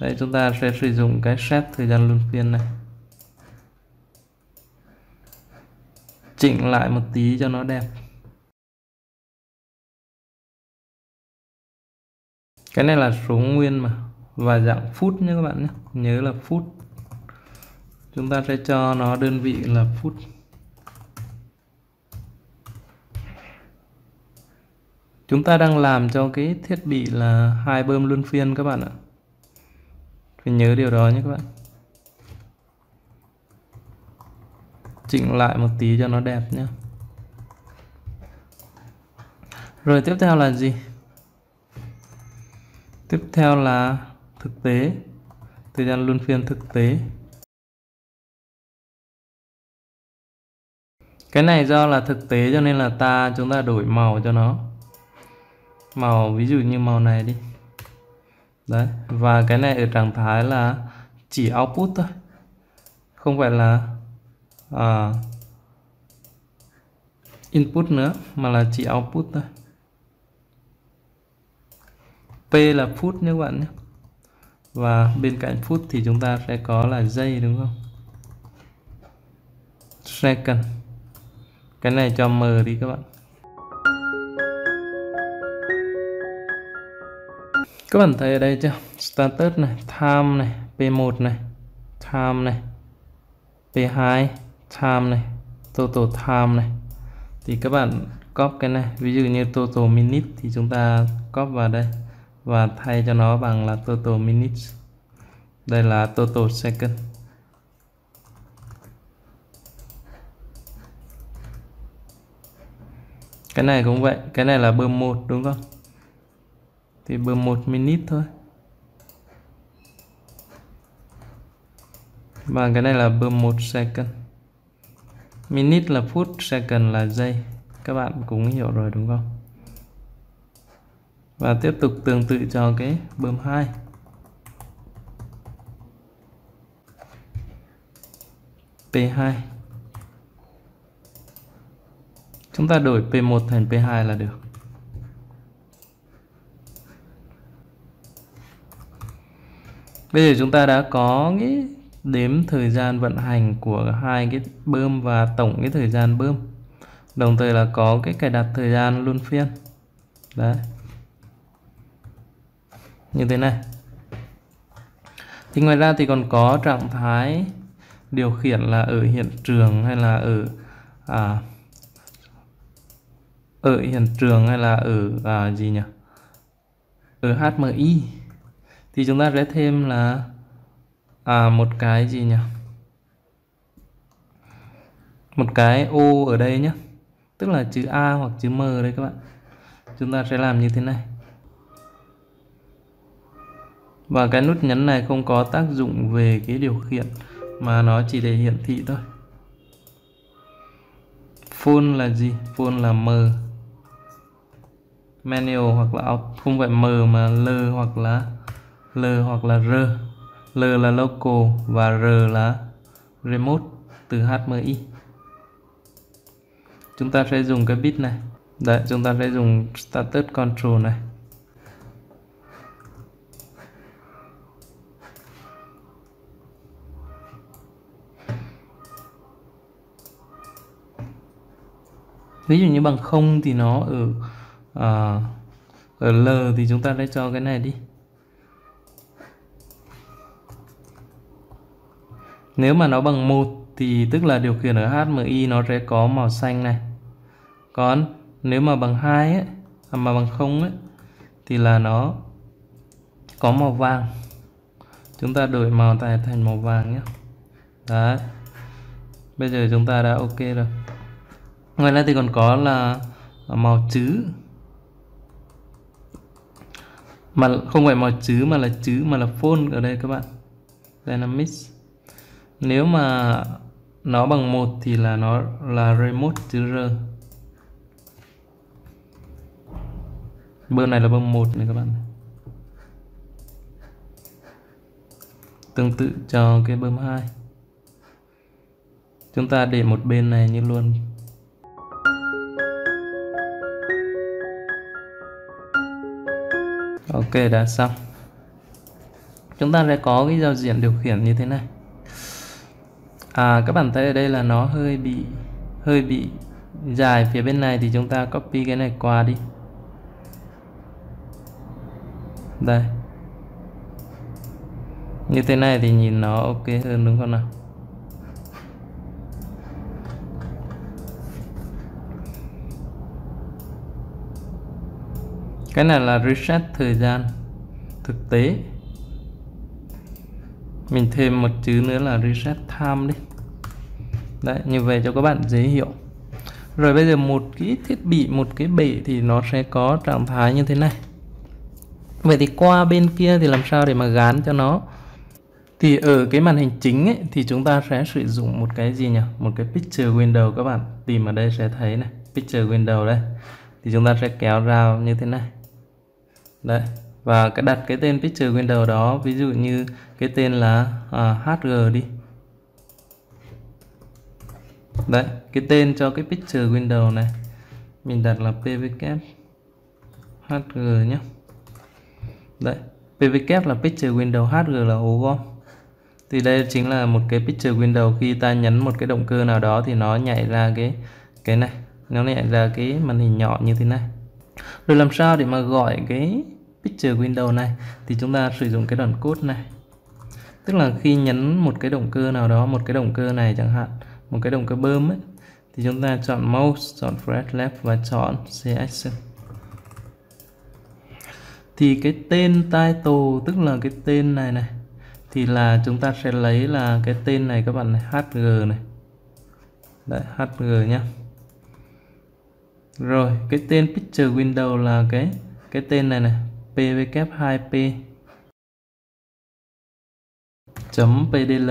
Đây, chúng ta sẽ sử dụng cái set thời gian luân phiên này, chỉnh lại một tí cho nó đẹp. Cái này là số nguyên mà, và dạng phút nhé các bạn nhé, nhớ là phút. Chúng ta sẽ cho nó đơn vị là phút. Chúng ta đang làm cho cái thiết bị là hai bơm luân phiên các bạn ạ. Phải nhớ điều đó nhé các bạn. Chỉnh lại một tí cho nó đẹp nhé. Rồi tiếp theo là gì? Tiếp theo là thực tế. Thời gian luân phiên thực tế. Cái này do là thực tế cho nên là ta chúng ta đổi màu cho nó. Màu ví dụ như màu này đi. Đấy, và cái này ở trạng thái là chỉ output thôi. Không phải là à, input nữa, mà là chỉ output thôi. P là phút nhé các bạn nhé. Và bên cạnh phút thì chúng ta sẽ có là giây đúng không? Second. Cái này cho M đi các bạn. Các bạn thấy ở đây chưa? Status này, time này, P một này, time này, P hai, time này, total time này. Thì các bạn copy cái này, ví dụ như total minute thì chúng ta copy vào đây và thay cho nó bằng là total minutes. Đây là total second. Cái này cũng vậy, cái này là bơm một đúng không? Thì bơm một minute thôi. Và cái này là bơm một second. Minute là phút, second là giây. Các bạn cũng hiểu rồi đúng không? Và tiếp tục tương tự cho cái bơm hai. P hai. Chúng ta đổi P một thành P hai là được. Bây giờ chúng ta đã có cái đếm thời gian vận hành của hai cái bơm và tổng cái thời gian bơm. Đồng thời là có cái cài đặt thời gian luân phiên. Đấy. Như thế này. Thì ngoài ra thì còn có trạng thái điều khiển là ở hiện trường hay là ở... À, ở hiện trường hay là ở à, gì nhỉ? Ở hát em i thì chúng ta sẽ thêm là à, một cái gì nhỉ? Một cái ô ở đây nhé. tức là chữ A hoặc chữ M đây các bạn. Chúng ta sẽ làm như thế này. Và cái nút nhấn này không có tác dụng về cái điều khiển mà nó chỉ để hiển thị thôi. Phone là gì? Phone là M. Manual hoặc là auto, không phải M mà L hoặc là L hoặc là R. L là local và R là remote từ hát em i. Chúng ta sẽ dùng cái bit này. Đấy, chúng ta sẽ dùng status control này. Ví dụ như bằng không thì nó ở à, ở L thì chúng ta sẽ cho cái này đi. Nếu mà nó bằng một thì tức là điều khiển ở hát em i nó sẽ có màu xanh này. Còn nếu mà bằng hai ấy, mà bằng không ấy, thì là nó có màu vàng. Chúng ta đổi màu này thành màu vàng nhé. Đấy. Bây giờ chúng ta đã ok rồi. Ngoài ra thì còn có là màu chữ. Mà không phải màu chữ mà là chữ mà là phone ở đây các bạn. Dynamics. Nếu mà nó bằng một thì là nó là remote chữ R. Bơm này là bơm một này các bạn. Tương tự cho cái bơm hai. Chúng ta để một bên này như luôn. Ok, đã xong. Chúng ta sẽ có cái giao diện điều khiển như thế này. À, các bạn thấy ở đây là nó hơi bị hơi bị dài phía bên này thì chúng ta copy cái này qua đi. Đây. Như thế này thì nhìn nó ok hơn đúng không nào? Cái này là reset thời gian thực tế. Mình thêm một chữ nữa là reset time đi. Đấy, như vậy cho các bạn dễ hiểu. Rồi bây giờ một cái thiết bị, một cái bể thì nó sẽ có trạng thái như thế này. Vậy thì qua bên kia thì làm sao để mà gán cho nó? Thì ở cái màn hình chính ấy, thì chúng ta sẽ sử dụng một cái gì nhỉ? Một cái picture window các bạn. Tìm ở đây sẽ thấy này, picture window đây. Thì chúng ta sẽ kéo ra như thế này. Đấy. Và cái đặt cái tên picture window đó, ví dụ như cái tên là à, hát giê đi. Đấy, cái tên cho cái picture window này mình đặt là pvk hg nhé. Đấy, pvk là picture window, hg là ổ gom. Thì đây chính là một cái picture window, khi ta nhấn một cái động cơ nào đó thì nó nhảy ra cái cái này, nó nhảy ra cái màn hình nhỏ như thế này. Rồi làm sao để mà gọi cái picture window này thì chúng ta sử dụng cái đoạn code này. Tức là khi nhấn một cái động cơ nào đó, một cái động cơ này chẳng hạn, một cái động cơ bơm ấy, thì chúng ta chọn mouse, chọn fret left và chọn selection. Thì cái tên title tức là cái tên này này thì là chúng ta sẽ lấy là cái tên này các bạn này, hát giê này. Đấy, hát giê nhá. Rồi, cái tên picture window là cái cái tên này này, pvk hai p .pdl,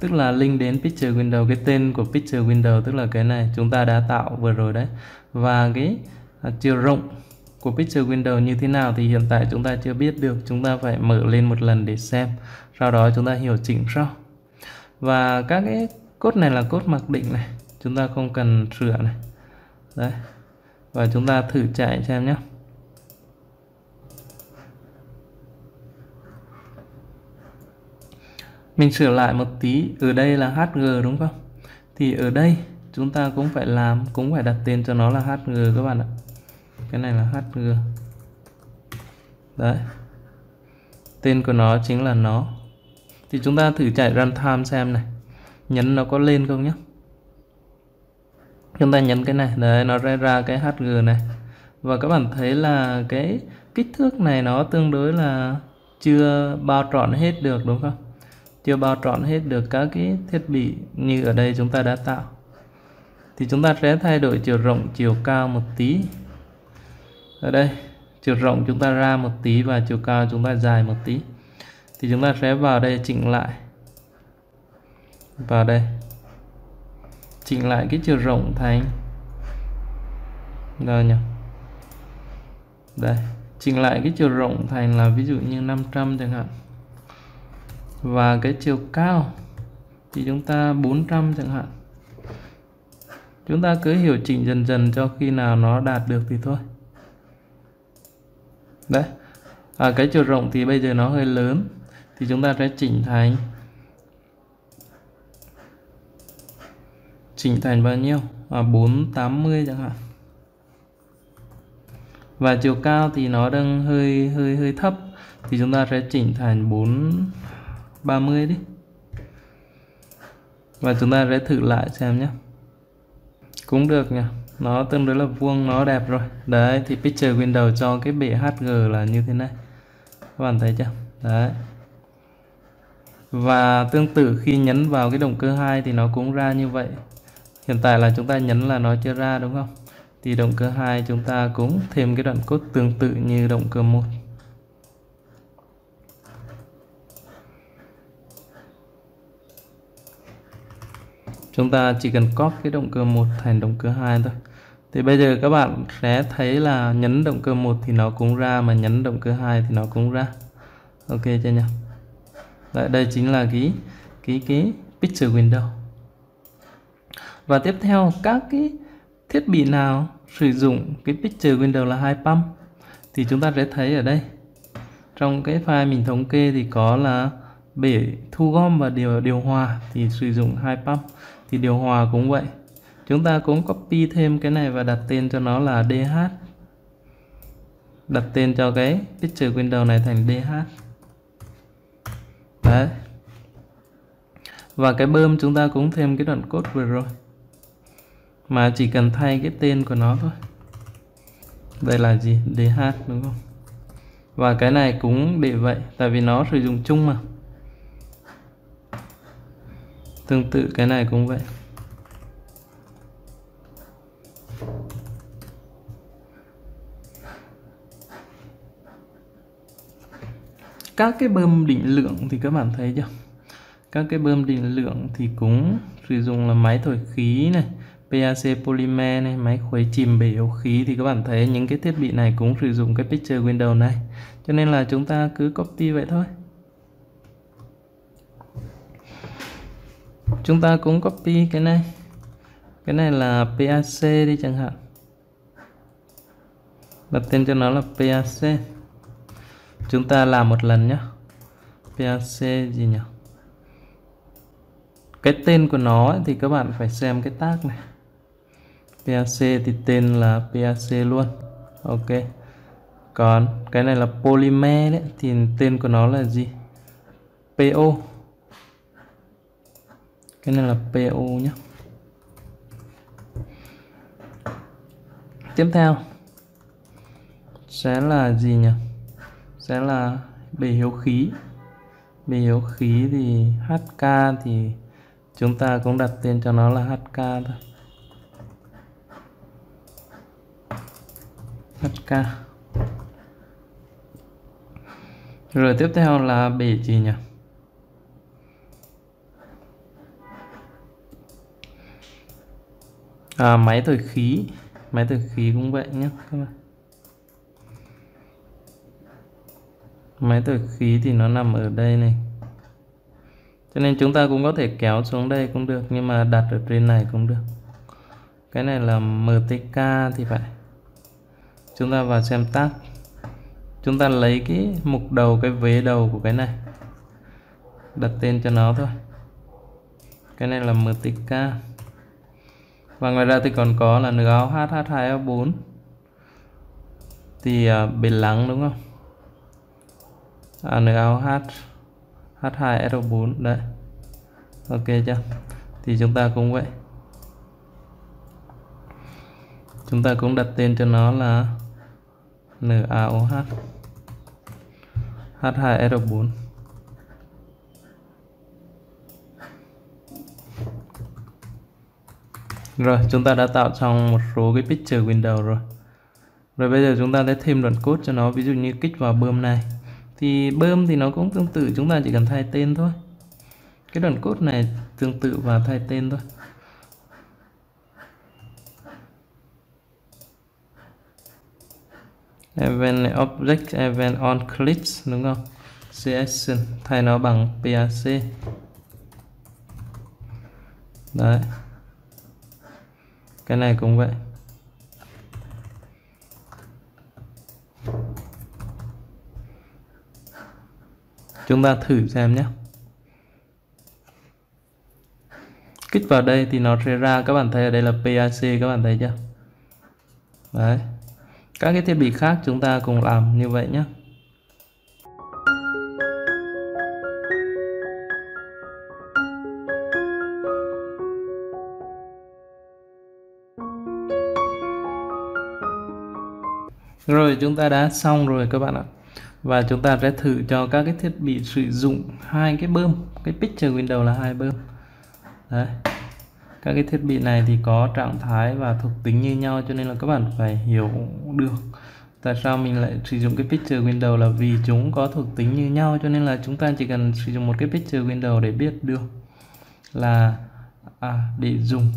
tức là link đến picture window, cái tên của picture window tức là cái này chúng ta đã tạo vừa rồi đấy. Và cái chiều rộng của picture window như thế nào thì hiện tại chúng ta chưa biết được, chúng ta phải mở lên một lần để xem, sau đó chúng ta hiểu chỉnh sau. Và các cái code này là code mặc định này, chúng ta không cần sửa này. Đấy. Và chúng ta thử chạy xem nhé. Mình sửa lại một tí, ở đây là hát giê đúng không? Thì ở đây chúng ta cũng phải làm, cũng phải đặt tên cho nó là hát giê các bạn ạ. Cái này là hát giê. Đấy. Tên của nó chính là nó. Thì chúng ta thử chạy runtime xem này. Nhấn nó có lên không nhé. Chúng ta nhấn cái này, đấy nó ra ra cái hát giê này. Và các bạn thấy là cái kích thước này nó tương đối là chưa bao trọn hết được đúng không? Chưa bao trọn hết được các cái thiết bị như ở đây chúng ta đã tạo. thì chúng ta sẽ thay đổi chiều rộng chiều cao một tí. Ở đây chiều rộng chúng ta ra một tí và chiều cao chúng ta dài một tí, thì chúng ta sẽ vào đây chỉnh lại, vào đây chỉnh lại cái chiều rộng thành rồi nhỉ. Đây, chỉnh lại cái chiều rộng thành là ví dụ như năm trăm chẳng hạn, và cái chiều cao thì chúng ta bốn trăm chẳng hạn. Chúng ta cứ hiệu chỉnh dần dần cho khi nào nó đạt được thì thôi. Đấy, à, cái chiều rộng thì bây giờ nó hơi lớn thì chúng ta sẽ chỉnh thành chỉnh thành bao nhiêu, à, bốn trăm tám mươi chẳng hạn. Và chiều cao thì nó đang hơi hơi hơi thấp thì chúng ta sẽ chỉnh thành bốn trăm ba mươi đi, và chúng ta sẽ thử lại xem nhé, cũng được nhỉ, nó tương đối là vuông, nó đẹp rồi. Đấy, thì picture window cho cái bệ hát giê là như thế này, các bạn thấy chưa? Đấy, và tương tự khi nhấn vào cái động cơ hai thì nó cũng ra như vậy. Hiện tại là chúng ta nhấn là nó chưa ra đúng không? Thì động cơ hai chúng ta cũng thêm cái đoạn code tương tự như động cơ một. Chúng ta chỉ cần copy cái động cơ một thành động cơ hai thôi. Thì bây giờ các bạn sẽ thấy là nhấn động cơ một thì nó cũng ra, mà nhấn động cơ hai thì nó cũng ra. Ok chưa nhỉ? Đấy, đây chính là cái cái cái picture window. Và tiếp theo, các cái thiết bị nào sử dụng cái picture window là hai pump thì chúng ta sẽ thấy ở đây. Trong cái file mình thống kê thì có là bể thu gom và điều điều hòa thì sử dụng hai pump. Thì điều hòa cũng vậy, chúng ta cũng copy thêm cái này và đặt tên cho nó là đê hát. Đặt tên cho cái picture window này thành đê hát. Đấy. Và cái bơm chúng ta cũng thêm cái đoạn code vừa rồi, mà chỉ cần thay cái tên của nó thôi. Đây là gì? đê hát đúng không? Và cái này cũng để vậy, tại vì nó sử dụng chung mà. Tương tự cái này cũng vậy. Các cái bơm định lượng thì các bạn thấy chưa? Các cái bơm định lượng thì cũng sử dụng là máy thổi khí này, pê a xê polymer này, máy khuấy chìm bể ống khí. Thì các bạn thấy những cái thiết bị này cũng sử dụng cái picture window này. Cho nên là chúng ta cứ copy vậy thôi. Chúng ta cũng copy cái này. Cái này là pê a xê đi chẳng hạn. Đặt tên cho nó là pê a xê. Chúng ta làm một lần nhé. pê a xê gì nhỉ? Cái tên của nó ấy, thì các bạn phải xem cái tag này. pê a xê thì tên là pê a xê luôn. Ok. Còn cái này là polymer đấy, thì tên của nó là gì? pê ô. Cái này là pê ô nhé. Tiếp theo sẽ là gì nhỉ? Sẽ là bể hiếu khí. Bể hiếu khí thì hát ca thì chúng ta cũng đặt tên cho nó là hát ca thôi. hát ca. Rồi tiếp theo là bể gì nhỉ? À, máy thổi khí. Máy thổi khí cũng vậy nhé các bạn. Máy thổi khí thì nó nằm ở đây này, cho nên chúng ta cũng có thể kéo xuống đây cũng được, nhưng mà đặt ở trên này cũng được. Cái này là em tê ca thì phải. Chúng ta vào xem tag. Chúng ta lấy cái mục đầu, cái vế đầu của cái này, đặt tên cho nó thôi. Cái này là em tê ca. Và ngoài ra thì còn có là NaOH, hát hai ét o bốn. Thì uh, bể lắng đúng không? À, NaOH, hát hai ét o bốn. Đấy. Ok chưa? Thì chúng ta cũng vậy. Chúng ta cũng đặt tên cho nó là NaOH, hát hai ét o bốn. Rồi, chúng ta đã tạo xong một số cái picture window rồi. Rồi bây giờ chúng ta sẽ thêm đoạn code cho nó, ví dụ như kích vào bơm này. Thì bơm thì nó cũng tương tự, chúng ta chỉ cần thay tên thôi. Cái đoạn code này tương tự và thay tên thôi. Event object event on clips đúng không? Selection thay nó bằng pac. Đấy. Cái này cũng vậy. Chúng ta thử xem nhé. Kích vào đây thì nó sẽ ra, các bạn thấy ở đây là pac, các bạn thấy chưa? Đấy. Các cái thiết bị khác chúng ta cùng làm như vậy nhé. Rồi chúng ta đã xong rồi các bạn ạ. Và chúng ta sẽ thử cho các cái thiết bị sử dụng hai cái bơm, cái picture window là hai bơm. Đấy. Các cái thiết bị này thì có trạng thái và thuộc tính như nhau, cho nên là các bạn phải hiểu được tại sao mình lại sử dụng cái picture window, là vì chúng có thuộc tính như nhau, cho nên là chúng ta chỉ cần sử dụng một cái picture window để biết được là à, để dùng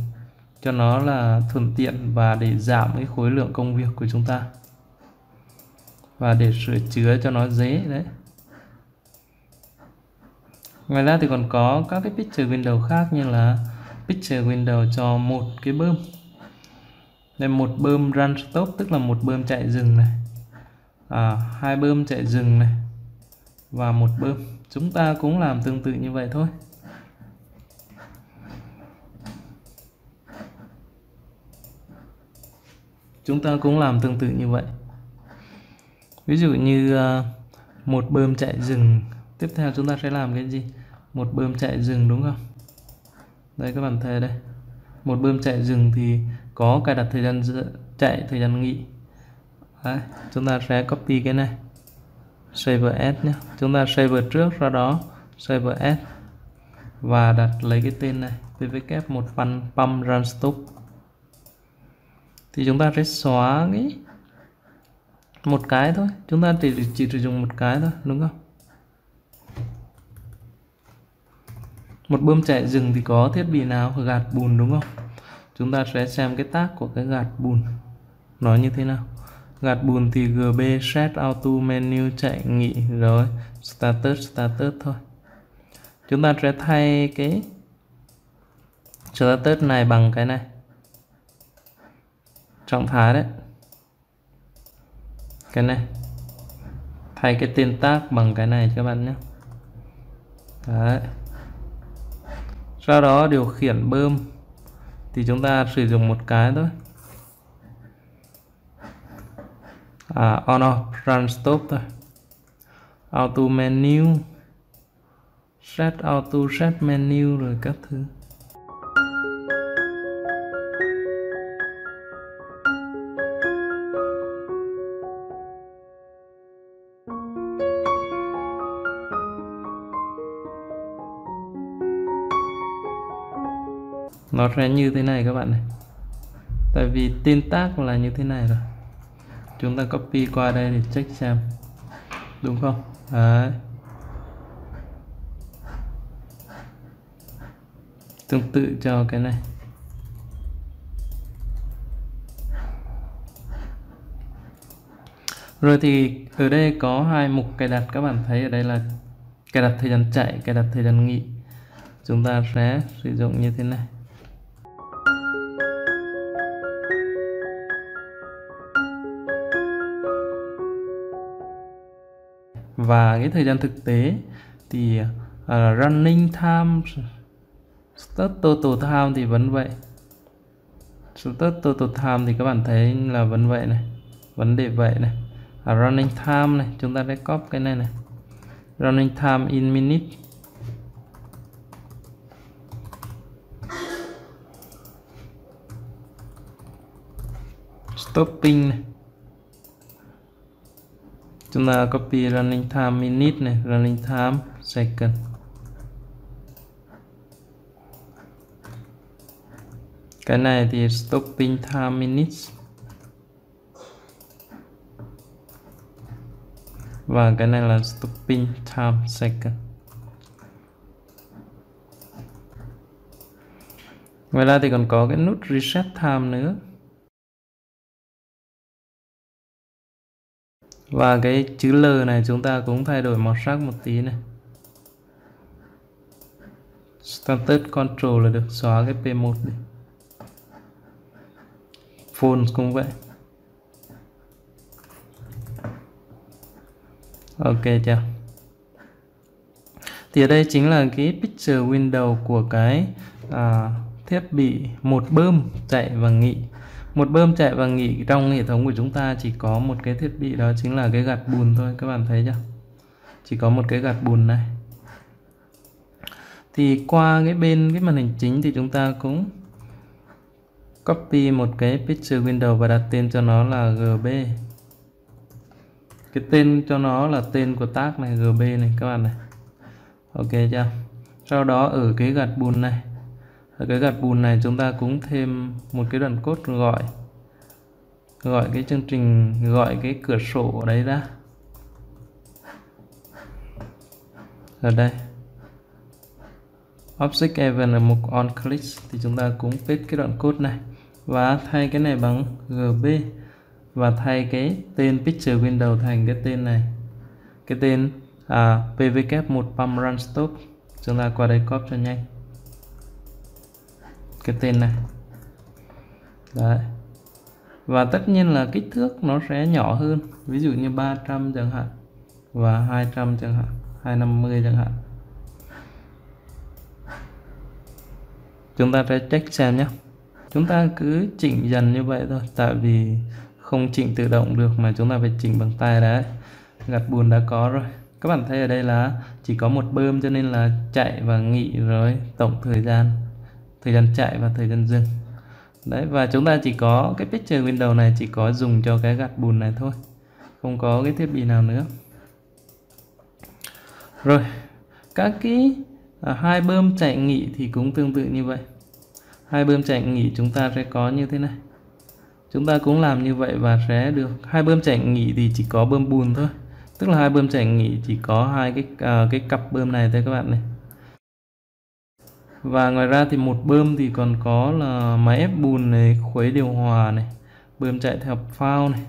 cho nó là thuận tiện và để giảm cái khối lượng công việc của chúng ta và để sửa chữa cho nó dễ đấy. Ngoài ra thì còn có các cái picture window khác như là picture window cho một cái bơm. Đây, một bơm run stop tức là một bơm chạy dừng này, à, hai bơm chạy dừng này và một bơm. Chúng ta cũng làm tương tự như vậy thôi. Chúng ta cũng làm tương tự như vậy. Ví dụ như một bơm chạy dừng, tiếp theo chúng ta sẽ làm cái gì? Một bơm chạy dừng đúng không? Đây các bạn thấy đây. Một bơm chạy dừng thì có cài đặt thời gian chạy, thời gian nghỉ. Đấy, chúng ta sẽ copy cái này. Save S nhé. Chúng ta save trước, sau đó save S và đặt lấy cái tên này, pvk một phần pump run stop. Thì chúng ta sẽ xóa cái một cái thôi, chúng ta chỉ chỉ sử dụng một cái thôi đúng không? Một bơm chạy dừng thì có thiết bị nào gạt bùn đúng không? Chúng ta sẽ xem cái tác của cái gạt bùn nó như thế nào. Gạt bùn thì gb set auto menu chạy nghỉ rồi status status thôi. Chúng ta sẽ thay cái status này bằng cái này, trạng thái đấy. Cái này thay cái tên tác bằng cái này cho các bạn nhé. Đấy. Sau đó điều khiển bơm thì chúng ta sử dụng một cái thôi, à, on off run stop thôi. Auto menu set auto set menu rồi các thứ. Nó sẽ như thế này các bạn này. Tại vì tên tác là như thế này rồi. Chúng ta copy qua đây để check xem. Đúng không? Đấy. Tương tự cho cái này. Rồi thì ở đây có hai mục cài đặt, các bạn thấy ở đây là cài đặt thời gian chạy, cài đặt thời gian nghỉ. Chúng ta sẽ sử dụng như thế này. Và cái thời gian thực tế thì uh, running time, start total time thì vẫn vậy. Start total time thì các bạn thấy là vẫn vậy này, vấn đề vậy này. Uh, running time này, chúng ta sẽ copy cái này này. Running time in minute. Stopping này. Chúng ta copy running time minute này, running time second. Cái này thì stopping time minutes. Và cái này là stopping time second. Ngoài ra thì còn có cái nút reset time nữa. Và cái chữ L này chúng ta cũng thay đổi màu sắc một tí này. Status control là được, xóa cái P một đi. Phone cũng vậy. Ok chưa? Thì ở đây chính là cái picture window của cái à, thiết bị một bơm chạy và nghỉ. Một bơm chạy và nghỉ trong hệ thống của chúng ta chỉ có một cái thiết bị, đó chính là cái gạt bùn thôi. Các bạn thấy chưa? Chỉ có một cái gạt bùn này. Thì qua cái bên cái màn hình chính thì chúng ta cũng copy một cái picture window và đặt tên cho nó là giê bê. Cái tên cho nó là tên của tag này, giê bê này các bạn này. Ok chưa? Sau đó ở cái gạt bùn này, ở cái gạt bùn này chúng ta cũng thêm một cái đoạn code gọi gọi cái chương trình, gọi cái cửa sổ ở đấy ra. Ở đây object event ở mục on click thì chúng ta cũng paste cái đoạn code này và thay cái này bằng giê bê và thay cái tên picture window thành cái tên này, cái tên à, pvk một pump run stop. Chúng ta qua đây copy cho nhanh cái tên này. Đấy. Và tất nhiên là kích thước nó sẽ nhỏ hơn, ví dụ như ba trăm chẳng hạn và hai trăm chẳng hạn, hai trăm năm mươi chẳng hạn. Chúng ta sẽ check xem nhé. Chúng ta cứ chỉnh dần như vậy thôi, tại vì không chỉnh tự động được mà chúng ta phải chỉnh bằng tay. Đấy, gạt bùn đã có rồi. Các bạn thấy ở đây là chỉ có một bơm cho nên là chạy và nghỉ rồi, tổng thời gian thời gian chạy và thời gian dừng. Đấy, và chúng ta chỉ có cái picture window này chỉ có dùng cho cái gạt bùn này thôi, không có cái thiết bị nào nữa. Rồi, các cái à, hai bơm chạy nghỉ thì cũng tương tự như vậy. Hai bơm chạy nghỉ chúng ta sẽ có như thế này. Chúng ta cũng làm như vậy và sẽ được hai bơm chạy nghỉ thì chỉ có bơm bùn thôi. Tức là hai bơm chạy nghỉ chỉ có hai cái à, cái cặp bơm này thôi các bạn này. Và ngoài ra thì một bơm thì còn có là máy ép bùn này, khuấy điều hòa này, bơm chạy theo phao này.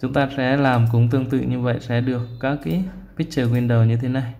Chúng ta sẽ làm cũng tương tự như vậy, sẽ được các cái picture window như thế này.